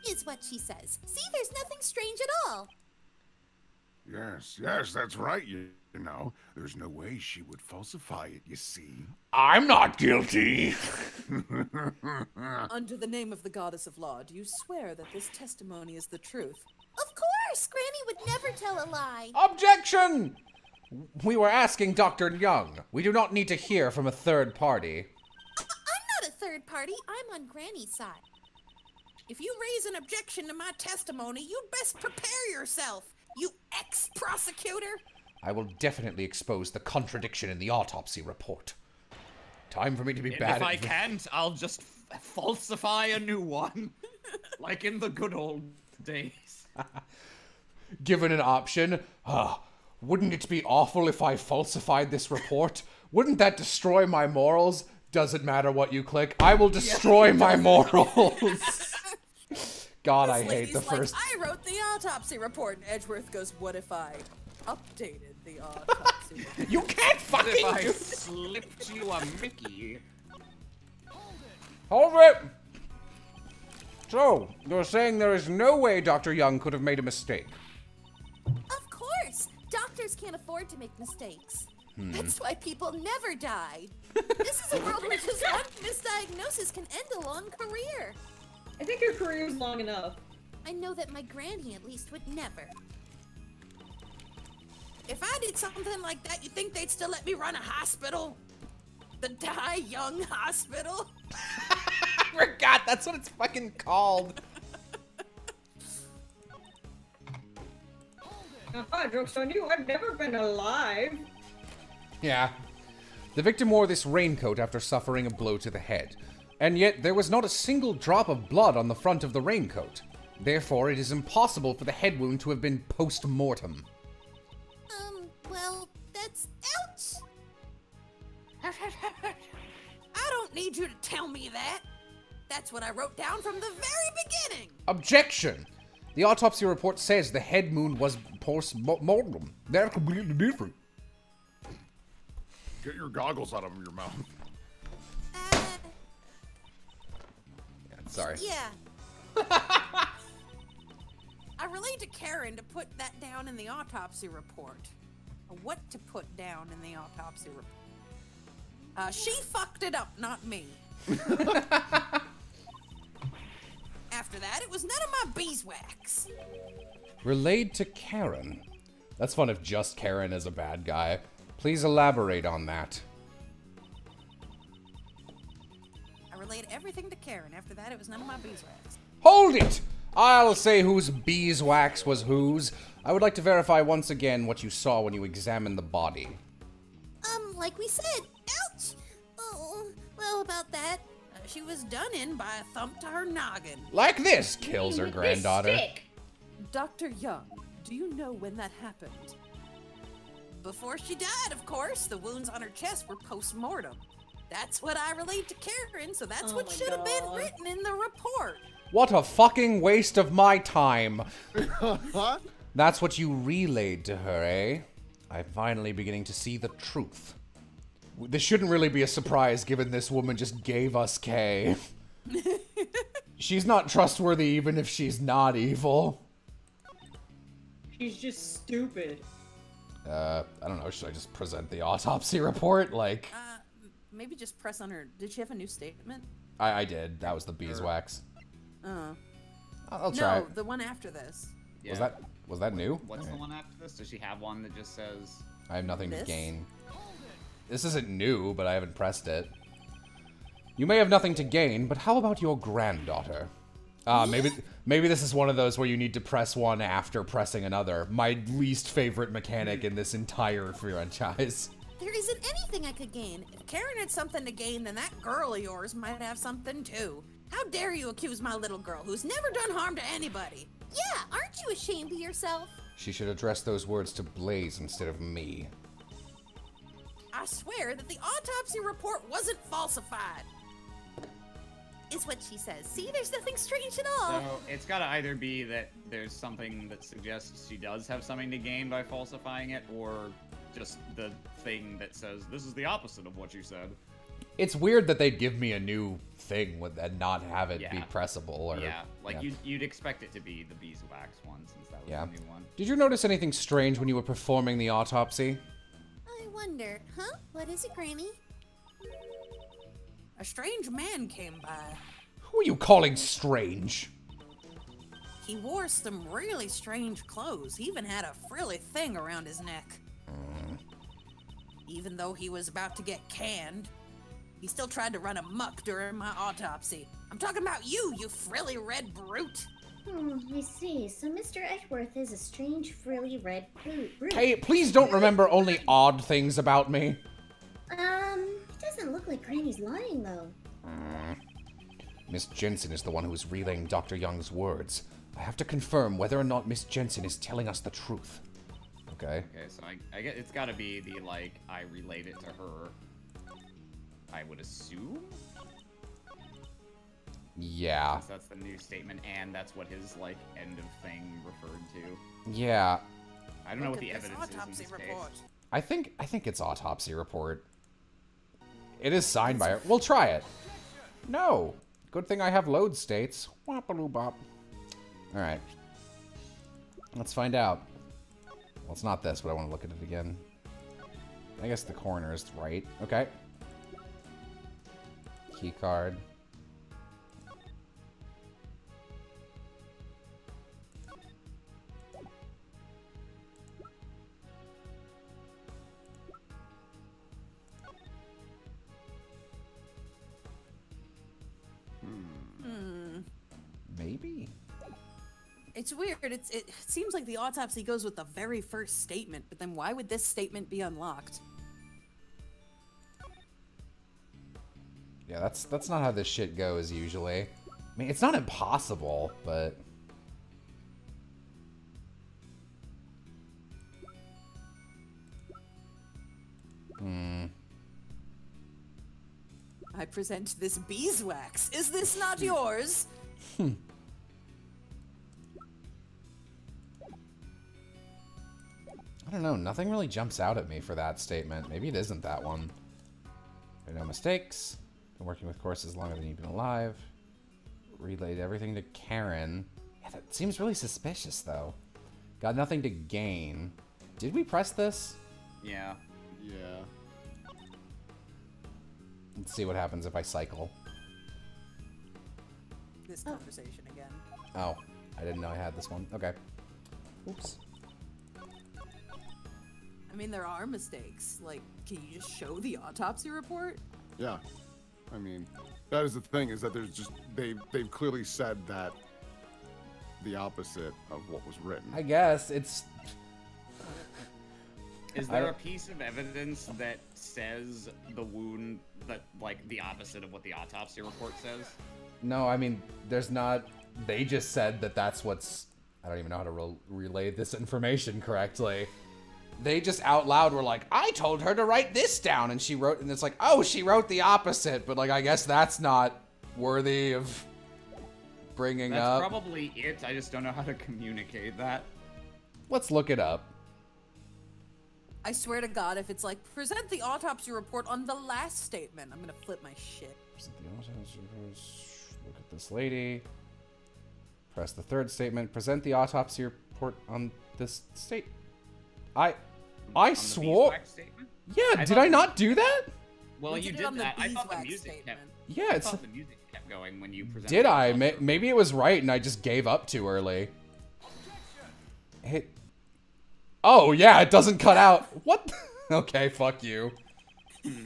Is what she says. See, there's nothing strange at all. Yes, that's right, you know. There's no way she would falsify it, you see. I'm not guilty! Under the name of the goddess of law, do you swear that this testimony is the truth? Of course! Granny would never tell a lie! Objection! We were asking Dr. Young. We do not need to hear from a third party. I'm not a third party. I'm on Granny's side. If you raise an objection to my testimony, you'd best prepare yourself. You ex-prosecutor! I will definitely expose the contradiction in the autopsy report. Time for me to be bad. If I can't, I'll just falsify a new one. Like in the good old days. Given an option, wouldn't it be awful if I falsified this report? Wouldn't that destroy my morals? Doesn't matter what you click. I will destroy my morals. God, I hate the first. I wrote the autopsy report, and Edgeworth goes, what if I updated the autopsy report? You can't fucking do it! What if I slipped you a Mickey? Hold it! So, you're saying there is no way Dr. Young could have made a mistake? Of course! Doctors can't afford to make mistakes. That's why people never die. This is a world where just one misdiagnosis can end a long career. I think her career was long enough. I know that my granny, at least, would never. If I did something like that, you think they'd still let me run a hospital? The Die Young Hospital? I forgot, that's what it's fucking called. Aha, joke's on you, I've never been alive. Yeah. The victim wore this raincoat after suffering a blow to the head. And yet, there was not a single drop of blood on the front of the raincoat. Therefore, it is impossible for the head wound to have been post-mortem. I don't need you to tell me that. That's what I wrote down from the very beginning. Objection. The autopsy report says the head wound was post-mortem. They're completely different. Get your goggles out of your mouth. Yeah, sorry. Yeah. I relayed to Karen to put that down in the autopsy report. What to put down in the autopsy report. She fucked it up, not me. After that, it was none of my beeswax. Relayed to Karen. That's fun if just Karen is a bad guy. Please elaborate on that. I relayed everything to Karen. After that, it was none of my beeswax. Hold it! I'll say whose beeswax was whose. I would like to verify once again what you saw when you examined the body. Like we said, ouch! Oh, well, about that. She was done in by a thump to her noggin. Like this, kills her granddaughter. Dr. Young, do you know when that happened? Before she died, of course. The wounds on her chest were post-mortem. That's what I relayed to Karen, so that's what should have been written in the report. What a fucking waste of my time. That's what you relayed to her, eh? I'm finally beginning to see the truth. This shouldn't really be a surprise, given this woman just gave us Kay. She's not trustworthy even if she's not evil. She's just stupid. I don't know, should I just present the autopsy report? Like... maybe just press on her. Did she have a new statement? I did. That was the beeswax. I'll try. No, the one after this. Yeah. Was that new? What's the one after this? Does she have one that just says... I have nothing to gain. This isn't new, but I haven't pressed it. You may have nothing to gain, but how about your granddaughter? Maybe this is one of those where you need to press one after pressing another. My least favorite mechanic in this entire franchise. There isn't anything I could gain. If Karen had something to gain, then that girl of yours might have something too. How dare you accuse my little girl, who's never done harm to anybody? Yeah, aren't you ashamed of yourself? She should address those words to Blaise instead of me. I swear that the autopsy report wasn't falsified. Is what she says. See, there's nothing strange at all. So it's gotta either be that there's something that suggests she does have something to gain by falsifying it, or just the thing that says this is the opposite of what you said. It's weird that they give me a new thing with and not have it be pressable. Or, you'd expect it to be the beeswax one since that was the new one. Did you notice anything strange when you were performing the autopsy? I wonder, huh? What is it, Granny? A strange man came by. Who are you calling strange? He wore some really strange clothes. He even had a frilly thing around his neck. Even though he was about to get canned, he still tried to run amok during my autopsy. I'm talking about you, you frilly red brute. Oh, I see. So Mr. Edgeworth is a strange, frilly red brute. Hey, please don't remember only odd things about me. It doesn't look like Granny's lying, though. Miss Jensen is the one who is relaying Dr. Young's words. I have to confirm whether or not Miss Jensen is telling us the truth. Okay. Okay, so I guess it's gotta be the, like, I relayed it to her, I would assume? Yeah. So that's the new statement, and that's what his, like, end of thing referred to. Yeah. I don't know what the evidence is in this case. I think it's autopsy report. It is signed by her. We'll try it. No. Good thing I have load states. Wapaloobop. Alright. Let's find out. Well, it's not this, but I want to look at it again. I guess the coroner is right. Okay. Key card. Maybe. It's weird. It seems like the autopsy goes with the very first statement, but then why would this statement be unlocked? Yeah, that's not how this shit goes usually. I mean, it's not impossible, but I present this beeswax. Is this not yours? Hmm. I don't know. Nothing really jumps out at me for that statement. Maybe it isn't that one. There are no mistakes. Been working with courses longer than you've been alive. Relayed everything to Karen. Yeah, that seems really suspicious, though. Got nothing to gain. Did we press this? Yeah. Yeah. Let's see what happens if I cycle. This conversation again. Oh, I didn't know I had this one. Okay. Oops. I mean, there are mistakes. Like, can you just show the autopsy report? Yeah. I mean, that is the thing, is that there's just, they've clearly said that the opposite of what was written. I guess it's... Is there a piece of evidence that says the wound, that, like, the opposite of what the autopsy report says? No, I mean, there's not... They just said that that's what's... I don't even know how to relay this information correctly. They just out loud were like, I told her to write this down, and she wrote... And it's like, oh, she wrote the opposite, but, like, I guess that's not worthy of bringing up. That's probably it. I just don't know how to communicate that. Let's look it up. I swear to God, if it's like, present the autopsy report on the last statement, I'm gonna flip my shit. Look at this lady. Press the third statement. Present the autopsy report on this state. I swore. Yeah, did I not do that? Well, you did that. I thought the music kept. Yeah, I thought the music kept going when you presented. Did I? Maybe it was right, and I just gave up too early. Hey. Oh, yeah, it doesn't cut out. What? Okay, fuck you.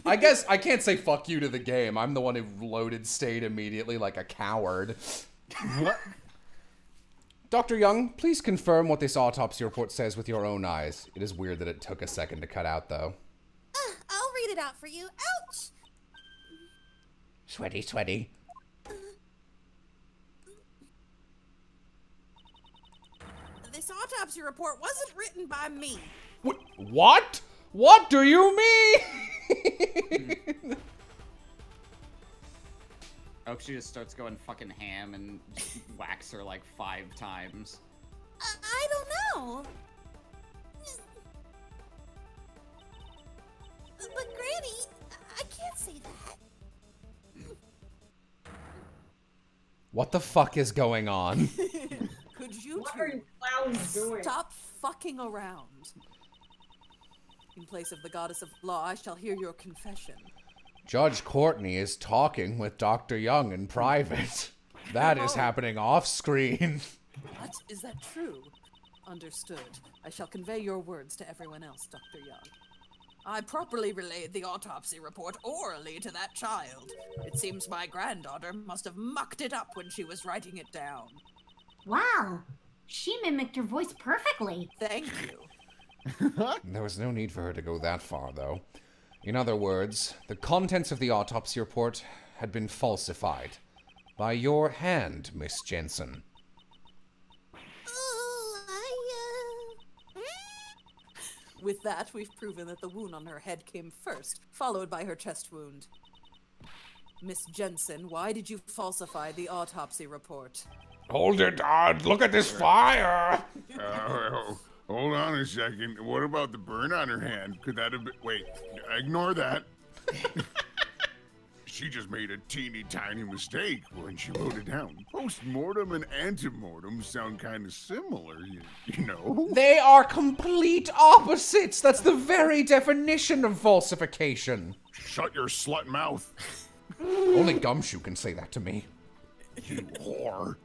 I guess I can't say fuck you to the game. I'm the one who loaded state immediately like a coward. What? Dr. Young, please confirm what this autopsy report says with your own eyes. It is weird that it took a second to cut out, though. I'll read it out for you. Ouch! Sweaty, sweaty. This autopsy report wasn't written by me. What? What do you mean? I hope she just starts going fucking ham and whacks her like 5 times. I don't know. But Granny, I can't say that. What the fuck is going on? Could you stop fucking around? In place of the goddess of law, I shall hear your confession. Judge Courtney is talking with Dr. Young in private. That is happening off screen. What? Is that true? Understood. I shall convey your words to everyone else, Dr. Young. I properly relayed the autopsy report orally to that child. It seems my granddaughter must have mucked it up when she was writing it down. Wow, she mimicked your voice perfectly. Thank you. There was no need for her to go that far, though. In other words, the contents of the autopsy report had been falsified. By your hand, Miss Jensen. Oh, With that, we've proven that the wound on her head came first, followed by her chest wound. Miss Jensen, why did you falsify the autopsy report? Hold it, Odd! Look at this fire! Hold on a second. What about the burn on her hand? Could that have been... Wait, ignore that. She just made a teeny tiny mistake when she wrote it down. Post-mortem and antemortem sound kind of similar, you know? They are complete opposites! That's the very definition of falsification. Shut your slut mouth. Only Gumshoe can say that to me. You whore.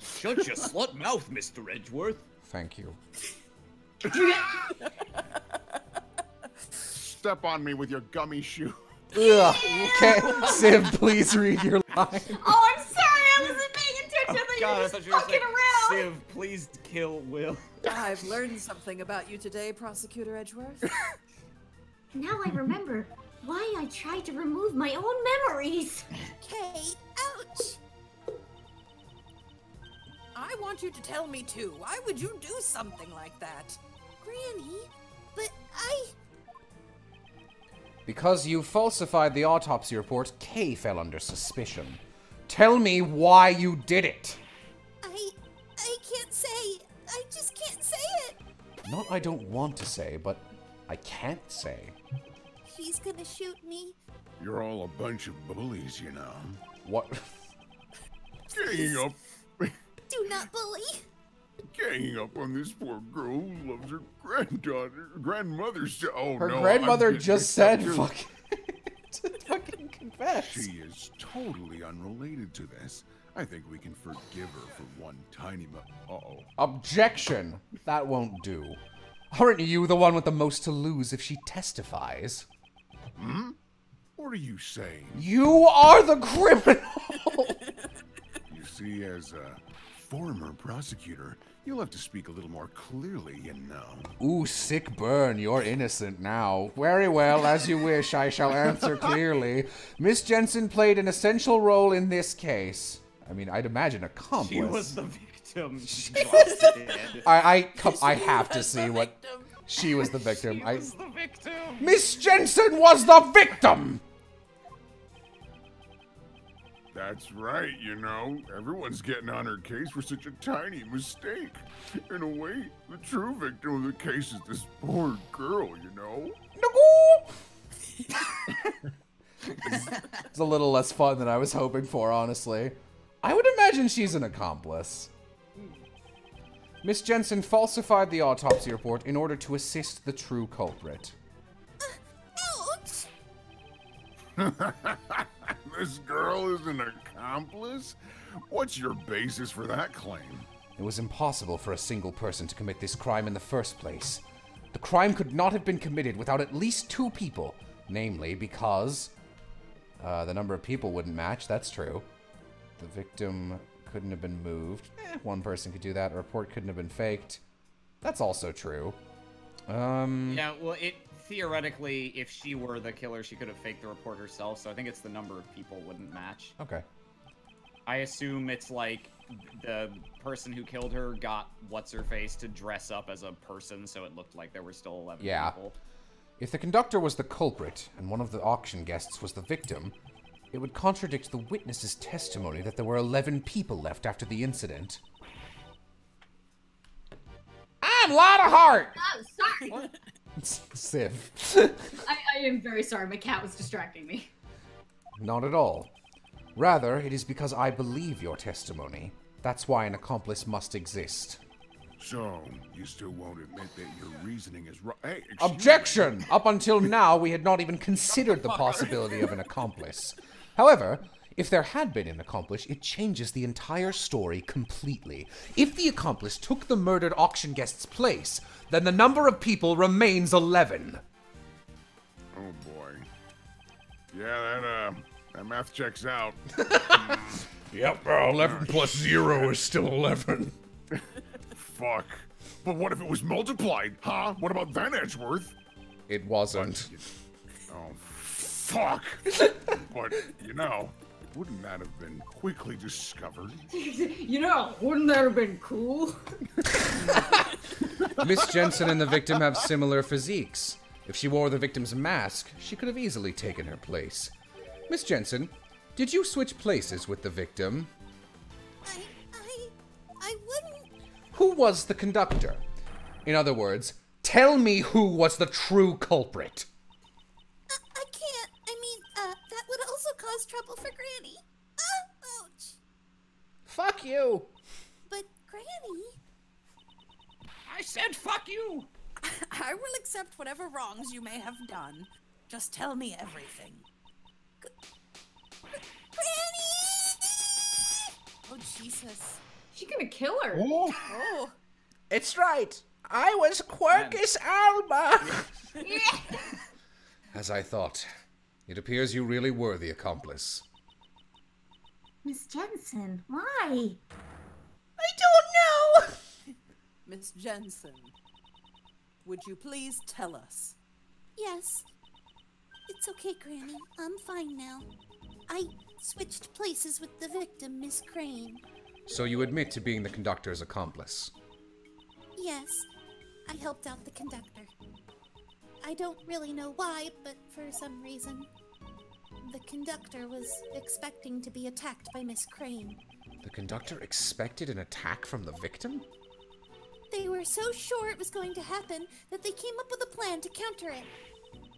Shut your slut mouth, Mr. Edgeworth. Thank you. Step on me with your gummy shoe. Ugh. Okay, Sim, please read your line. Oh, I'm sorry, I wasn't paying attention. Oh, God, I thought you were fucking like, around. Sim, please kill Will. I've learned something about you today, Prosecutor Edgeworth. Now I remember why I tried to remove my own memories. Kay, ouch. I want you to tell me too. Why would you do something like that? Granny, but I... Because you falsified the autopsy report, Kay fell under suspicion. Tell me why you did it. I can't say. I just can't say it. Not I don't want to say, but I can't say. He's gonna shoot me. You're all a bunch of bullies, you know. What? Ganging up. Do not bully. Ganging up on this poor girl who loves her grandmother's. Oh no! Her grandmother just said, "Fuck it." To fucking confess. She is totally unrelated to this. I think we can forgive her for one tiny Objection! That won't do. Aren't you the one with the most to lose if she testifies? Hmm? What are you saying? You are the criminal! You see, as a former prosecutor, you'll have to speak a little more clearly, you know. Ooh, sick burn, you're innocent now. Very well, as you wish, I shall answer clearly. Miss Jensen played an essential role in this case. I mean, I'd imagine accomplice. She was the victim. I have to see what... She was the victim. She was the victim. Miss Jensen was the victim! That's right, you know. Everyone's getting on her case for such a tiny mistake. In a way, the true victim of the case is this poor girl, you know? It's a little less fun than I was hoping for, honestly. I would imagine she's an accomplice. Miss Jensen falsified the autopsy report in order to assist the true culprit. This girl is an accomplice? What's your basis for that claim? It was impossible for a single person to commit this crime in the first place. The crime could not have been committed without at least two people, namely because... the number of people wouldn't match, that's true. The victim couldn't have been moved. One person could do that. A report couldn't have been faked. That's also true. Yeah, well, theoretically, if she were the killer, she could have faked the report herself, so I think it's the number of people wouldn't match. Okay. I assume it's like the person who killed her got what's-her-face to dress up as a person so it looked like there were still 11 people. If the conductor was the culprit and one of the auction guests was the victim, it would contradict the witness's testimony that there were 11 people left after the incident. I'm Lotta Hart! Oh, sorry! What? Siv. I am very sorry, my cat was distracting me. Not at all. Rather, it is because I believe your testimony. That's why an accomplice must exist. So, you still won't admit that your reasoning is right? Hey, objection! Up until now, we had not even considered the possibility of an accomplice. However, if there had been an accomplice, it changes the entire story completely. If the accomplice took the murdered auction guest's place, then the number of people remains 11. Oh boy. Yeah, that math checks out. Yep, bro. 11 plus 0 is still 11. Fuck. But what if it was multiplied, huh? What about Van Edgeworth? It wasn't. Oh, fuck. But, you know... Wouldn't that have been quickly discovered? You know, wouldn't that have been cool? Miss Jensen and the victim have similar physiques. If she wore the victim's mask, she could have easily taken her place. Miss Jensen, did you switch places with the victim? I wouldn't. Who was the conductor? In other words, tell me who was the true culprit. Cause trouble for Granny. Oh, ouch. Fuck you. But Granny. I said fuck you. I will accept whatever wrongs you may have done. Just tell me everything. Granny! Oh, Jesus. She's gonna kill her. Oh. Oh. It's right. I was Quercus Alba. Yeah. As I thought. It appears you really were the accomplice. Miss Jensen, why? I don't know! Miss Jensen, would you please tell us? Yes. It's okay, Granny. I'm fine now. I switched places with the victim, Miss Crane. So you admit to being the conductor's accomplice? Yes. I helped out the conductor. I don't really know why, but for some reason, the conductor was expecting to be attacked by Miss Crane. The conductor expected an attack from the victim? They were so sure it was going to happen that they came up with a plan to counter it.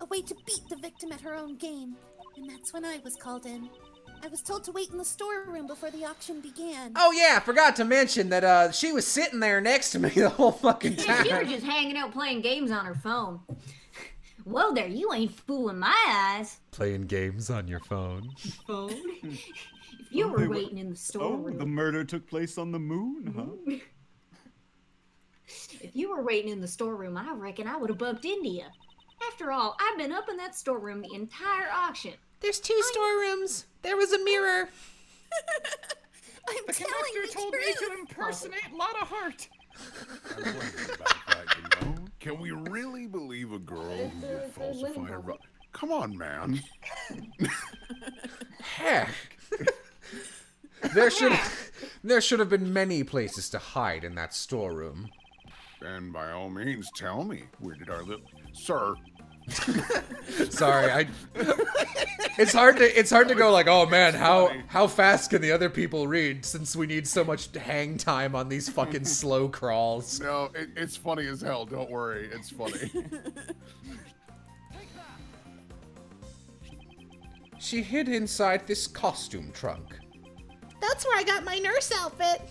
A way to beat the victim at her own game. And that's when I was called in. I was told to wait in the storeroom before the auction began. Oh yeah, I forgot to mention that she was sitting there next to me the whole fucking time. Yeah, she was just hanging out playing games on her phone. Whoa there, you ain't fooling my eyes. Playing games on your phone. If you were waiting in the storeroom. Oh, the murder took place on the moon, huh? If you were waiting in the storeroom, I reckon I would have bugged India. After all, I've been up in that storeroom the entire auction. There's two storerooms. There was a mirror. The conductor told me to impersonate Lotta Hart. I'm that, you know? Can we really believe a girl who would falsify her? Come on, man. Heck. There should have been many places to hide in that storeroom. And by all means, tell me, where did our little sir? Sorry, it's hard to go like, oh man, how fast can the other people read since we need so much hang time on these fucking slow crawls? No, it's funny as hell. Don't worry, it's funny. She hid inside this costume trunk. That's where I got my nurse outfit.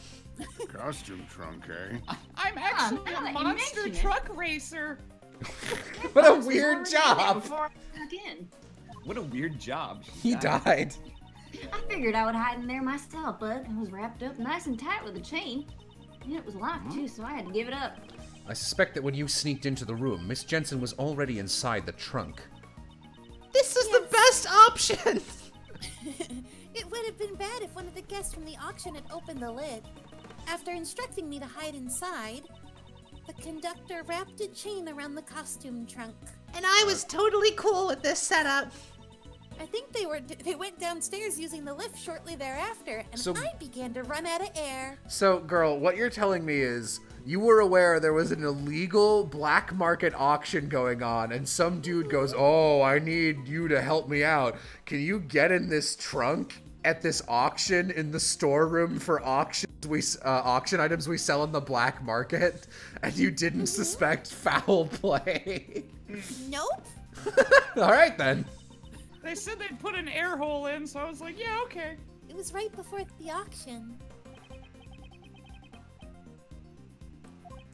Costume trunk, eh? I'm actually a monster truck racer. What a weird job. What a weird job. He died. I figured I would hide in there myself, but I was wrapped up nice and tight with a chain. And it was locked too, so I had to give it up. I suspect that when you sneaked into the room, Miss Jensen was already inside the trunk. This is the best option! It would have been bad if one of the guests from the auction had opened the lid. After instructing me to hide inside, the conductor wrapped a chain around the costume trunk. And I was totally cool with this setup. I think they went downstairs using the lift shortly thereafter, and I began to run out of air. So, girl, what you're telling me is you were aware there was an illegal black market auction going on, and some dude goes, oh, I need you to help me out. Can you get in this trunk at this auction in the storeroom for auction items we sell on the black market? And you didn't suspect foul play? Nope. All right, then. They said they'd put an air hole in, so I was like, yeah, okay. It was right before the auction.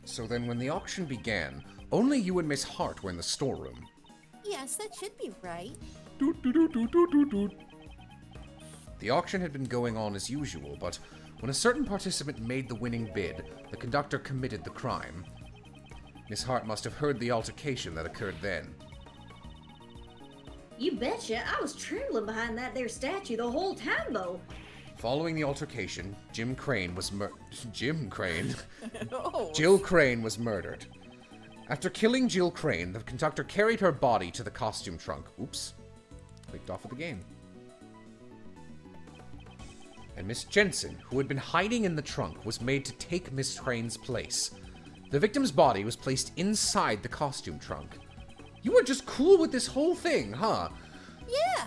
So then when the auction began, only you and Miss Hart were in the storeroom. Yes, that should be right. Doot, doot, doot, doot, doot, doot. The auction had been going on as usual, but when a certain participant made the winning bid, the conductor committed the crime. Miss Hart must have heard the altercation that occurred then. You betcha, I was trembling behind that there statue the whole time, though. Following the altercation, Jill Crane was murdered. After killing Jill Crane, the conductor carried her body to the costume trunk. Oops. Clicked off of the game. And Miss Jensen, who had been hiding in the trunk, was made to take Miss Crane's place. The victim's body was placed inside the costume trunk. You were just cool with this whole thing, huh? Yeah.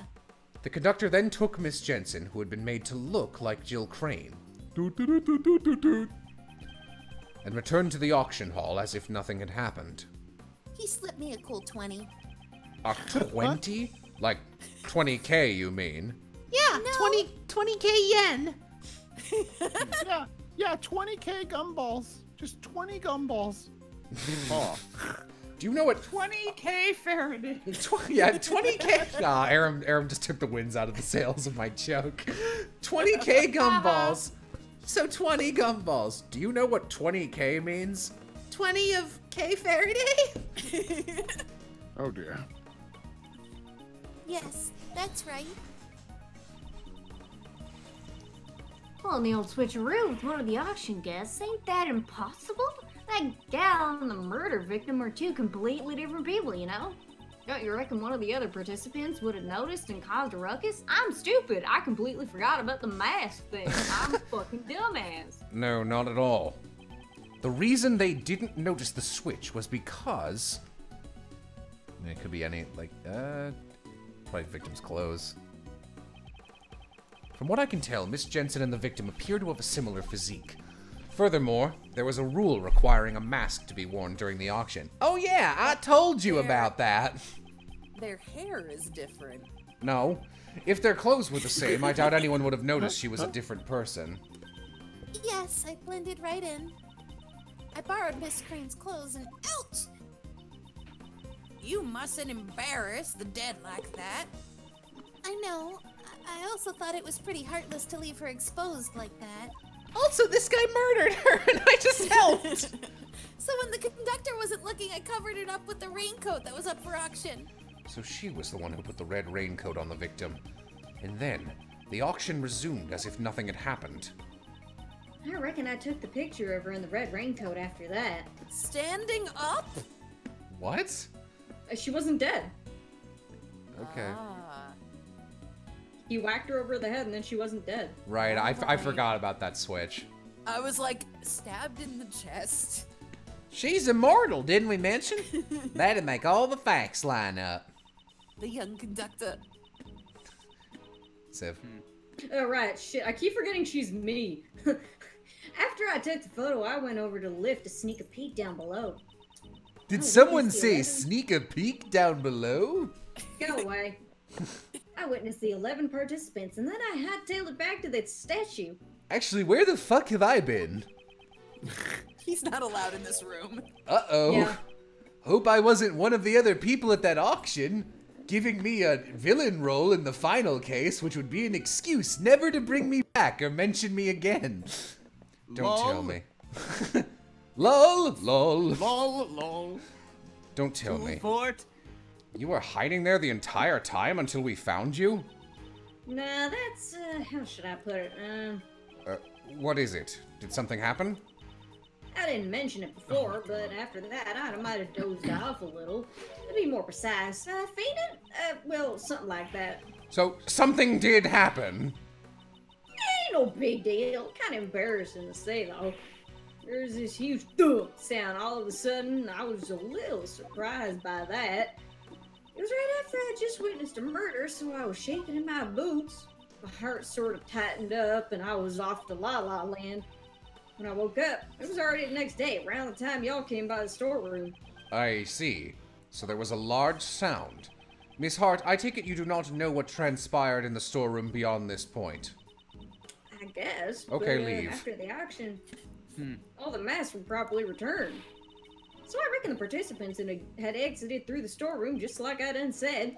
The conductor then took Miss Jensen, who had been made to look like Jill Crane, and returned to the auction hall as if nothing had happened. He slipped me a cool 20. A 20? Like 20K, you mean? Yeah, no. 20K yen. yeah, 20K gumballs. Just 20 gumballs. Oh. Do you know what? 20K Faraday. Yeah, 20K. Nah, Aram just took the wins out of the sales of my joke. 20K gumballs. So 20 gumballs. Do you know what 20K means? 20 of K Faraday? Oh dear. Yes, that's right. Well, in the old switcheroo with one of the auction guests, ain't that impossible? That gal and the murder victim are two completely different people, you know? Don't you reckon one of the other participants would have noticed and caused a ruckus? I'm stupid. I completely forgot about the mask thing. I'm a fucking dumbass. No, not at all. The reason they didn't notice the switch was because And it could be any, like, probably victim's clothes. From what I can tell, Miss Jensen and the victim appear to have a similar physique. Furthermore, there was a rule requiring a mask to be worn during the auction. Oh yeah, I told you about that. Their hair is different. No. If their clothes were the same, I doubt anyone would have noticed she was a different person. Yes, I blended right in. I borrowed Miss Crane's clothes and... Ouch! You mustn't embarrass the dead like that. I know. I also thought it was pretty heartless to leave her exposed like that. Also, this guy murdered her, and I just helped! So when the conductor wasn't looking, I covered it up with the raincoat that was up for auction. So she was the one who put the red raincoat on the victim. And then, the auction resumed as if nothing had happened. I reckon I took the picture of her in the red raincoat after that. Standing up? What? She wasn't dead. Okay. Ah. He whacked her over the head and then she wasn't dead. Right, I forgot about that switch. I was like, stabbed in the chest. She's immortal, didn't we mention? That'd make all the facts line up. The young conductor. Siv. Oh, right, shit, I keep forgetting she's me. After I took the photo, I went over to the lift to sneak a peek down below. Did someone say sneak a peek down below? Go away. I witnessed the 11 participants, and then I hightailed it back to that statue. Actually, where the fuck have I been? He's not allowed in this room. Uh-oh. Yeah. Hope I wasn't one of the other people at that auction, giving me a villain role in the final case, which would be an excuse never to bring me back or mention me again. Don't tell me. Lol, lol. Lol, lol. Don't tell me. You were hiding there the entire time until we found you? Nah, that's, how should I put it? What is it? Did something happen? I didn't mention it before, but after that, I might have dozed off a little. To be more precise, fainted? Well, something like that. So, something did happen? Ain't no big deal. Kinda embarrassing to say, though. There's this huge thump sound all of a sudden. I was a little surprised by that. It was right after I just witnessed a murder, so I was shaking in my boots. My heart sort of tightened up, and I was off to La La Land. When I woke up, it was already the next day, around the time y'all came by the storeroom. I see. So there was a large sound. Miss Hart, I take it you do not know what transpired in the storeroom beyond this point. I guess. Okay, but, leave. After the auction... All the masks were properly returned. So I reckon the participants had exited through the storeroom just like I done said.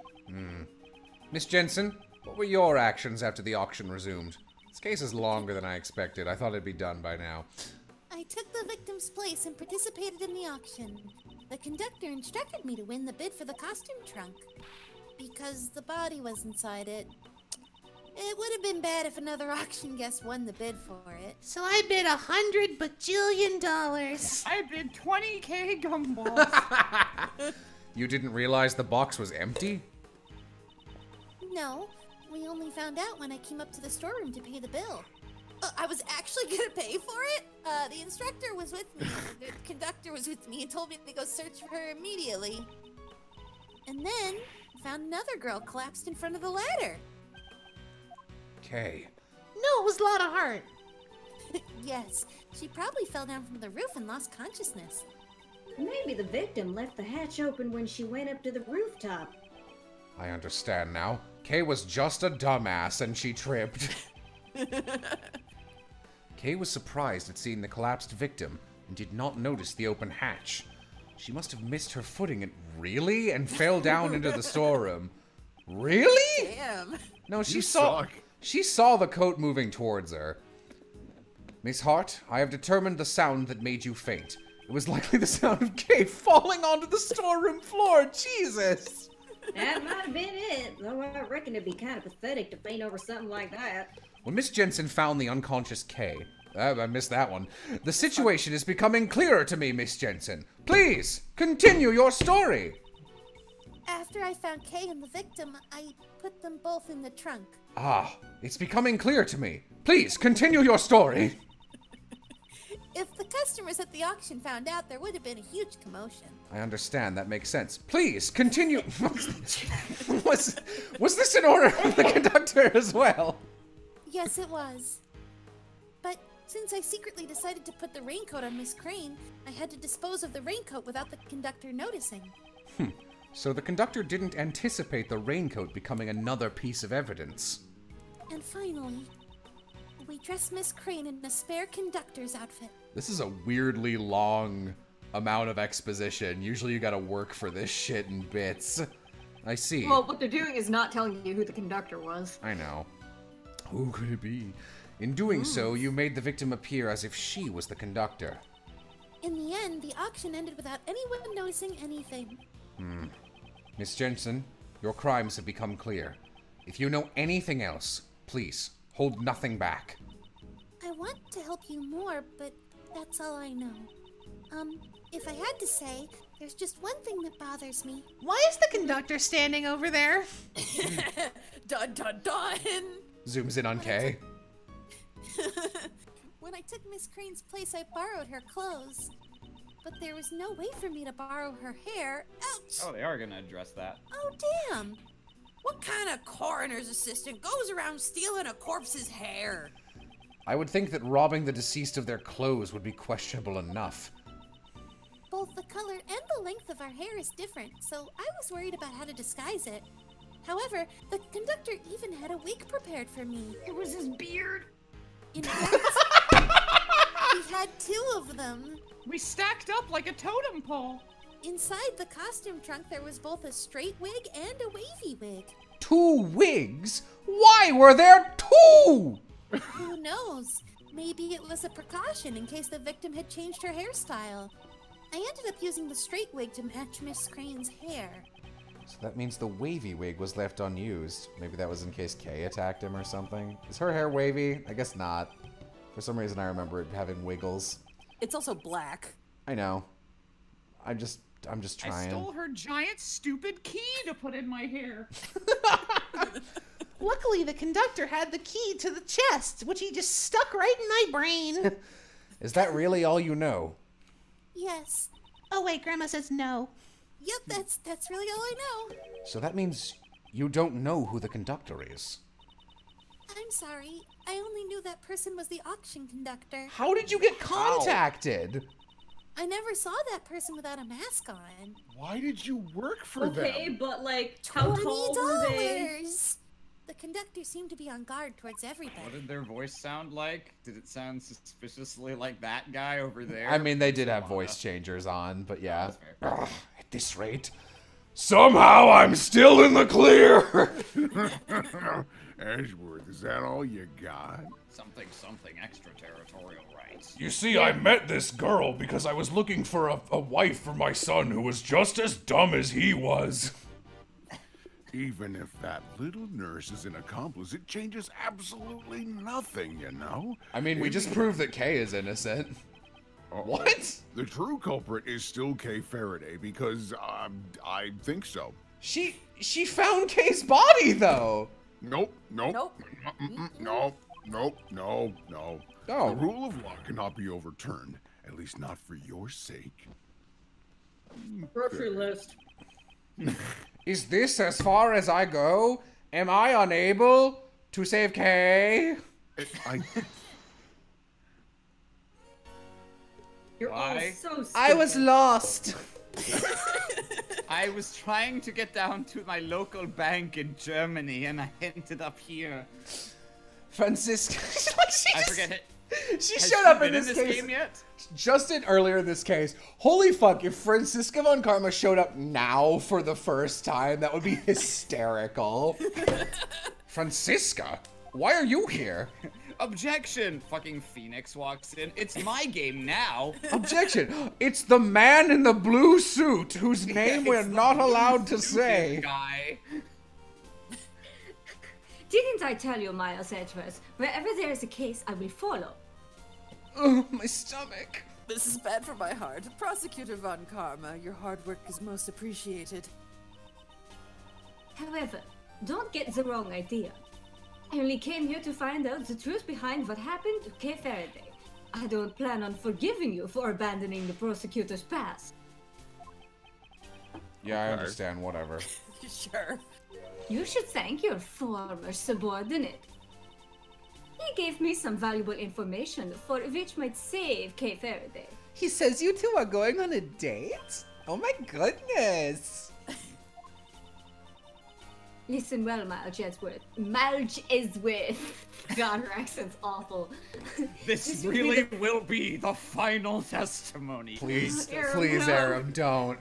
Miss Jensen, what were your actions after the auction resumed? This case is longer than I expected. I thought it'd be done by now. I took the victim's place and participated in the auction. The conductor instructed me to win the bid for the costume trunk. Because the body was inside it. It would have been bad if another auction guest won the bid for it. So I bid $100 bajillion. I bid 20K gumballs. You didn't realize the box was empty? No, we only found out when I came up to the storeroom to pay the bill. I was actually gonna pay for it? The instructor was with me, the conductor was with me and told me to go search for her immediately. And then, found another girl collapsed in front of the ladder. Kay. No, it was Lotta Hart. Yes, she probably fell down from the roof and lost consciousness. Maybe the victim left the hatch open when she went up to the rooftop. I understand now. Kay was just a dumbass and she tripped. Kay was surprised at seeing the collapsed victim and did not notice the open hatch. She must have missed her footing and really and fell down into the storeroom. Really? Damn. No, she saw. She saw the coat moving towards her. Miss Hart, I have determined the sound that made you faint. It was likely the sound of Kay falling onto the storeroom floor. Jesus! That might have been it, though I reckon it'd be kind of pathetic to faint over something like that. When Miss Jensen found the unconscious Kay... I missed that one. The situation is becoming clearer to me, Miss Jensen. Please, continue your story! After I found Kay and the victim, I put them both in the trunk. Ah, it's becoming clear to me. Please, continue your story. If the customers at the auction found out, there would have been a huge commotion. I understand. That makes sense. Please, continue. Was this an order from the conductor as well? Yes, it was. But since I secretly decided to put the raincoat on Miss Crane, I had to dispose of the raincoat without the conductor noticing. Hmm. So the conductor didn't anticipate the raincoat becoming another piece of evidence. And finally, we dressed Miss Crane in a spare conductor's outfit. This is a weirdly long amount of exposition. Usually you gotta work for this shit in bits. I see. Well, what they're doing is not telling you who the conductor was. I know. Who could it be? In doing so, you made the victim appear as if she was the conductor. In the end, the auction ended without anyone noticing anything. Hmm. Miss Jensen, your crimes have become clear. If you know anything else, please, hold nothing back. I want to help you more, but that's all I know. If I had to say, there's just one thing that bothers me. Why is the conductor standing over there? Dun dun dun! Zooms in on Kay. When I took Miss Crane's place, I borrowed her clothes. But there was no way for me to borrow her hair. Ouch! Oh, they are gonna address that. Oh, damn! What kind of coroner's assistant goes around stealing a corpse's hair? I would think that robbing the deceased of their clothes would be questionable enough. Both the color and the length of our hair is different, so I was worried about how to disguise it. However, the conductor even had a wig prepared for me. It was his beard. In fact, he had two of them. We stacked up like a totem pole. Inside the costume trunk, there was both a straight wig and a wavy wig. Two wigs? Why were there two? Who knows? Maybe it was a precaution in case the victim had changed her hairstyle. I ended up using the straight wig to match Miss Crane's hair. So that means the wavy wig was left unused. Maybe that was in case Kay attacked him or something. Is her hair wavy? I guess not. For some reason, I remember it having wiggles. It's also black. I know. I'm just trying. I stole her giant stupid key to put in my hair. Luckily, the conductor had the key to the chest, which he just stuck right in my brain. Is that really all you know? Yes. Oh wait, Grandma says no. Yep, that's really all I know. So that means you don't know who the conductor is. I'm sorry. I only knew that person was the auction conductor. How did you get contacted? I never saw that person without a mask on. Why did you work for them? Okay, but like, how tall were they? The conductor seemed to be on guard towards everybody. What did their voice sound like? Did it sound suspiciously like that guy over there? I mean, they did have voice changers on, but yeah. Ugh, at this rate, somehow I'm still in the clear! Edgeworth, is that all you got? Something extraterritorial rights. You see, I met this girl because I was looking for a wife for my son who was just as dumb as he was. Even if that little nurse is an accomplice, it changes absolutely nothing, you know? I mean, we just proved that Kay is innocent. What? The true culprit is still Kay Faraday because I think so. She found Kay's body, though. Nope. Oh. The rule of law cannot be overturned, at least not for your sake. Grocery list. Is this as far as I go? Am I unable to save Kay? You're all so stupid. I was lost. I was trying to get down to my local bank in Germany, and I ended up here. Franziska, She showed up in this game yet? Justin earlier in this case. Holy fuck, if Franziska Von Karma showed up now for the first time, that would be hysterical. Franziska, why are you here? Objection! Fucking Phoenix walks in. It's my game now. Objection! It's the man in the blue suit whose name we're not allowed to say. Guy. Didn't I tell you, Miles Edgeworth? Wherever there is a case, I will follow. Oh, my stomach. This is bad for my heart. Prosecutor Von Karma, your hard work is most appreciated. However, don't get the wrong idea. I only came here to find out the truth behind what happened to Kay Faraday. I don't plan on forgiving you for abandoning the prosecutor's past. Yeah, I understand. Whatever. Sure. You should thank your former subordinate. He gave me some valuable information for which might save Kay Faraday. He says you two are going on a date? Oh my goodness! Listen well, Miles Edgeworth. Miles Edgeworth. God, her accent's awful. This really will be the final testimony. Please, please, Aram, don't.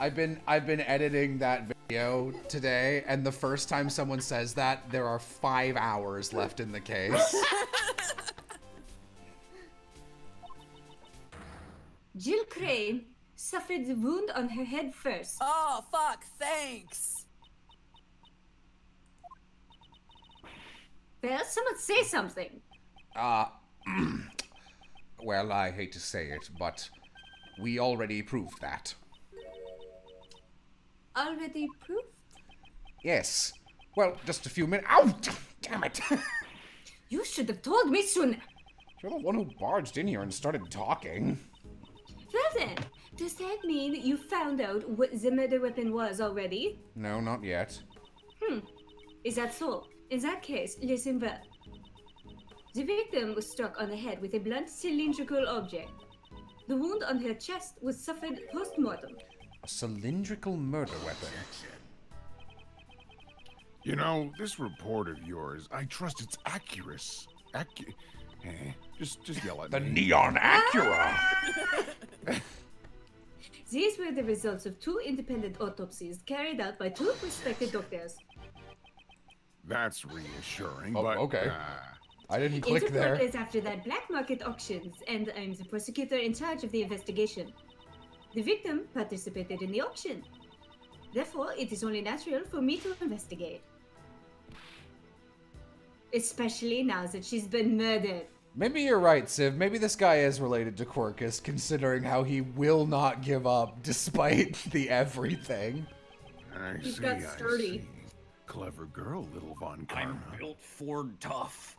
I've been editing that video today, and the first time someone says that, there are 5 hours left in the case. Jill Crane suffered the wound on her head first. Oh, fuck, thanks. Well, someone say something. Well, I hate to say it, but we already proved that. Already proved? Yes. Well, just a few minutes. Ow! Damn it! You should have told me sooner. You're the one who barged in here and started talking. Well then, does that mean you found out what the murder weapon was already? No, not yet. Is that so? In that case, listen well. The victim was struck on the head with a blunt cylindrical object. The wound on her chest was suffered post-mortem. A cylindrical murder weapon. You know, this report of yours, I trust its accuracy. Just yell at the me. The neon Acura! These were the results of 2 independent autopsies carried out by 2 respected doctors. That's reassuring, but... okay. I didn't click there. Interpol is after that black market auctions, and I'm the prosecutor in charge of the investigation. The victim participated in the auction. Therefore, it is only natural for me to investigate. Especially now that she's been murdered. Maybe you're right, Civ. Maybe this guy is related to Quercus, considering how he will not give up despite the everything. He's got sturdy. Clever girl, little Von Karma. I'm built Ford tough.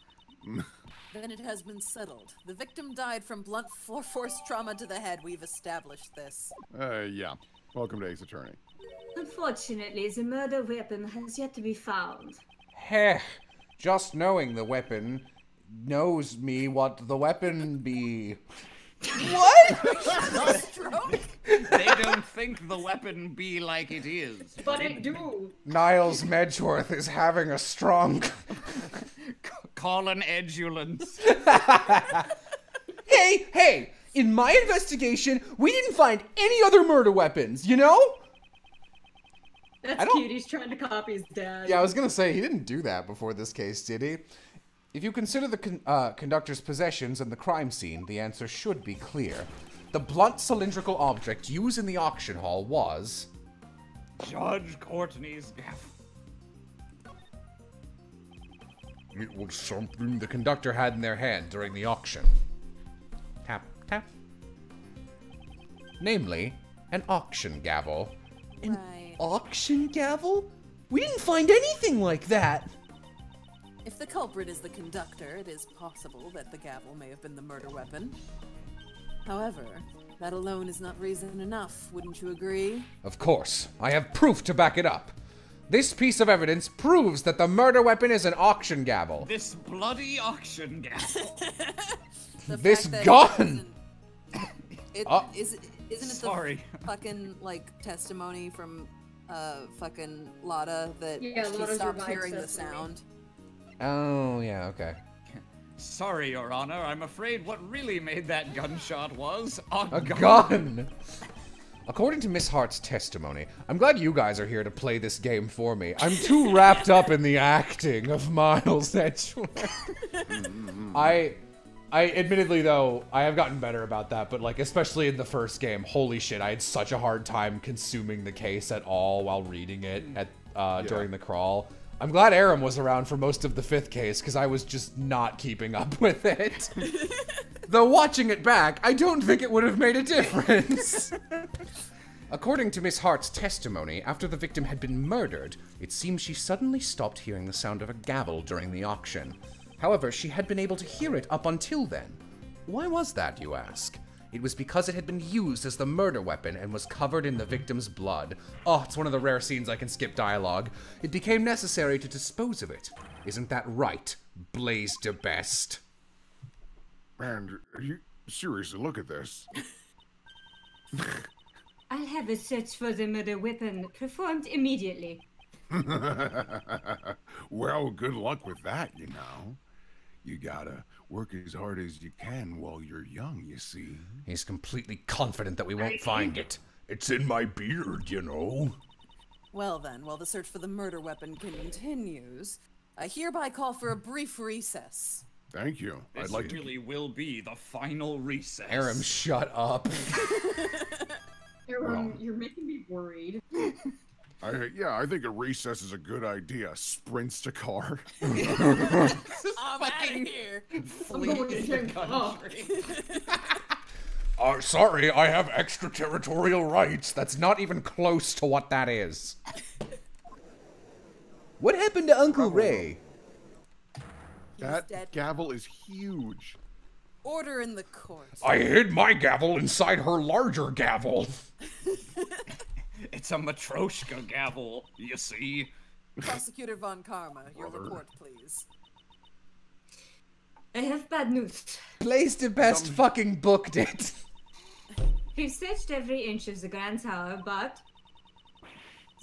Then it has been settled. The victim died from blunt force trauma to the head. We've established this. Yeah. Welcome to Ace Attorney. Unfortunately, the murder weapon has yet to be found. Heh. Just knowing the weapon knows me what the weapon be. What? They don't think the weapon be like it is. But it do. Niles Medgeworth is having a strong... Call an edulance. Hey! In my investigation, we didn't find any other murder weapons, you know? That's cute, he's trying to copy his dad. Yeah, I was gonna say, he didn't do that before this case, did he? If you consider the conductor's possessions and the crime scene, the answer should be clear. The blunt cylindrical object used in the auction hall was... Judge Courtney's gaff. It was something the conductor had in their hand during the auction. Tap, tap. Namely, an auction gavel. Right. An auction gavel? We didn't find anything like that! If the culprit is the conductor, it is possible that the gavel may have been the murder weapon. However, that alone is not reason enough, wouldn't you agree? Of course. I have proof to back it up. This piece of evidence proves that the murder weapon is an auction gavel. This bloody auction gavel. This gun! Isn't it sorry. The fucking, like, testimony from, fucking Lotta that she stopped hearing the sound? Oh, yeah, okay. Sorry, Your Honor, I'm afraid what really made that gunshot was a gun! According to Miss Hart's testimony, I'm glad you guys are here to play this game for me. I'm too wrapped up in the acting of Miles Edgeworth. I admittedly, though, I have gotten better about that, but, like, especially in the first game, holy shit, I had such a hard time consuming the case at all while reading it at during the crawl. I'm glad Aram was around for most of the 5th case, because I was just not keeping up with it. Though watching it back, I don't think it would have made a difference. According to Miss Hart's testimony, after the victim had been murdered, it seems she suddenly stopped hearing the sound of a gavel during the auction. However, she had been able to hear it up until then. Why was that, you ask? It was because it had been used as the murder weapon and was covered in the victim's blood. Oh, it's one of the rare scenes I can skip dialogue. It became necessary to dispose of it. Isn't that right, Blaise Debeste? Man, you seriously look at this. I'll have a search for the murder weapon performed immediately. Well, good luck with that, you know. You gotta work as hard as you can while you're young, you see. He's completely confident that we won't find it. It's in my beard, you know. Well then, while the search for the murder weapon continues, I hereby call for a brief recess. Thank you. This really will be the final recess. Aram, shut up. Aram, you're making me worried. Yeah, I think a recess is a good idea. Sprints to car. I'm out of here. Sorry, I have extraterritorial rights. That's not even close to what that is. What happened to Uncle Ray? That gavel is huge. Order in the court. I hid my gavel inside her larger gavel. It's a Matryoshka gavel, you see. Prosecutor Von Karma, your report, please. I have bad news. Blaise Debeste fucking booked it. He searched every inch of the Grand Tower, but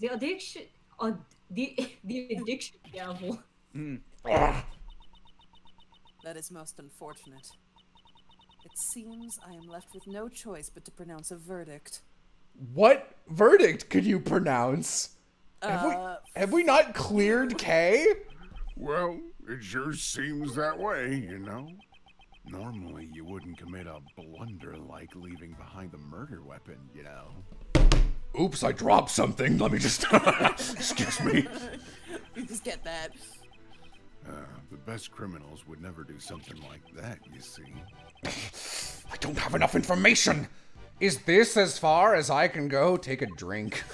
the addiction, or the addiction gavel. That is most unfortunate. It seems I am left with no choice but to pronounce a verdict. What verdict could you pronounce? Have we not cleared Kay? Well, it sure seems that way, you know. Normally, you wouldn't commit a blunder like leaving behind the murder weapon, you know. Oops, I dropped something. Let me just... Excuse me. You just get that. The best criminals would never do something like that, you see. I don't have enough information! Is this as far as I can go? Take a drink.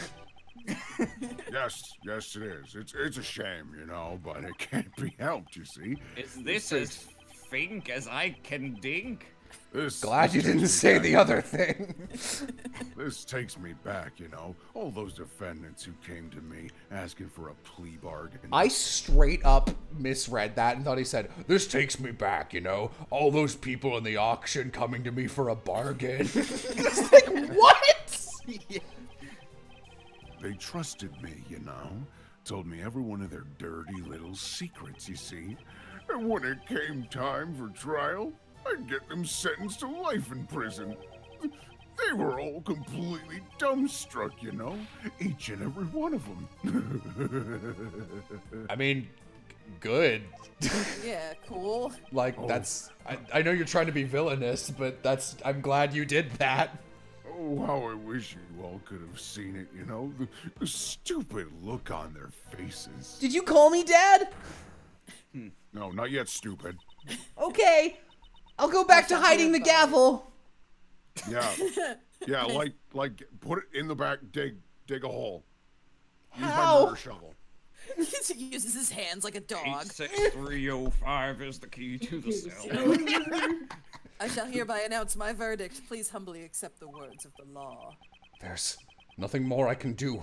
Yes, it is. It's a shame, you know, but it can't be helped, you see. Is this as fink as I can dink? Glad you didn't say the other thing. This takes me back, you know. All those defendants who came to me asking for a plea bargain. I straight up misread that and thought he said, this takes me back, you know. All those people in the auction coming to me for a bargain. It's like, what? Yeah. They trusted me, you know. Told me every one of their dirty little secrets, you see. And when it came time for trial, I'd get them sentenced to life in prison. They were all completely dumbstruck, you know? Each and every one of them. I mean, good. Yeah, cool. Like, that's... I know you're trying to be villainous, but that's... I'm glad you did that. Oh, how I wish you all could have seen it, you know? The stupid look on their faces. Did you call me Dad? No, not yet, stupid. Okay. I'll go back to hiding the gavel. Yeah, like, put it in the back, dig a hole. Use my murder shovel. He uses his hands like a dog. 86305 is the key to the cell. I shall hereby announce my verdict. Please humbly accept the words of the law. There's nothing more I can do.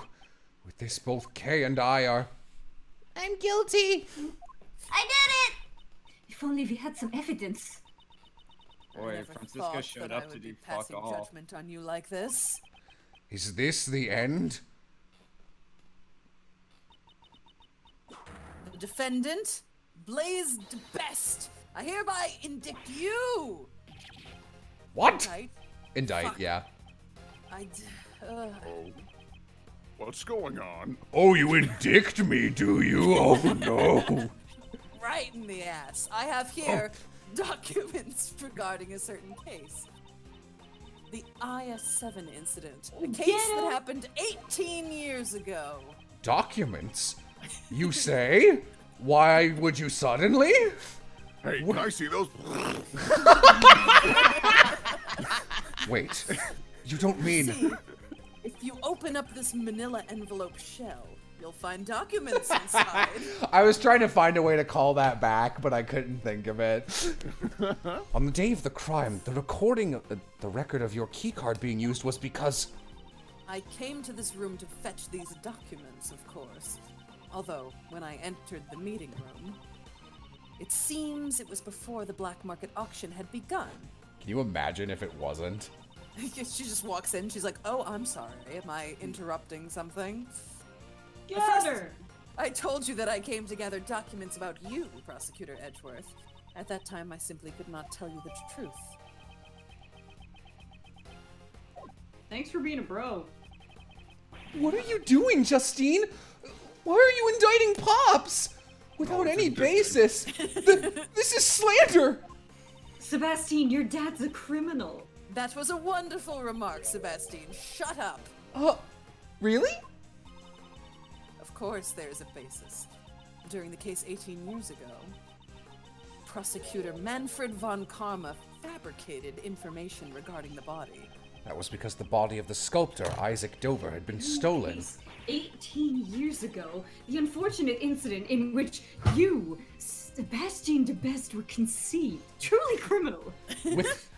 With this, both Kay and I are... I'm guilty. I did it! If only we had some evidence. Boy, Franziska showed up to do fuck all. Judgment on you like this. Is this the end? The defendant, Blaise Debeste, I hereby indict you. What? Indict, yeah. What's going on? Oh, you indict me, do you? Oh no! Right in the ass. I have here. Oh. Documents regarding a certain case. The IS-7 incident. A case that happened 18 years ago. Documents? You say? Why would you suddenly? Hey, can I see those? Wait, you don't mean... See, if you open up this manila envelope shell, You'll find documents inside. I was trying to find a way to call that back, but I couldn't think of it. On the day of the crime, the recording of the record of your keycard being used was because... I came to this room to fetch these documents, of course. Although, when I entered the meeting room, it seems it was before the black market auction had begun. Can you imagine if it wasn't? She just walks in, she's like, oh, I'm sorry, am I interrupting something? Get her! I told you that I came to gather documents about you, Prosecutor Edgeworth. At that time, I simply could not tell you the truth. Thanks for being a bro. What are you doing, Justine? Why are you indicting Pops? Without any basis. This is slander! Sebastian, your dad's a criminal. That was a wonderful remark, Sebastian. Shut up. Really? Of course there is a basis. During the case 18 years ago, Prosecutor Manfred Von Karma fabricated information regarding the body. That was because the body of the sculptor, Isaac Dover, had been stolen. 18 years ago, the unfortunate incident in which you, Sebastian Debeste, were conceived. Truly criminal. With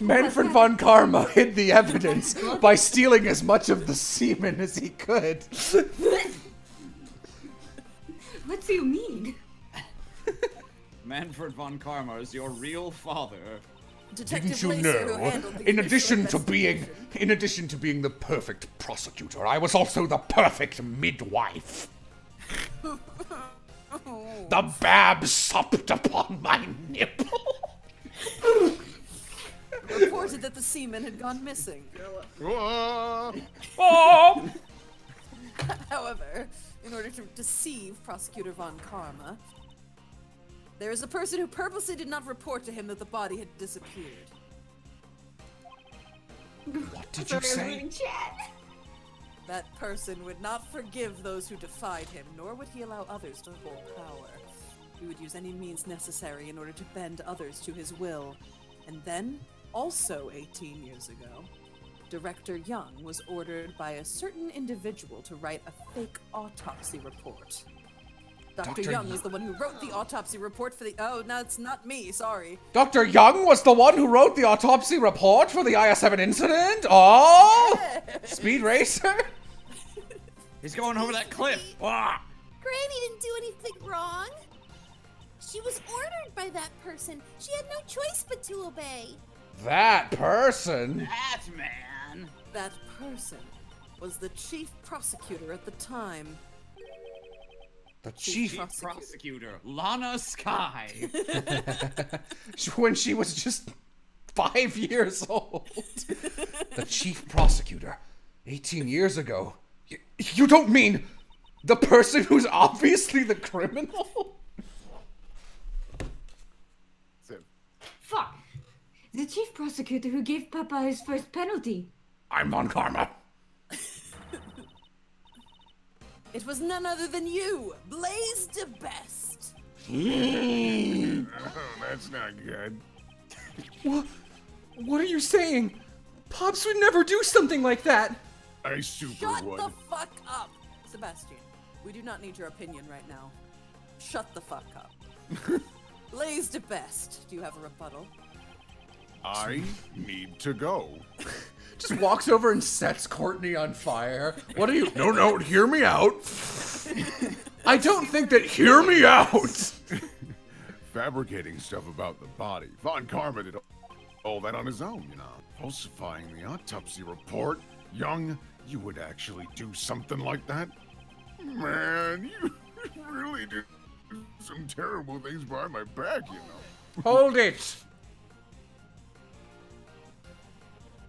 Manfred Von Karma hid the evidence by stealing as much of the semen as he could. What do you mean? Manfred Von Karma is your real father. Detective Didn't you know? In addition to being the perfect prosecutor, I was also the perfect midwife. The bab supped upon my nipple. Reported that the semen had gone missing. However, in order to deceive Prosecutor Von Karma, there is a person who purposely did not report to him that the body had disappeared. What did you say? That person would not forgive those who defied him, nor would he allow others to hold power. He would use any means necessary in order to bend others to his will. And then, also 18 years ago, Director Young was ordered by a certain individual to write a fake autopsy report. Dr. Young was the one who wrote the autopsy report for the... Oh, no, it's not me, sorry. Dr. Young was the one who wrote the autopsy report for the IS-7 incident? Oh! Yeah. Speed Racer? He's going over that cliff. Ah. Granny didn't do anything wrong. She was ordered by that person. She had no choice but to obey. That person? That man. That person was the chief prosecutor at the time. The chief prosecutor, Lana Skye. When she was just 5 years old. The chief prosecutor, 18 years ago. You don't mean the person who's obviously the criminal? Fuck. The chief prosecutor who gave Papa his first penalty. I'm Von Karma. It was none other than you, Blaise Debeste. Oh, that's not good. What are you saying? Pops would never do something like that. I super would. Shut the fuck up. Sebastian, we do not need your opinion right now. Shut the fuck up. Blaise Debeste, do you have a rebuttal? I need to go. Just walks over and sets Courtney on fire. What are you? No, hear me out. I don't think that, hear me out. Fabricating stuff about the body. Von Karma did all that on his own, you know. Falsifying the autopsy report. Young, you would actually do something like that? Man, you really did some terrible things behind my back, you know. Hold it.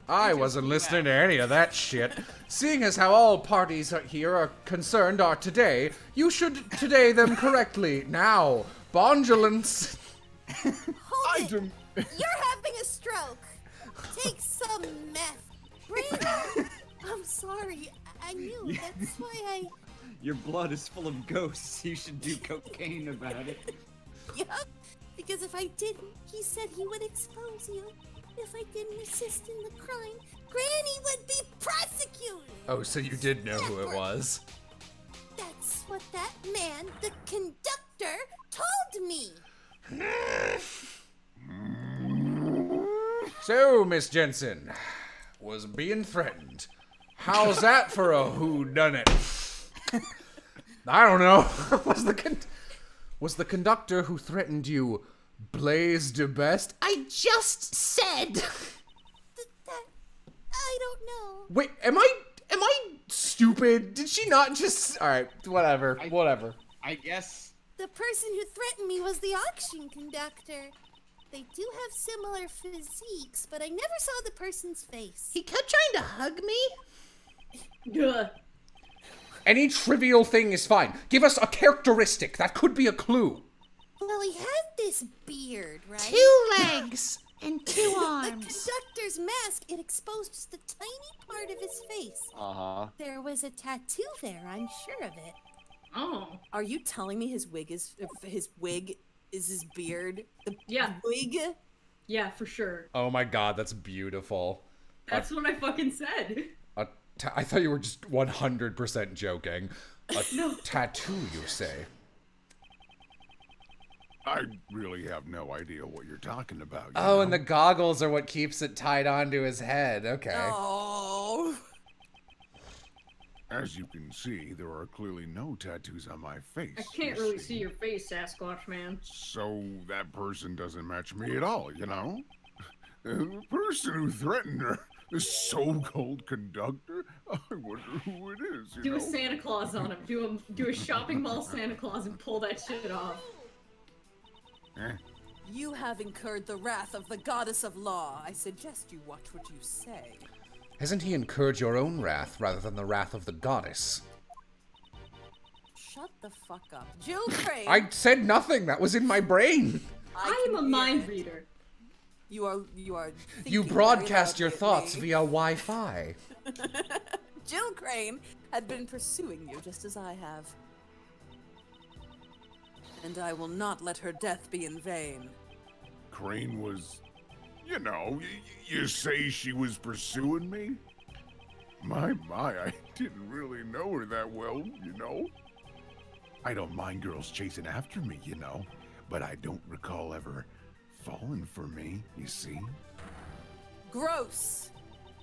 I wasn't listening to any of that shit. Seeing as how all parties here are concerned are today, you should today them correctly. Now, Bondulance. Hold it! You're having a stroke. Take some meth. Really? I'm sorry. I knew. That's why I... Your blood is full of ghosts. You should do cocaine about it. Yup. Because if I didn't, he said he would expose you. If I didn't assist in the crime, Granny would be prosecuted! Oh, so you did know who it was. man, the conductor, told me. So, Miss Jensen was being threatened. How's that for a whodunit? I don't know. Was the conductor who threatened you Blaise Debeste? I just said that. I don't know. Wait, am I stupid? Did she not just? All right, whatever. Whatever. I guess. The person who threatened me was the auction conductor. They do have similar physiques, but I never saw the person's face. He kept trying to hug me. Ugh. Any trivial thing is fine. Give us a characteristic. That could be a clue. Well, he had this beard, right? 2 legs and 2 arms. The conductor's mask, it exposed the tiny part of his face. Uh-huh. There was a tattoo there, I'm sure of it. Oh. Are you telling me his wig is his beard? Yeah. Wig? Yeah, for sure. Oh my god, that's beautiful. That's what I fucking said. I thought you were just 100% joking. No. Tattoo, you say? I really have no idea what you're talking about. You know? And the goggles are what keeps it tied onto his head. Okay. Oh. As you can see, there are clearly no tattoos on my face. I can't really see your face, Sasquatch man. So that person doesn't match me at all, you know? The person who threatened her, the so-called conductor, I wonder who it is, you know? Do a Santa Claus on him. Do a shopping mall Santa Claus and pull that shit off. You have incurred the wrath of the goddess of law. I suggest you watch what you say. Hasn't he incurred your own wrath rather than the wrath of the goddess? Shut the fuck up. Jill Crane! I said nothing! That was in my brain! I am a mind reader. You are You broadcast your thoughts via Wi-Fi. Jill Crane had been pursuing you just as I have. And I will not let her death be in vain. Crane was... You know, you say she was pursuing me? My, I didn't really know her that well, you know? I don't mind girls chasing after me, you know? But I don't recall ever falling for me, you see? Gross!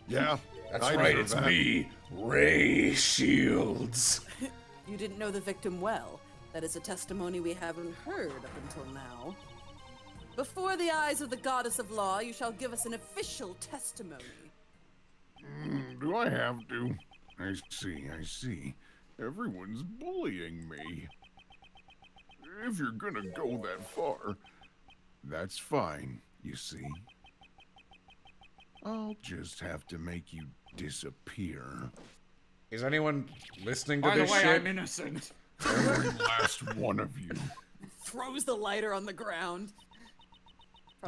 Yeah, that's right, it's me, Ray Shields. You didn't know the victim well. That is a testimony we haven't heard up until now. Before the eyes of the goddess of law, you shall give us an official testimony. Do I have to? I see. Everyone's bullying me. If you're gonna go that far, that's fine, you see. I'll just have to make you disappear. Is anyone listening to this shit? By the way, I'm innocent. Every last one of you. Throws the lighter on the ground.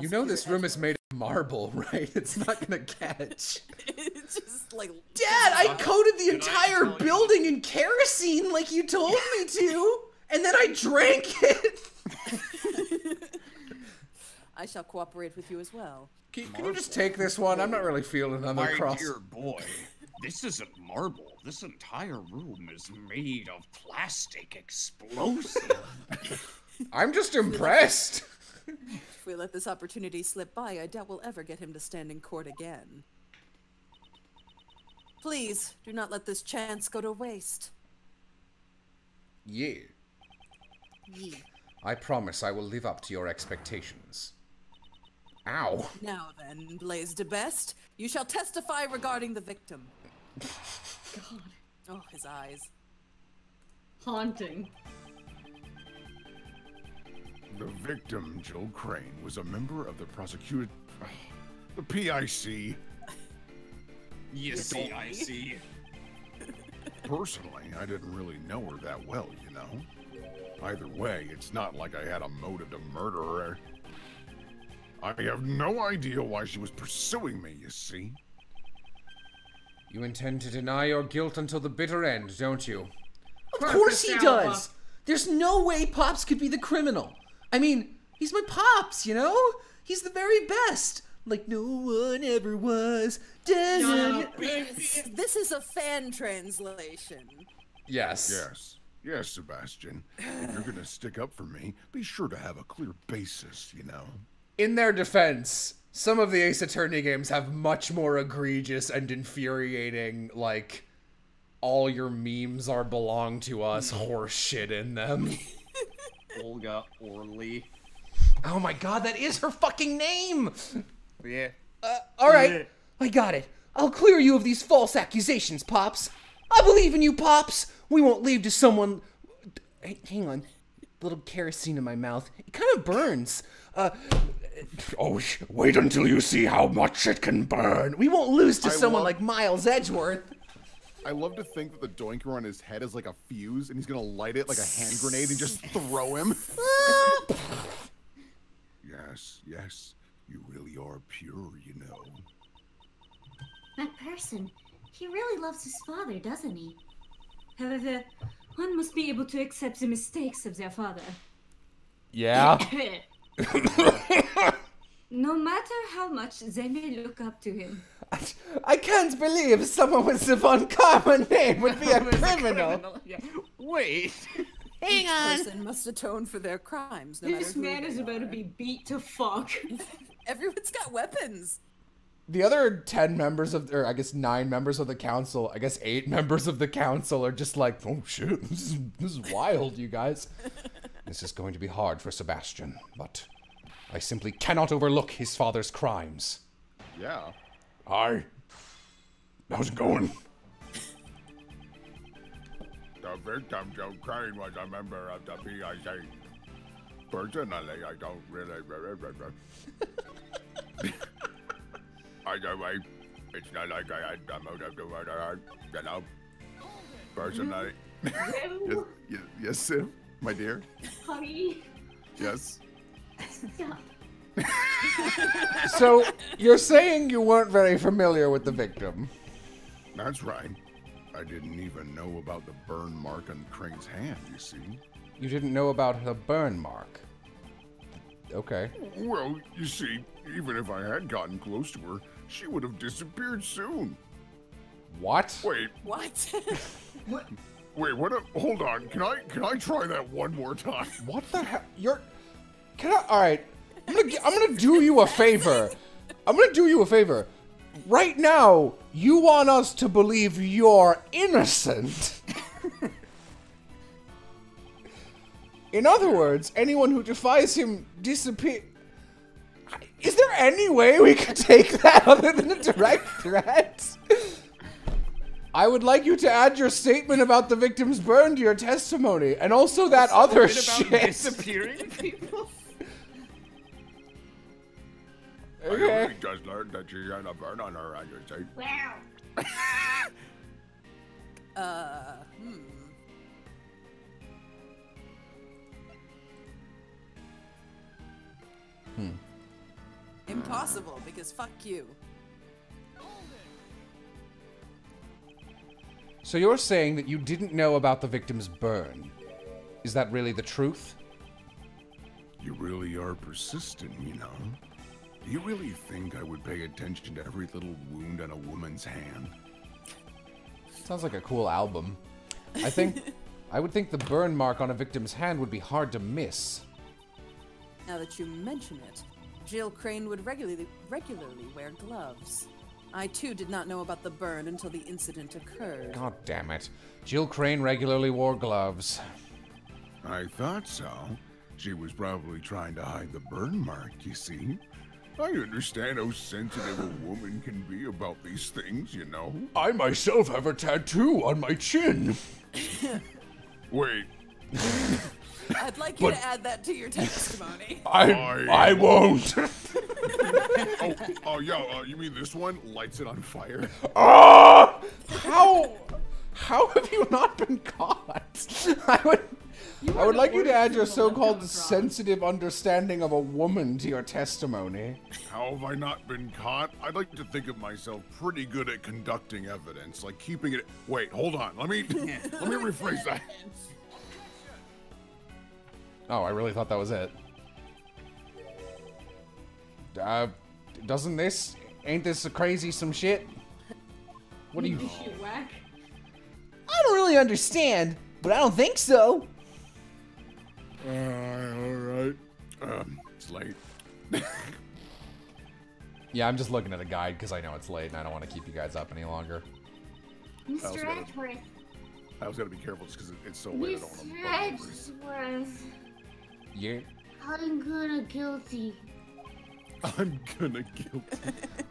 You know this room is made of marble, right? It's not gonna catch. It's just like... Dad, I coated the entire building in kerosene like you told me to! And then I drank it! I shall cooperate with you as well. Can you just take this one? I'm not really feeling another cross. My dear boy, this isn't marble. This entire room is made of plastic explosive. I'm just impressed. If we let this opportunity slip by, I doubt we'll ever get him to stand in court again. Please, do not let this chance go to waste. Yeah. I promise I will live up to your expectations. Ow. Now then, Blaise Debeste, you shall testify regarding the victim. God. Oh, his eyes. Haunting. The victim, Jill Crane, was a member of the prosecutor... the PIC. Yes, PIC. Personally, I didn't really know her that well, you know? Either way, it's not like I had a motive to murder her. I have no idea why she was pursuing me, you see? You intend to deny your guilt until the bitter end, don't you? Of course he does! There's no way Pops could be the criminal. I mean, he's my Pops, you know? He's the very best. Like no one ever was. This is a fan translation. Yes. Yes, Sebastian. If you're going to stick up for me, be sure to have a clear basis, you know. In their defense, some of the Ace Attorney games have much more egregious and infuriating, like, all your memes are belong to us horseshit in them. Olga Orly. Oh my god, that is her fucking name! Yeah. Alright, I got it. I'll clear you of these false accusations, Pops. I believe in you, Pops! We won't leave to someone... Hey, hang on. A little kerosene in my mouth. It kind of burns. Oh, wait until you see how much it can burn. We won't lose to someone like Miles Edgeworth. I love to think that the doinker on his head is like a fuse, and he's gonna light it like a hand grenade and just throw him. Yes, yes. You really are pure, you know. That person, he really loves his father, doesn't he? However, one must be able to accept the mistakes of their father. Yeah. No matter how much they may look up to him. I can't believe someone with the Von Karma name would be a criminal. Yeah. Wait. Hang on. Each person must atone for their crimes. No this man is about to be beat to fuck. Everyone's got weapons. The other 10 members of, or I guess 9 members of the council, I guess 8 members of the council are just like, oh shit, this is wild, you guys. This is going to be hard for Sebastian, but I simply cannot overlook his father's crimes. Yeah. Hi. How's it going? The victim, Jill Crane, was a member of the PIC. Personally, I don't really remember. Either way, it's not like I had the motive to murder her, you know? Personally. No. Yes, Sim, my dear. Honey. Yes. Stop. So, you're saying you weren't very familiar with the victim. That's right. I didn't even know about the burn mark on Crane's hand, you see. You didn't know about the burn mark? Okay. Well, you see, even if I had gotten close to her, she would have disappeared soon. What? Wait. What? What? Wait, what? Hold on. Can I try that one more time? What the hell? You're... Can I... All right. I'm gonna do you a favor. I'm gonna do you a favor. Right now, you want us to believe you're innocent. In other words, anyone who defies him disappears. Is there any way we could take that other than a direct threat? I would like you to add your statement about the victim's burn to your testimony, and also that other shit about disappearing people. Okay. I only just learned that she had a burn on her, I just say. Wow. Impossible, because fuck you. So you're saying that you didn't know about the victim's burn. Is that really the truth? You really are persistent, you know. Do you really think I would pay attention to every little wound on a woman's hand? Sounds like a cool album. I think... I would think the burn mark on a victim's hand would be hard to miss. Now that you mention it, Jill Crane would regularly wear gloves. I, too, did not know about the burn until the incident occurred. God damn it. Jill Crane regularly wore gloves. I thought so. She was probably trying to hide the burn mark, you see? I understand how sensitive a woman can be about these things, you know? I myself have a tattoo on my chin. Wait. I'd like you to add that to your testimony. I won't. You mean this one? Lights it on fire. How have you not been caught? I would like you to add your so-called sensitive understanding of a woman to your testimony. How have I not been caught? I'd like to think of myself pretty good at conducting evidence, like keeping it. Wait, hold on. Let me rephrase that. Oh, I really thought that was it. Doesn't this? Ain't this a crazy some shit? What do you? I don't really understand. but I don't think so. Alright. It's late. Yeah, I'm just looking at a guide because I know it's late and I don't want to keep you guys up any longer. Mr. Edgeworth. I was going to be careful just because it's so late. Mr. Edgeworth. Yeah? I'm gonna guilty. I'm gonna guilty.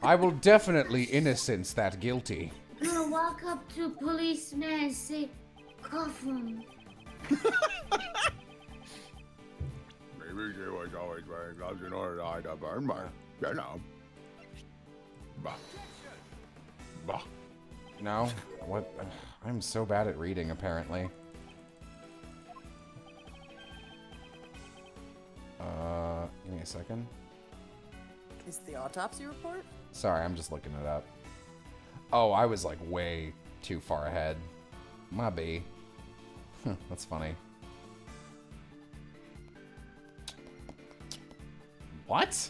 I will definitely innocence that guilty. I'm gonna walk up to a policeman and say, cuff him. Maybe she was always wearing gloves in order to hide a burn mark. You know. Bah. Bah. No? What? I'm so bad at reading, apparently. Give me a second. Is the autopsy report? Sorry, I'm just looking it up. Oh, I was like way too far ahead. My B. That's funny. What?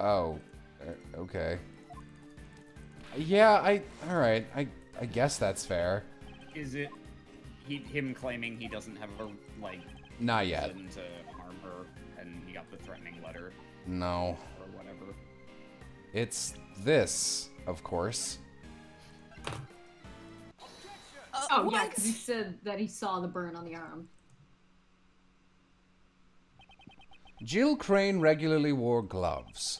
Oh, okay. Yeah, alright, I guess that's fair. Is it him claiming he doesn't have a, like... Not yet. ...to harm her, and he got the threatening letter? No. Or whatever. It's this, of course. Oh, yeah, because he said that he saw the burn on the arm. Jill Crane regularly wore gloves.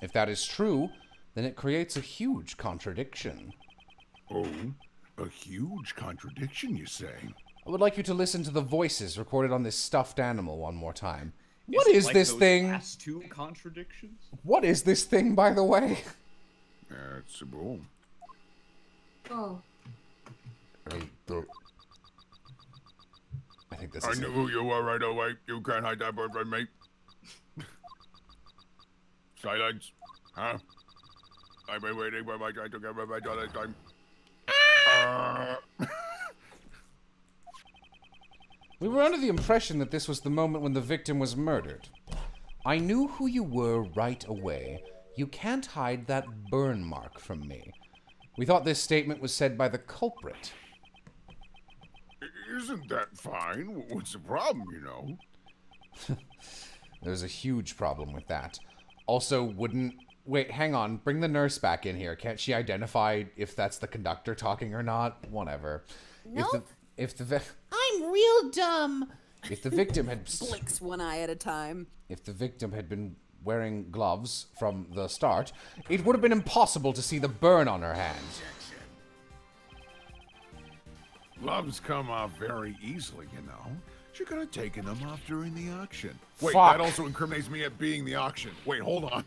If that is true, then it creates a huge contradiction. Oh, a huge contradiction, you say? I would like you to listen to the voices recorded on this stuffed animal one more time. What is this thing? Last two contradictions? What is this thing, by the way? It's a bull. Oh. I think this is. I knew who you are right away. You can't hide that bird from me. Silence. Huh? I've been waiting for my guy to get revenge all this time. We were under the impression that this was the moment when the victim was murdered. I knew who you were right away. You can't hide that burn mark from me. We thought this statement was said by the culprit. Isn't that fine? What's the problem, you know? There's a huge problem with that. Also, wait, hang on. Bring the nurse back in here. Can't she identify if that's the conductor talking or not? Whatever. Nope. I'm real dumb. If the victim had blinks one eye at a time. If the victim had been wearing gloves from the start, it would have been impossible to see the burn on her hand. Gloves come off very easily, you know. She could have taken them off during the auction. Wait, that also incriminates me at being the auction. Wait, hold on.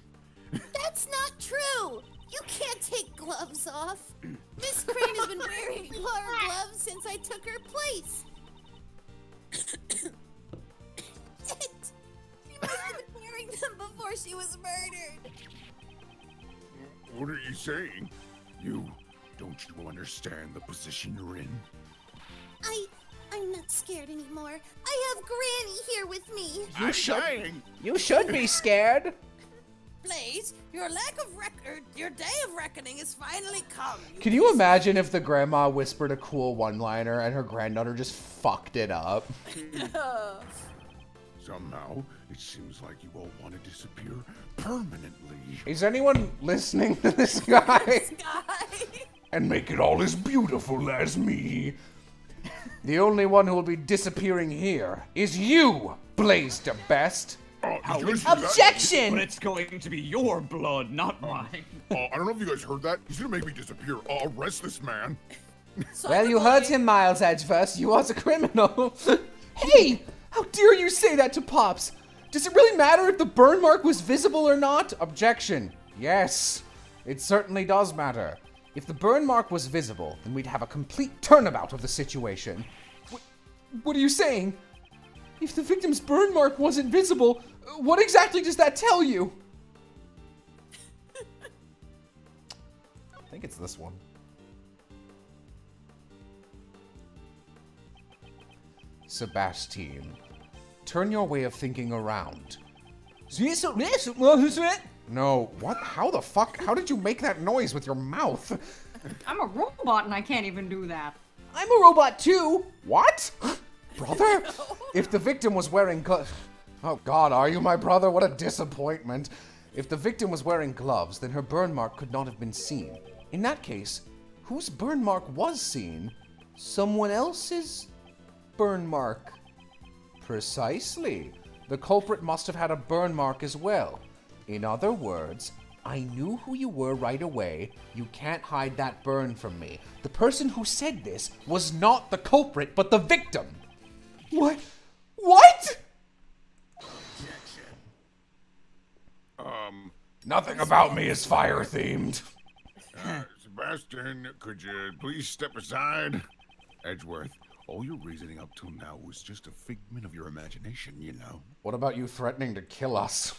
That's not true. You can't take gloves off. Miss Crane has been wearing her gloves since I took her place. She must have been wearing them before she was murdered. What are you saying? Don't you understand the position you're in? I'm not scared anymore. I have Granny here with me. You should be scared. Blaise, your day of reckoning has finally come. Can you imagine if the grandma whispered a cool one-liner and her granddaughter just fucked it up? Somehow, it seems like you all want to disappear permanently. Is anyone listening to this guy? And make it all as beautiful as me. The only one who will be disappearing here is you, Blaise Debeste. Objection! But it's going to be your blood, not mine. I don't know if you guys heard that. He's gonna make me disappear. I'll arrest this man. Well, you heard him, Miles Edgeworth. You was a criminal. Hey! How dare you say that to Pops? Does it really matter if the burn mark was visible or not? Objection. Yes. It certainly does matter. If the burn mark was visible, then we'd have a complete turnabout of the situation. What are you saying? If the victim's burn mark wasn't visible, what exactly does that tell you? I think it's this one. Sebastian, turn your way of thinking around. No, what? How the fuck? How did you make that noise with your mouth? I'm a robot and I can't even do that. I'm a robot too. What? Brother? No. If the victim was wearing gloves... Oh God, are you my brother? What a disappointment. If the victim was wearing gloves, then her burn mark could not have been seen. In that case, whose burn mark was seen? Someone else's burn mark. Precisely. The culprit must have had a burn mark as well. In other words, I knew who you were right away. You can't hide that burn from me. The person who said this was not the culprit, but the victim. What? What? Objection. Nothing about me is fire themed. Sebastian, could you please step aside? Edgeworth, all your reasoning up till now was just a figment of your imagination, you know. What about you threatening to kill us?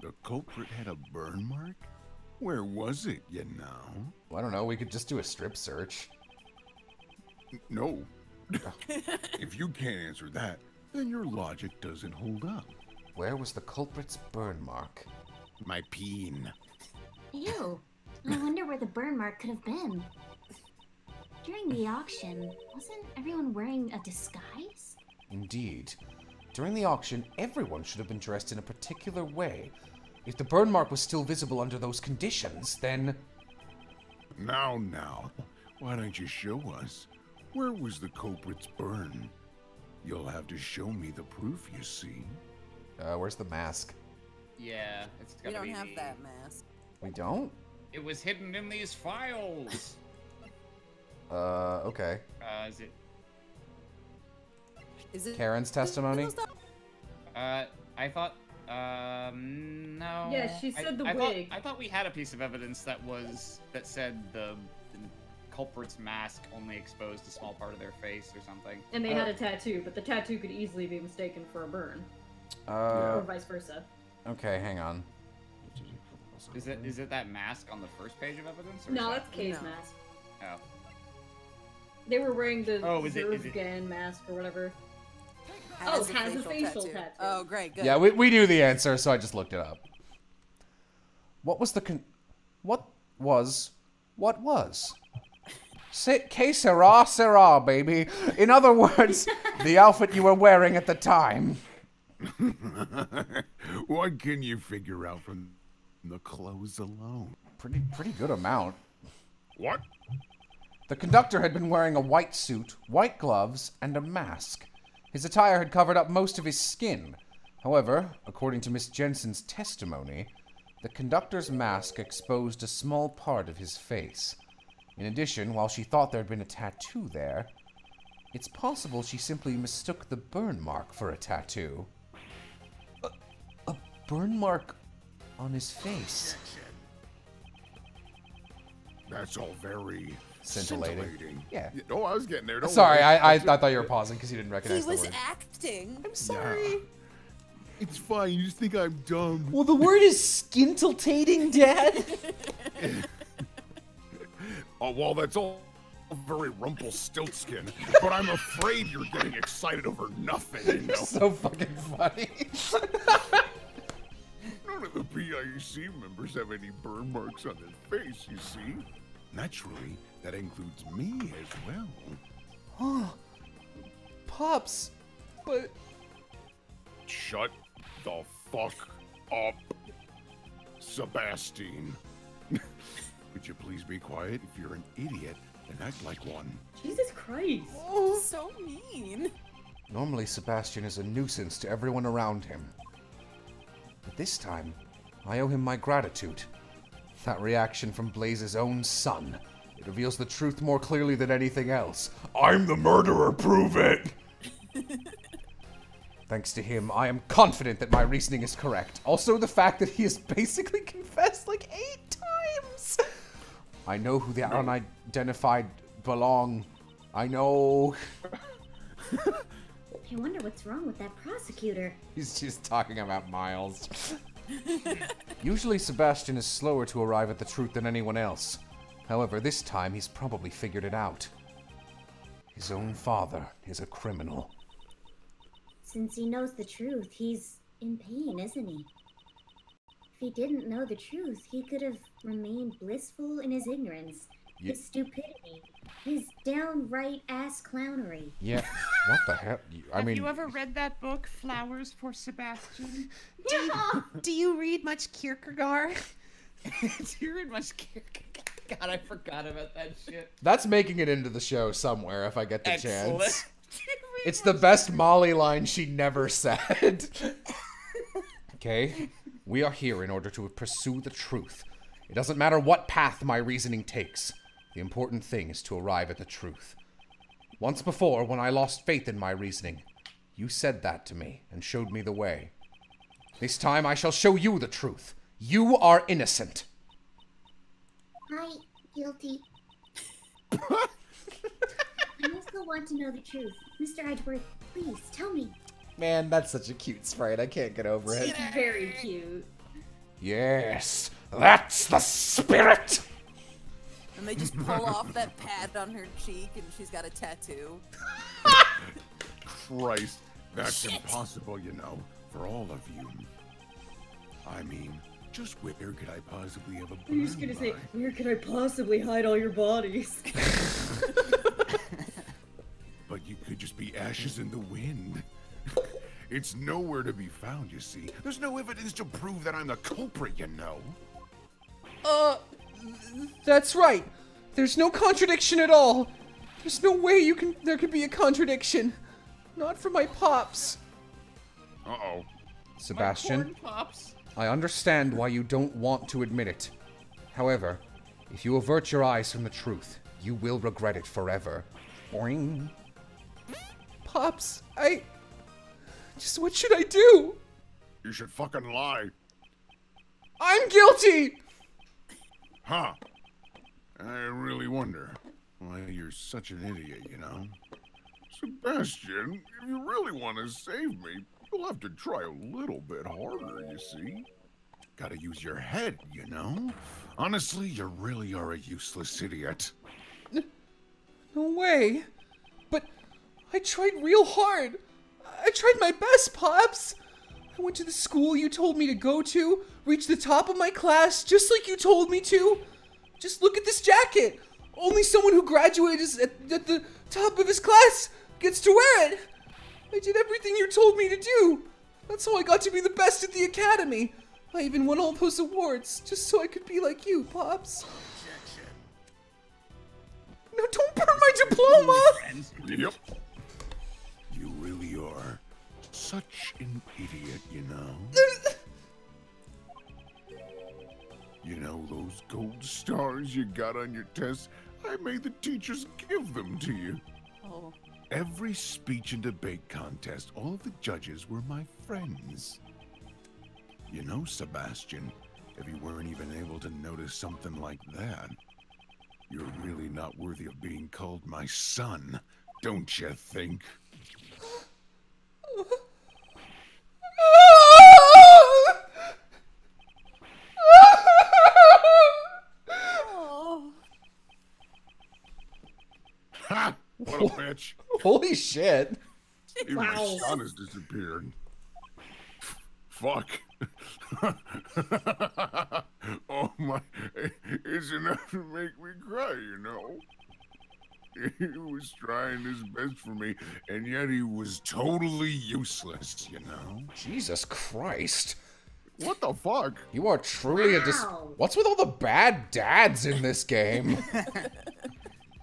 The culprit had a burn mark? Where was it, you know? Well, I don't know, we could just do a strip search. No. If you can't answer that, then your logic doesn't hold up. Where was the culprit's burn mark? My peen. Ew. I wonder where the burn mark could have been. During the auction, wasn't everyone wearing a disguise? Indeed. During the auction, everyone should have been dressed in a particular way. If the burn mark was still visible under those conditions, then... Now, now. Why don't you show us? Where was the culprit's burn? You'll have to show me the proof, you see. Where's the mask? Yeah, it's gotta be me. We don't have that mask. We don't? It was hidden in these files. Okay. Is it... Karen's testimony? I thought, no. Yeah, she said the wig. I thought we had a piece of evidence that said the culprit's mask only exposed a small part of their face or something. And they had a tattoo, but the tattoo could easily be mistaken for a burn. Or vice versa. Okay, hang on. Is it that mask on the first page of evidence? Or no, that's Kay's mask. Oh. They were wearing the Zervgan mask or whatever. Has a facial tattoo. Oh, great, good. Yeah, we knew the answer, so I just looked it up. What was? Que sera, sera, baby. In other words, the outfit you were wearing at the time. What can you figure out from the clothes alone? Pretty good amount. What? The conductor had been wearing a white suit, white gloves, and a mask. His attire had covered up most of his skin. However, according to Miss Jensen's testimony, the conductor's mask exposed a small part of his face. In addition, while she thought there had been a tattoo there, it's possible she simply mistook the burn mark for a tattoo. A burn mark on his face. That's all very... Scintillating. Yeah. Oh, I was getting there. Sorry, I thought you were pausing because you didn't recognize the word. He was acting. I'm sorry. Nah. It's fine. You just think I'm dumb. Well, the word is scintillating, Dad. Oh, well, that's all very Rumpelstiltskin, but I'm afraid you're getting excited over nothing. You know? You're so fucking funny. None of the PIC members have any burn marks on their face, you see. Naturally, that includes me as well. Oh, Pops, but... Shut the fuck up, Sebastian. Could you please be quiet? If you're an idiot, then act like one. Jesus Christ. Oh, so mean. Normally, Sebastian is a nuisance to everyone around him. But this time, I owe him my gratitude. That reaction from Blaise's own son. It reveals the truth more clearly than anything else. I'm the murderer, prove it! Thanks to him, I am confident that my reasoning is correct. Also, the fact that he has basically confessed like 8 times! I know who the unidentified belong. I know. I wonder what's wrong with that prosecutor. He's just talking about Miles. Usually Sebastian is slower to arrive at the truth than anyone else. However, this time he's probably figured it out. His own father is a criminal. Since he knows the truth, he's in pain, isn't he? If he didn't know the truth, he could have remained blissful in his ignorance, His stupidity. His downright ass clownery. Yeah. What the hell? I mean, have you ever read that book, Flowers for Sebastian? Do you read much Kierkegaard? Do you read much Kierkegaard? God, I forgot about that shit. That's making it into the show somewhere if I get the chance. It's the best Molly line she never said. Okay, we are here in order to pursue the truth. It doesn't matter what path my reasoning takes. The important thing is to arrive at the truth. Once before, when I lost faith in my reasoning, you said that to me and showed me the way. This time I shall show you the truth. You are innocent. I'm guilty. I also want to know the truth. Mr. Edgeworth, please tell me. Man, that's such a cute sprite. I can't get over it. It's very cute. Yes, that's the spirit. And they just pull off that pad on her cheek and she's got a tattoo. Christ, that's impossible, you know, for all of you. I mean, just where could I possibly have a body? I'm just gonna say, where could I possibly hide all your bodies? But you could just be ashes in the wind. It's nowhere to be found, you see. There's no evidence to prove that I'm the culprit, you know. That's right. There's no contradiction at all. There's no way you can. There could be a contradiction. Not for my pops. Uh-oh. Sebastian. My corn pops. I understand why you don't want to admit it. However, if you avert your eyes from the truth, you will regret it forever. Boing. Pops, I... Just what should I do? You should fucking lie. I'm guilty! Huh. I really wonder why you're such an idiot, you know? Sebastian, if you really want to save me, you'll have to try a little bit harder, you see? Gotta use your head, you know? Honestly, you really are a useless idiot. No way. But I tried real hard. I tried my best, Pops. I went to the school you told me to go to, reached the top of my class just like you told me to. Just look at this jacket. Only someone who graduates at the top of his class gets to wear it. I did everything you told me to do. That's how I got to be the best at the academy. I even won all those awards just so I could be like you, Pops. No, don't burn my diploma! Yep. You really are such an idiot, you know? You know those gold stars you got on your tests? I made the teachers give them to you. Oh. Every speech and debate contest, all of the judges were my friends. You know, Sebastian, if you weren't even able to notice something like that, you're really not worthy of being called my son, don't you think? Ha! What a bitch. Holy shit. Even my son has disappeared. Fuck. Oh my, it's enough to make me cry, you know? He was trying his best for me, and yet he was totally useless, you know? Jesus Christ. What the fuck? You are truly a What's with all the bad dads in this game?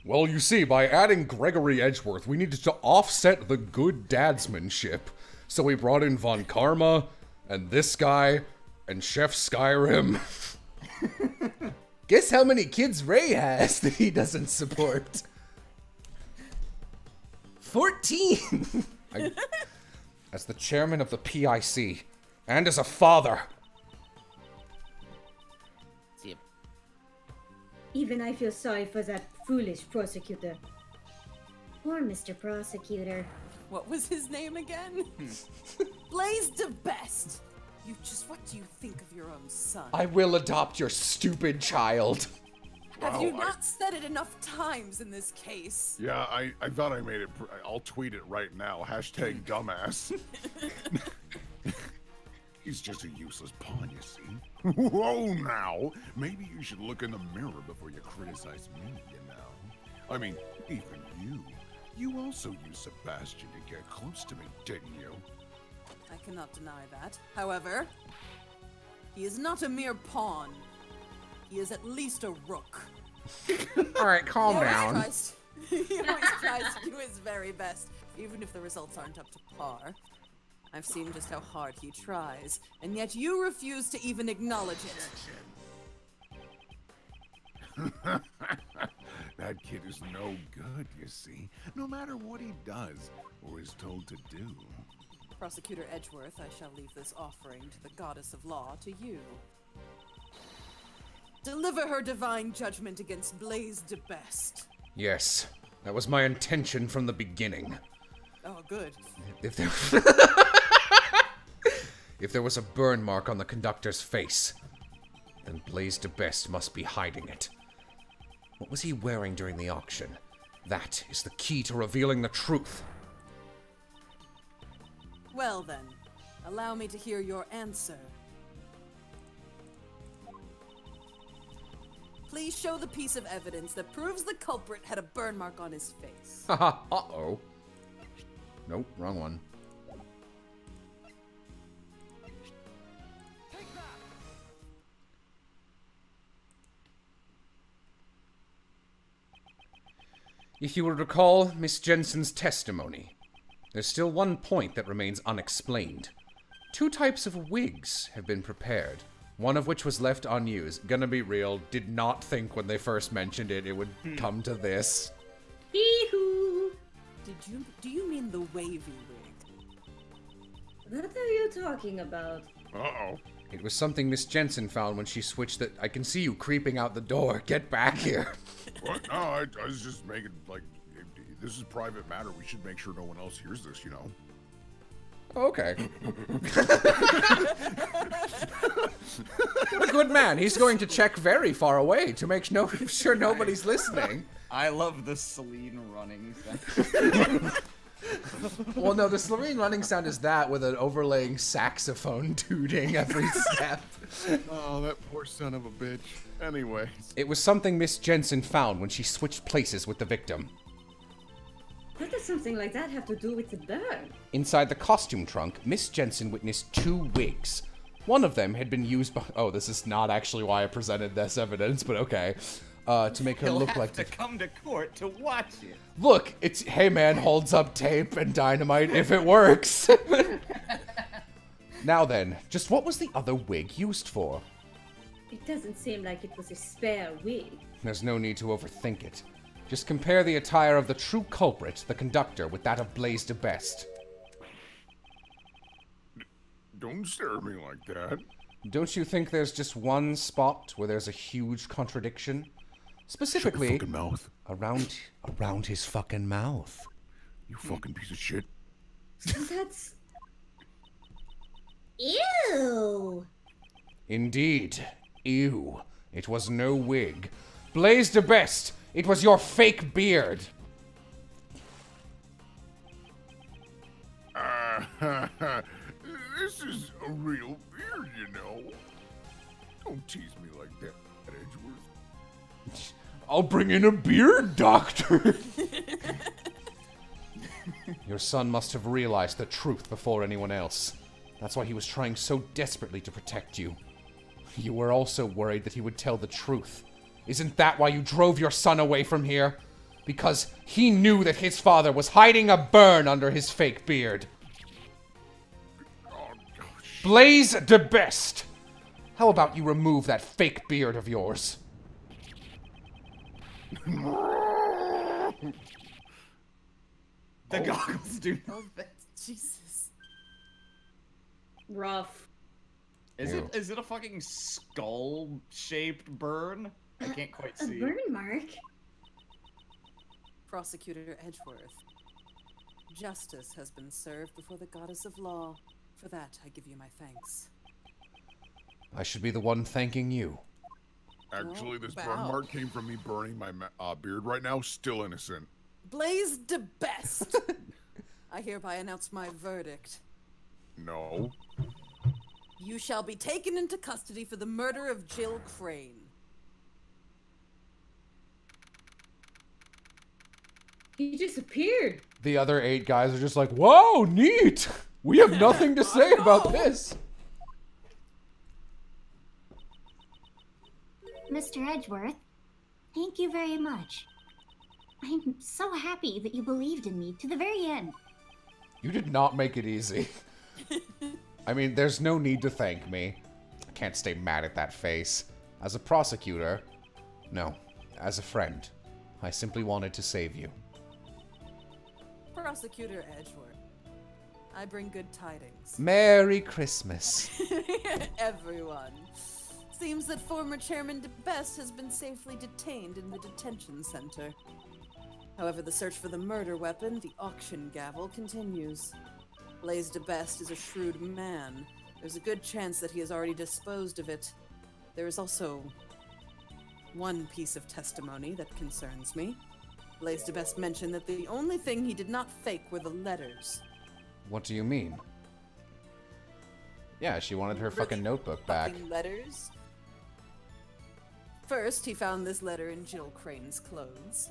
Well, you see, by adding Gregory Edgeworth, we needed to offset the good dadsmanship. So we brought in Von Karma, and this guy, and Chef Skyrim. Guess how many kids Ray has that he doesn't support? 14! As the chairman of the PIC, and as a father. Even I feel sorry for that foolish prosecutor. Poor Mr. Prosecutor. What was his name again? Blaise Debeste! You just, what do you think of your own son? I will adopt your stupid child. Have you not said it enough times in this case? Yeah, I thought I made it. I'll tweet it right now. #dumbass. He's just a useless pawn, you see. Whoa, now! Maybe you should look in the mirror before you criticize me, you know. I mean, even you. You also used Sebastian to get close to me, didn't you? I cannot deny that. However, he is not a mere pawn. He is at least a rook. Alright, calm down. He always tries to do his very best, even if the results aren't up to par. I've seen just how hard he tries, and yet you refuse to even acknowledge it. That kid is no good, you see, no matter what he does or is told to do. Prosecutor Edgeworth, I shall leave this offering to the goddess of law to you. Deliver her divine judgment against Blaise Debeste. Yes, that was my intention from the beginning. Oh, good. If there was a burn mark on the conductor's face, then Blaise Debeste must be hiding it. What was he wearing during the auction? That is the key to revealing the truth. Well then, allow me to hear your answer. Please show the piece of evidence that proves the culprit had a burn mark on his face. Haha, uh-oh. Nope, wrong one. Take that. If you will recall Miss Jensen's testimony, there's still one point that remains unexplained. Two types of wigs have been prepared. One of which was left unused. Gonna be real, did not think when they first mentioned it, it would come to this. Hee-hoo! Do you mean the wavy wig? What are you talking about? Uh-oh. It was something Miss Jensen found when she switched that. I can see you creeping out the door. Get back here. What? No, I was just making, like, this is a private matter. We should make sure no one else hears this, you know? Okay. What a good man. He's going to check very far away to make sure nobody's listening. I love the Celine running sound. Well, no, the Celine running sound is that with an overlaying saxophone tooting every step. Oh, that poor son of a bitch. Anyway. It was something Miss Jensen found when she switched places with the victim. What does something like that have to do with the burn? Inside the costume trunk, Miss Jensen witnessed two wigs. One of them had been used by- oh, this is not actually why I presented this evidence, but okay. To make her look like- You'll have to come to court to watch it. Look, it's- hey man, holds up tape and dynamite if it works. Now then, just what was the other wig used for? It doesn't seem like it was a spare wig. There's no need to overthink it. Just compare the attire of the true culprit, the conductor, with that of Blaise Debeste. Don't stare at me like that. Don't you think there's just one spot where there's a huge contradiction? Specifically, shut your fucking mouth. Around his fucking mouth. You fucking piece of shit. That's... Ew! Indeed. Ew. It was no wig. Blaise Debeste! It was your fake beard. This is a real beard, you know. Don't tease me like that, Edgeworth. I'll bring in a beard doctor. Your son must have realized the truth before anyone else. That's why he was trying so desperately to protect you. You were also worried that he would tell the truth. Isn't that why you drove your son away from here? Because he knew that his father was hiding a burn under his fake beard. Oh, gosh. Blaise Debeste! How about you remove that fake beard of yours? The goggles do nothing. Jesus. Rough. Is it a fucking skull-shaped burn? I can't quite see. A burn mark? Prosecutor Edgeworth. Justice has been served before the goddess of law. For that, I give you my thanks. I should be the one thanking you. Actually, this burn mark came from me burning my beard right now. Still innocent. Blaise Debeste! I hereby announce my verdict. No. You shall be taken into custody for the murder of Jill Crane. He disappeared. The other 8 guys are just like, whoa, neat. We have nothing to say about this. Mr. Edgeworth, thank you very much. I'm so happy that you believed in me to the very end. You did not make it easy. I mean, there's no need to thank me. I can't stay mad at that face. As a prosecutor, no, as a friend, I simply wanted to save you. Prosecutor Edgeworth, I bring good tidings. Merry Christmas. Everyone. Seems that former Chairman Debeste has been safely detained in the detention center. However, the search for the murder weapon, the auction gavel, continues. Blaise Debeste is a shrewd man. There's a good chance that he has already disposed of it. There is also one piece of testimony that concerns me. Blaise Debeste mentioned that the only thing he did not fake were the letters. What do you mean? Yeah, she wanted her fucking notebook back. Letters? First, he found this letter in Jill Crane's clothes.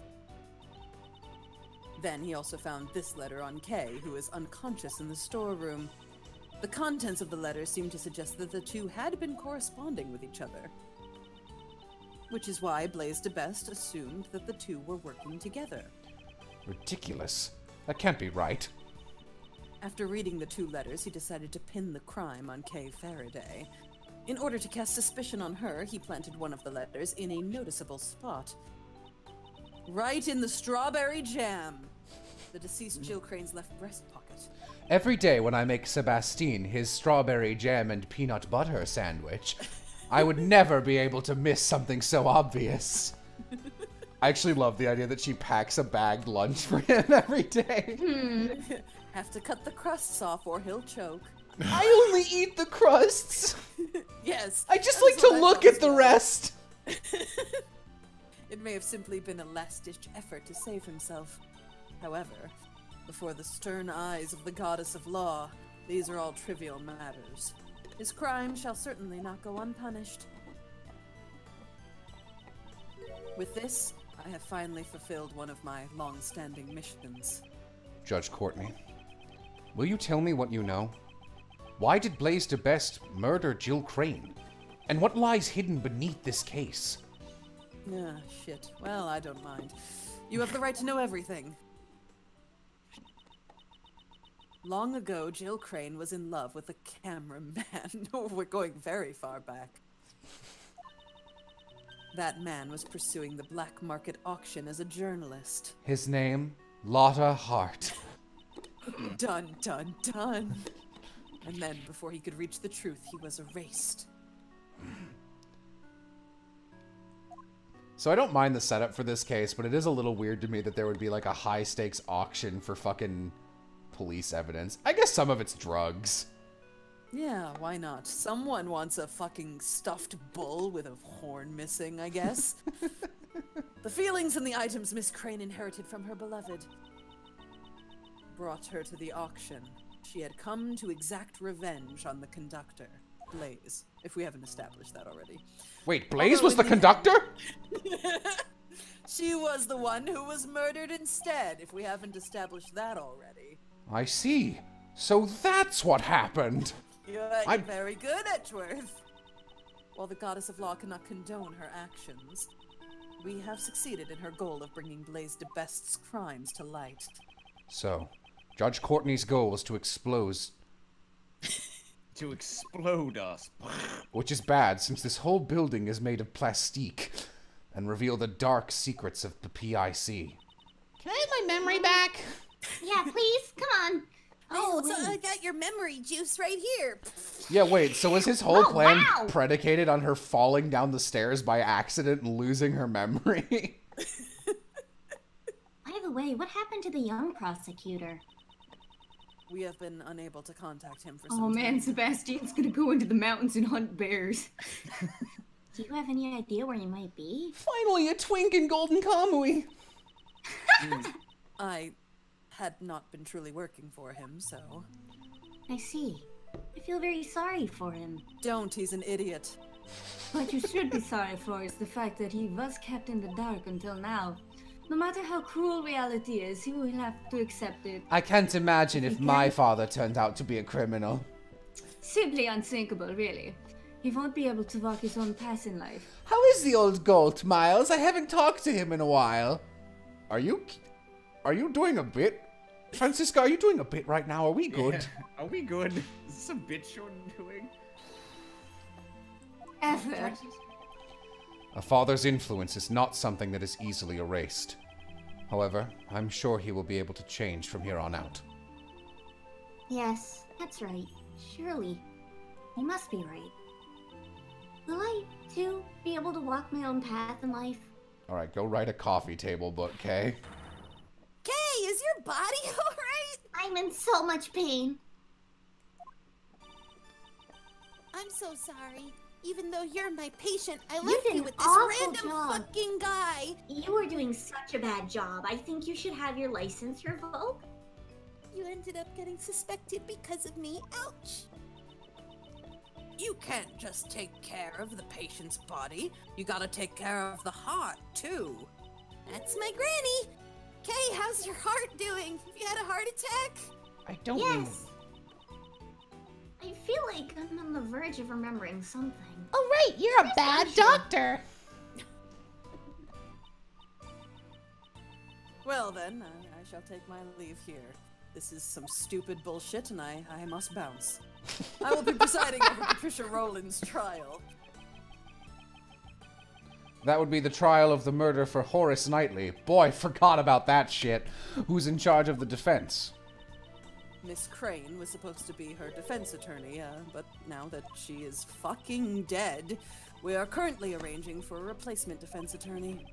Then he also found this letter on Kay, who is unconscious in the storeroom. The contents of the letter seemed to suggest that the two had been corresponding with each other, which is why Blaise Debeste assumed that the two were working together. Ridiculous. That can't be right. After reading the 2 letters, he decided to pin the crime on Kay Faraday. In order to cast suspicion on her, he planted one of the letters in a noticeable spot. Right in the strawberry jam! The deceased Jill Crane's left breast pocket. Every day when I make Sebastian his strawberry jam and peanut butter sandwich, I would never be able to miss something so obvious. I actually love the idea that she packs a bagged lunch for him every day. Have to cut the crusts off or he'll choke. I only eat the crusts! Yes. I just like to look at the rest! It may have simply been a last-ditch effort to save himself. However, before the stern eyes of the goddess of law, these are all trivial matters. His crime shall certainly not go unpunished. With this, I have finally fulfilled one of my long-standing missions. Judge Courtney, will you tell me what you know? Why did Blaise Debeste murder Jill Crane? And what lies hidden beneath this case? Ah, shit. Well, I don't mind. You have the right to know everything. Long ago, Jill Crane was in love with a cameraman. We're going very far back. That man was pursuing the black market auction as a journalist. His name? Lotta Hart. Dun, dun, dun. And then, before he could reach the truth, he was erased. So I don't mind the setup for this case, but it is a little weird to me that there would be like a high-stakes auction for fucking police evidence. I guess some of it's drugs. Yeah, why not? Someone wants a fucking stuffed bull with a horn missing, I guess. The feelings and the items Miss Crane inherited from her beloved brought her to the auction. She had come to exact revenge on the conductor, Blaise, if we haven't established that already. Wait, Blaise was the conductor? She was the one who was murdered instead, if we haven't established that already. I see. So that's what happened. You're very good, Edgeworth. While the goddess of law cannot condone her actions, we have succeeded in her goal of bringing Blaise Debeste's crimes to light. So, Judge Courtney's goal was to expose... to explode us. Which is bad, since this whole building is made of plastique, and reveal the dark secrets of the PIC. Can I have my memory back? Yeah, please, come on. Oh, so I got your memory juice right here. Yeah, wait, so was his whole plan predicated on her falling down the stairs by accident and losing her memory? By the way, what happened to the young prosecutor? We have been unable to contact him for some time. Oh man, Sebastian's gonna go into the mountains and hunt bears. Do you have any idea where he might be? Finally, a twink in Golden Kamui! I had not been truly working for him, so... I see. I feel very sorry for him. Don't, he's an idiot. What you should be sorry for is the fact that he was kept in the dark until now. No matter how cruel reality is, he will have to accept it. I can't imagine if my father turned out to be a criminal. Simply unsinkable, really. He won't be able to walk his own path in life. How is the old goat, Miles? I haven't talked to him in a while. Are you doing a bit? Franziska, are you doing a bit right now? Are we good? Yeah. Are we good? Is this a bit you're doing? Ever. A father's influence is not something that is easily erased. However, I'm sure he will be able to change from here on out. Yes, that's right. Surely. He must be right. Will I, too, be able to walk my own path in life? Alright, go write a coffee table book, Kay. Kay, is your body alright? I'm in so much pain. I'm so sorry. Even though you're my patient, I left you with this random fucking guy. You are doing such a bad job. I think you should have your license revoked. You ended up getting suspected because of me. Ouch. You can't just take care of the patient's body. You gotta take care of the heart, too. That's my granny. Kay, how's your heart doing? Have you had a heart attack? I don't know. I feel like I'm on the verge of remembering something. Oh, right! You're a bad doctor! Well, then, I shall take my leave here. This is some stupid bullshit, and I must bounce. I will be presiding over Patricia Rowland's trial. That would be the trial of the murder for Horace Knightley. Boy, forgot about that shit. Who's in charge of the defense? Miss Crane was supposed to be her defense attorney, but now that she is fucking dead, we are currently arranging for a replacement defense attorney.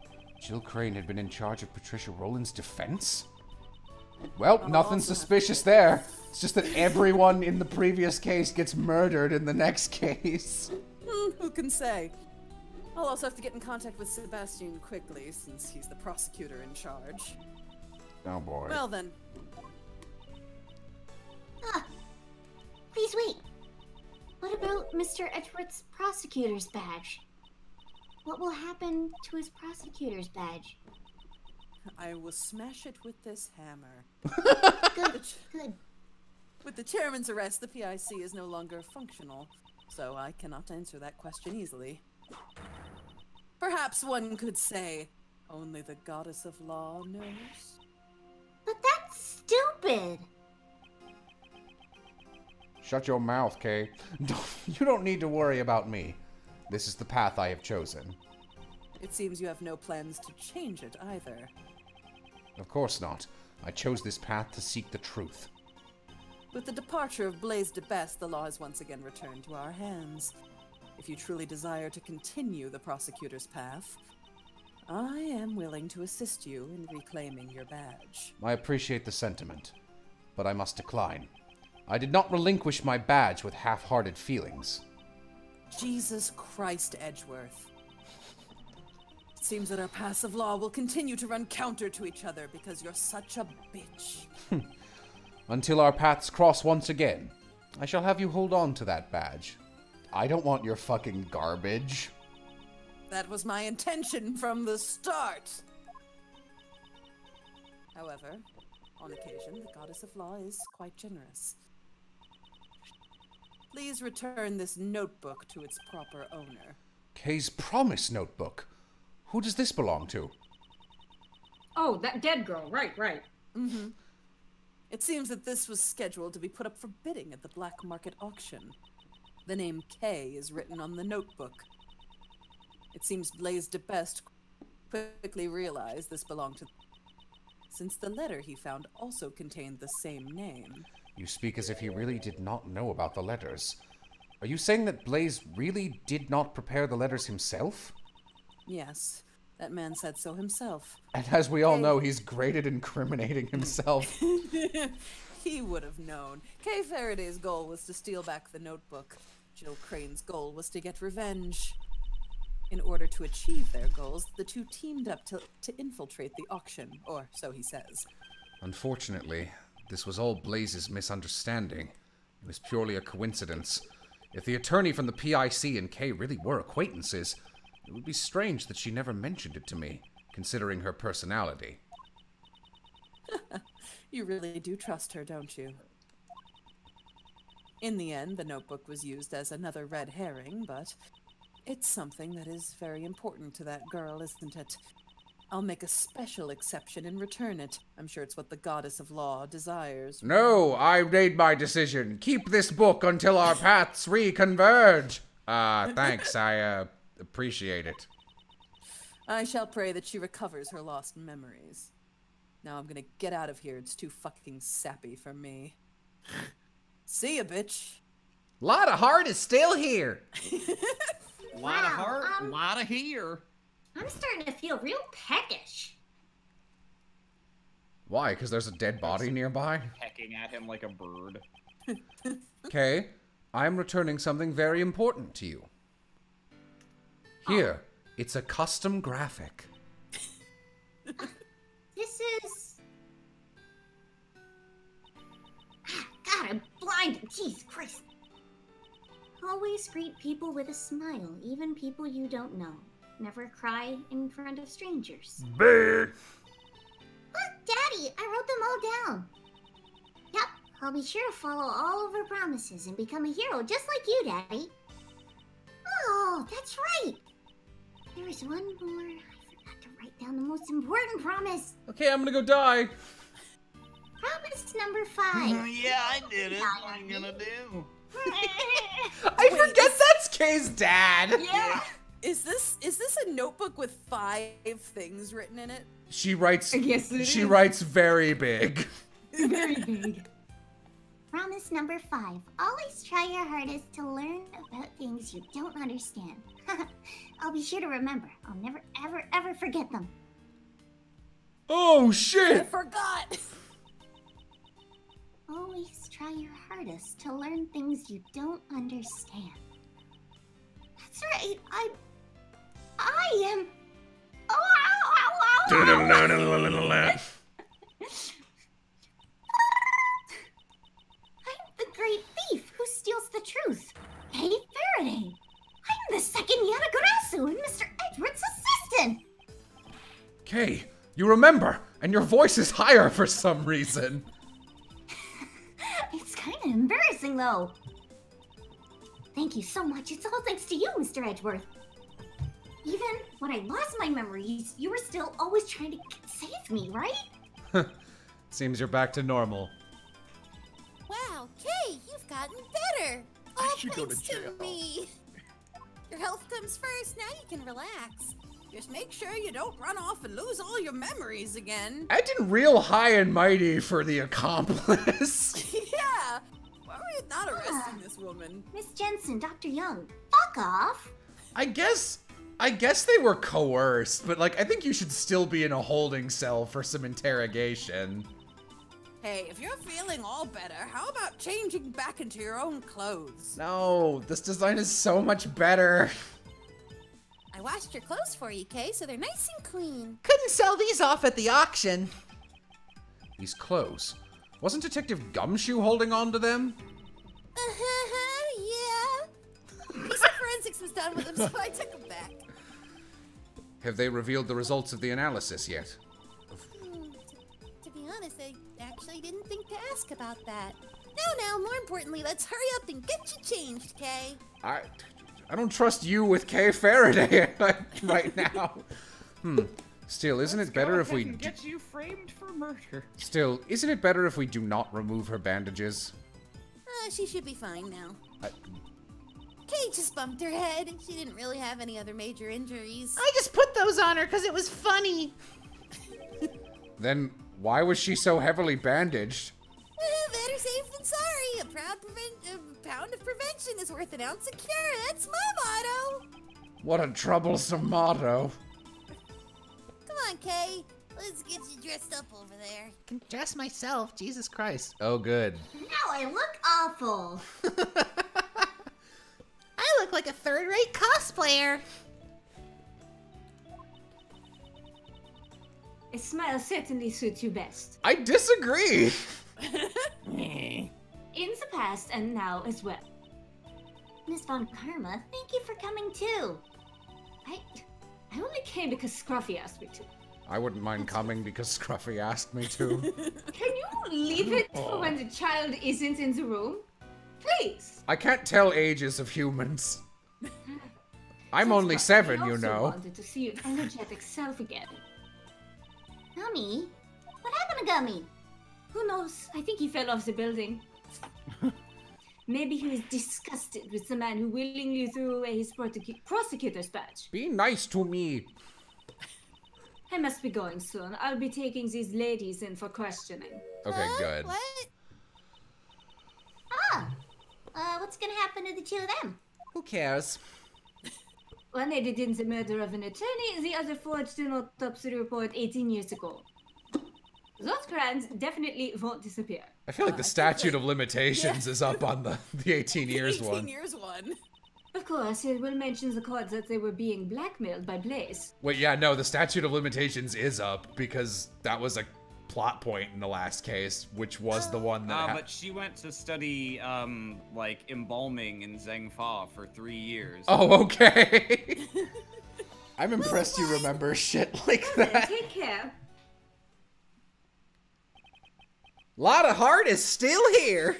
Jill Crane had been in charge of Patricia Rowland's defense? Well, nothing suspicious there. It's just that everyone in the previous case gets murdered in the next case. Who can say? I'll also have to get in contact with Sebastian quickly, since he's the prosecutor in charge. Oh boy. Well then. Please wait. What about Mr. Edgeworth's prosecutor's badge? What will happen to his prosecutor's badge? I will smash it with this hammer. Good. With the chairman's arrest, the PIC is no longer functional, so I cannot answer that question easily. Perhaps one could say, only the goddess of law knows. But that's stupid! Shut your mouth, Kay. You don't need to worry about me. This is the path I have chosen. It seems you have no plans to change it, either. Of course not. I chose this path to seek the truth. With the departure of Blaise Debeste, the law is once again returned to our hands. If you truly desire to continue the prosecutor's path, I am willing to assist you in reclaiming your badge. I appreciate the sentiment, but I must decline. I did not relinquish my badge with half-hearted feelings. Jesus Christ, Edgeworth. It seems that our paths of law will continue to run counter to each other because you're such a bitch. Until our paths cross once again, I shall have you hold on to that badge. I don't want your fucking garbage. That was my intention from the start. However, on occasion, the goddess of law is quite generous. Please return this notebook to its proper owner. Kay's promise notebook? Who does this belong to? Oh, that dead girl. Right. Mm-hmm. It seems that this was scheduled to be put up for bidding at the black market auction. The name Kay is written on the notebook. It seems Blaise Debeste quickly realized this belonged to... since the letter he found also contained the same name. You speak as if he really did not know about the letters. Are you saying that Blaise really did not prepare the letters himself? Yes, that man said so himself. And as we all know, he's great at incriminating himself. He would have known. Kay Faraday's goal was to steal back the notebook. Jill Crane's goal was to get revenge. In order to achieve their goals, the two teamed up to infiltrate the auction, or so he says. Unfortunately, this was all Blaise's misunderstanding. It was purely a coincidence. If the attorney from the PIC and Kay really were acquaintances, it would be strange that she never mentioned it to me, considering her personality. You really do trust her, don't you? In the end, the notebook was used as another red herring, but it's something that is very important to that girl, isn't it? I'll make a special exception and return it. I'm sure it's what the goddess of law desires. No, I made my decision. Keep this book until our paths reconverge. Thanks. I appreciate it. I shall pray that she recovers her lost memories. Now I'm gonna get out of here. It's too fucking sappy for me. See ya, bitch. Lotta Hart is still here. Lotta Hart, Lotta here. I'm starting to feel real peckish. Why? Because there's a dead body nearby? Pecking at him like a bird. Kay, I'm returning something very important to you. Here, it's a custom graphic. This is... God, I'm blind. Jesus Christ. Always greet people with a smile, even people you don't know. Never cry in front of strangers. Bleh. Look, Daddy, I wrote them all down. Yep, I'll be sure to follow all of her promises and become a hero just like you, Daddy. Oh, that's right. There is one more. I forgot to write down the most important promise. Okay, I'm gonna go die. Promise number 5. Yeah, I did it. What am I gonna do? I forget that's Kay's dad. Yeah. Is this a notebook with 5 things written in it? She writes. Yes, it is. She writes very big. Very big. Promise number 5: always try your hardest to learn about things you don't understand. I'll be sure to remember. I'll never, ever, ever forget them. Oh shit! I forgot. Always try your hardest to learn things you don't understand. That's right. I am. Oh, ow, ow, ow. I'm the great thief who steals the truth. Kay Faraday. I'm the second Yatagarasu and Mr. Edgeworth's assistant. Kay, you remember, and your voice is higher for some reason. It's kind of embarrassing, though. Thank you so much. It's all thanks to you, Mr. Edgeworth. Even when I lost my memories, you were still always trying to save me, right? Seems you're back to normal. Wow, Kay, you've gotten better. All thanks to me. Your health comes first. Now you can relax. Just make sure you don't run off and lose all your memories again. I did real high and mighty for the accomplice. Yeah. Why are we not arresting this woman? Miss Jensen, Dr. Young, fuck off. I guess they were coerced, but like, I think you should still be in a holding cell for some interrogation. Hey, if you're feeling all better, how about changing back into your own clothes? No, this design is so much better. I washed your clothes for you, Kay, so they're nice and clean. Couldn't sell these off at the auction. These clothes. Wasn't Detective Gumshoe holding on to them? Yeah. Piece of forensics was done with them, so I took them back. Have they revealed the results of the analysis yet? To be honest, I actually didn't think to ask about that. No, more importantly, let's hurry up and get you changed, Kay. I don't trust you with Kay Faraday right now. Still, isn't it better if we get you framed for murder? Still, isn't it better if we do not remove her bandages? She should be fine now. Kay just bumped her head. She didn't really have any other major injuries. I just put those on her because it was funny. Then why was she so heavily bandaged? Better safe than sorry. A pound of prevention is worth an ounce of cure. That's my motto. What a troublesome motto. Come on, Kay. Let's get you dressed up over there. I can dress myself. Jesus Christ. Oh, good. Now I look awful. I look like a third-rate cosplayer. A smile certainly suits you best. I disagree. In the past, past and now as well. Miss Von Karma, thank you for coming too. I only came because Scruffy asked me to. I wouldn't mind coming because Scruffy asked me to. Can you leave it for when the child isn't in the room? Please! I can't tell ages of humans. I'm only 7, you know. I wanted to see your energetic self again. Gummy? What happened to Gummy? Who knows? I think he fell off the building. Maybe he was disgusted with the man who willingly threw away his prosecutor's badge. Be nice to me. I must be going soon. I'll be taking these ladies in for questioning. Okay, good. What? Ah! What's gonna happen to the two of them? Who cares? One aided in the murder of an attorney, the other forged an autopsy report 18 years ago. Those crimes definitely won't disappear. I feel like the statute of limitations is up on the 18 years one. 18 years one. Of course, it will mention the court that they were being blackmailed by Blaise. Wait, yeah, no, the statute of limitations is up because that was a plot point in the last case, which was the one that but she went to study, like, embalming in Zheng Fa for 3 years. Oh, okay. I'm impressed you remember shit like that. Take care. Lotta Hart is still here.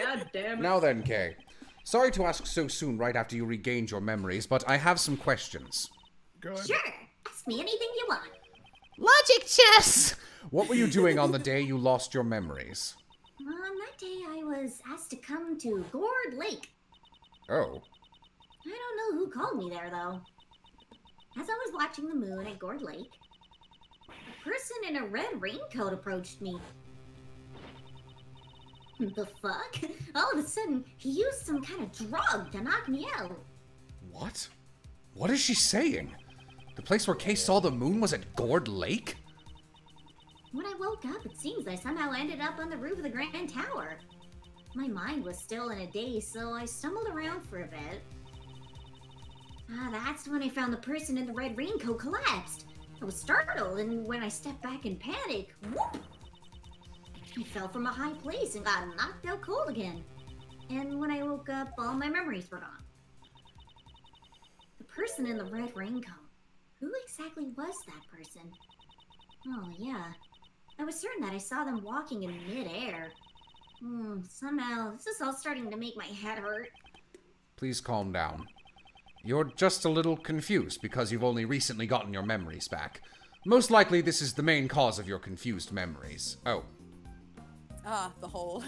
God damn it. Now then, Kay. Sorry to ask so soon right after you regained your memories, but I have some questions. Good. Sure. Ask me anything you want. Logic chess! What were you doing on the day you lost your memories? On that day, I was asked to come to Gourd Lake. Oh. I don't know who called me there, though. As I was watching the moon at Gourd Lake, a person in a red raincoat approached me. The fuck? All of a sudden, he used some kind of drug to knock me out. What? What is she saying? The place where Kay saw the moon was at Gourd Lake? When I woke up, it seems I somehow ended up on the roof of the Grand Tower. My mind was still in a daze, so I stumbled around for a bit. That's when I found the person in the red raincoat collapsed. I was startled, and when I stepped back in panic, whoop! I fell from a high place and got knocked out cold again. And when I woke up, all my memories were gone. The person in the red raincoat. Who exactly was that person? Oh, yeah. I was certain that I saw them walking in midair. Somehow, this is all starting to make my head hurt. Please calm down. You're just a little confused because you've only recently gotten your memories back. Most likely, this is the main cause of your confused memories. Oh. Ah, the hole.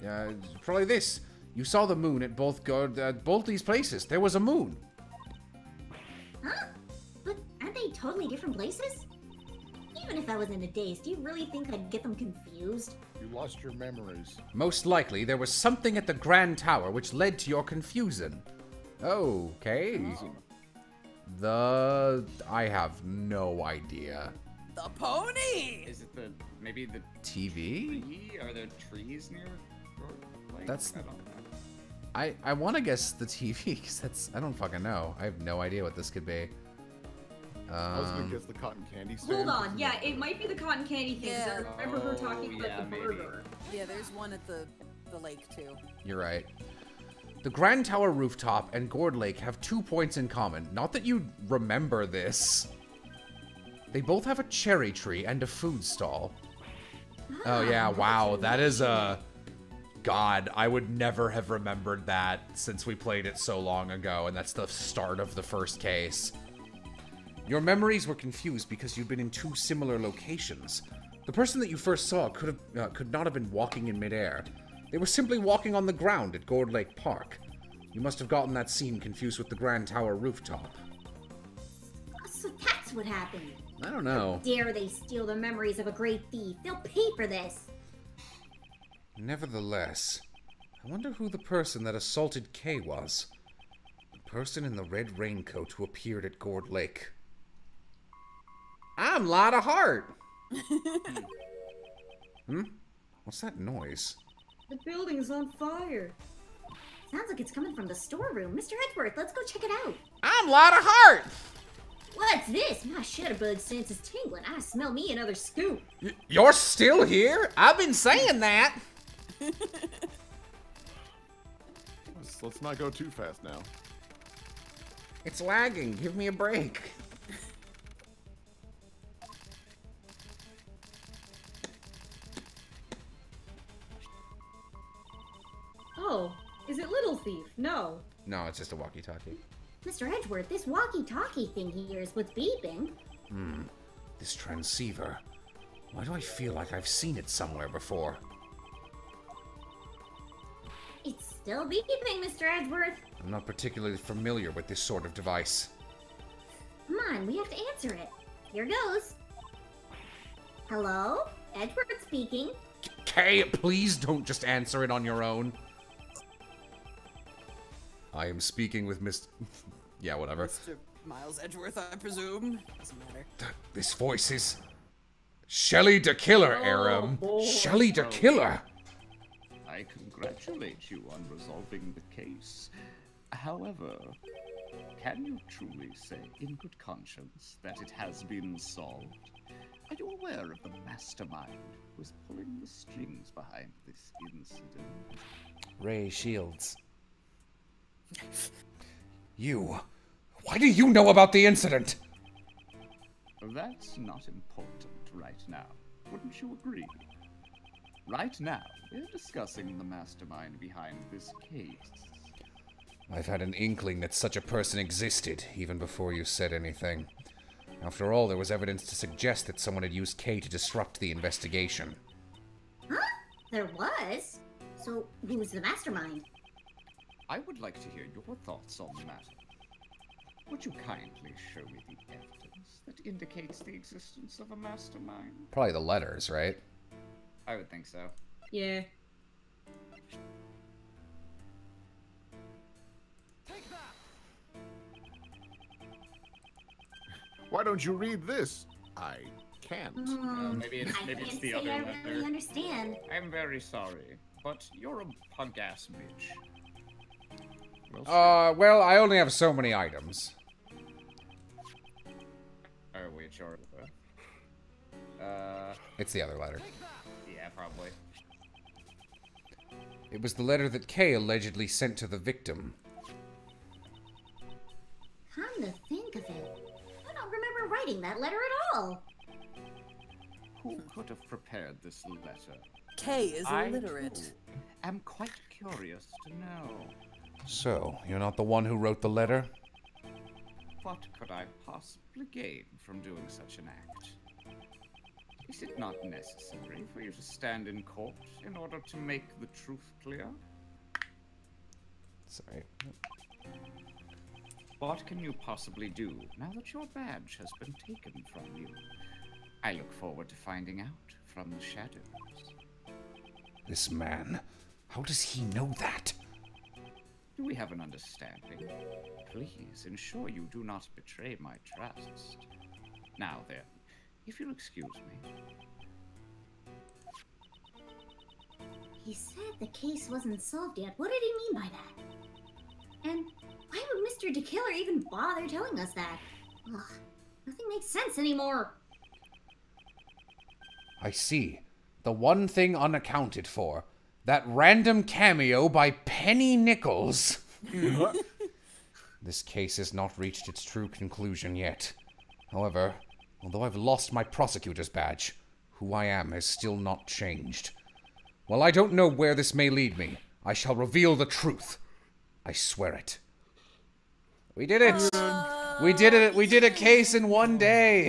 Yeah, probably this. You saw the moon at both these places. There was a moon. Huh? But aren't they totally different places? Even if I was in a daze, do you really think I'd get them confused? You lost your memories. Most likely, there was something at the Grand Tower which led to your confusion. Okay. Oh. I have no idea. The pony! Is it maybe the TV? Are there trees near? Like, that's. I want to guess the TV because that's. I don't fucking know. I have no idea what this could be. I was gonna guess the cotton candy stand. Hold on, yeah, it might be the cotton candy thing. Yeah. I remember her talking about the burger. Yeah, there's one at the lake too. You're right. The Grand Tower rooftop and Gourd Lake have 2 points in common. Not that you remember this. They both have a cherry tree and a food stall. Oh yeah, wow, that is a... God, I would never have remembered that since we played it so long ago, and that's the start of the first case. Your memories were confused because you'd been in 2 similar locations. The person that you first saw could not have been walking in midair. They were simply walking on the ground at Gourd Lake Park. You must have gotten that scene confused with the Grand Tower rooftop. So that's what happened. I don't know. How dare they steal the memories of a great thief? They'll pay for this. Nevertheless, I wonder who the person that assaulted Kay was. The person in the red raincoat who appeared at Gourd Lake. I'm Lotta Hart. What's that noise? The building's on fire. Sounds like it's coming from the storeroom. Mr. Edgeworth, let's go check it out. I'm Lotta Hart. What's this? My shutterbug sense is tingling. I smell me another scoop. You're still here? I've been saying that. Let's not go too fast now. It's lagging. Give me a break. Oh, is it Little Thief? No. No, it's just a walkie-talkie. Mr. Edgeworth, this walkie-talkie thing here is what's beeping. Hmm. This transceiver. Why do I feel like I've seen it somewhere before? It's still beeping, Mr. Edgeworth. I'm not particularly familiar with this sort of device. Come on, we have to answer it. Here goes. Hello? Edgeworth speaking. Kay, please don't just answer it on your own. I am speaking with Mr. yeah, whatever. Mr. Miles Edgeworth, I presume. Doesn't matter. This voice is Shelly de Killer, Aram. Oh, Shelly de Killer. I congratulate you on resolving the case. However, can you truly say in good conscience that it has been solved? Are you aware of the mastermind who is pulling the strings behind this incident? Ray Shields. You. Why do you know about the incident? That's not important right now. Wouldn't you agree? Right now, we're discussing the mastermind behind this case. I've had an inkling that such a person existed, even before you said anything. After all, there was evidence to suggest that someone had used Kay to disrupt the investigation. Huh? There was? So, who was the mastermind? I would like to hear your thoughts on the matter. Would you kindly show me the evidence that indicates the existence of a mastermind? Probably the letters, right? I would think so. Yeah. Take that! Why don't you read this? I can't. Maybe it's the other letter. I really understand. I'm very sorry, but you're a punk-ass bitch. Well, I only have so many items. Oh, wait, sure. It's the other letter. Yeah, probably. It was the letter that Kay allegedly sent to the victim. Come to think of it, I don't remember writing that letter at all. Who could have prepared this letter? Kay is illiterate. I am quite curious to know. So, you're not the one who wrote the letter? What could I possibly gain from doing such an act? Is it not necessary for you to stand in court in order to make the truth clear? Sorry. What can you possibly do now that your badge has been taken from you? I look forward to finding out from the shadows. This man, how does he know that? Do we have an understanding? Please ensure you do not betray my trust. Now then, if you'll excuse me. He said the case wasn't solved yet. What did he mean by that? And why would Mr. de Killer even bother telling us that? Ugh, nothing makes sense anymore. I see. The one thing unaccounted for. That random cameo by Penny Nichols. This case has not reached its true conclusion yet. However, although I've lost my prosecutor's badge, who I am has still not changed. While I don't know where this may lead me, I shall reveal the truth. I swear it. We did it! We did it! We did a case in one day!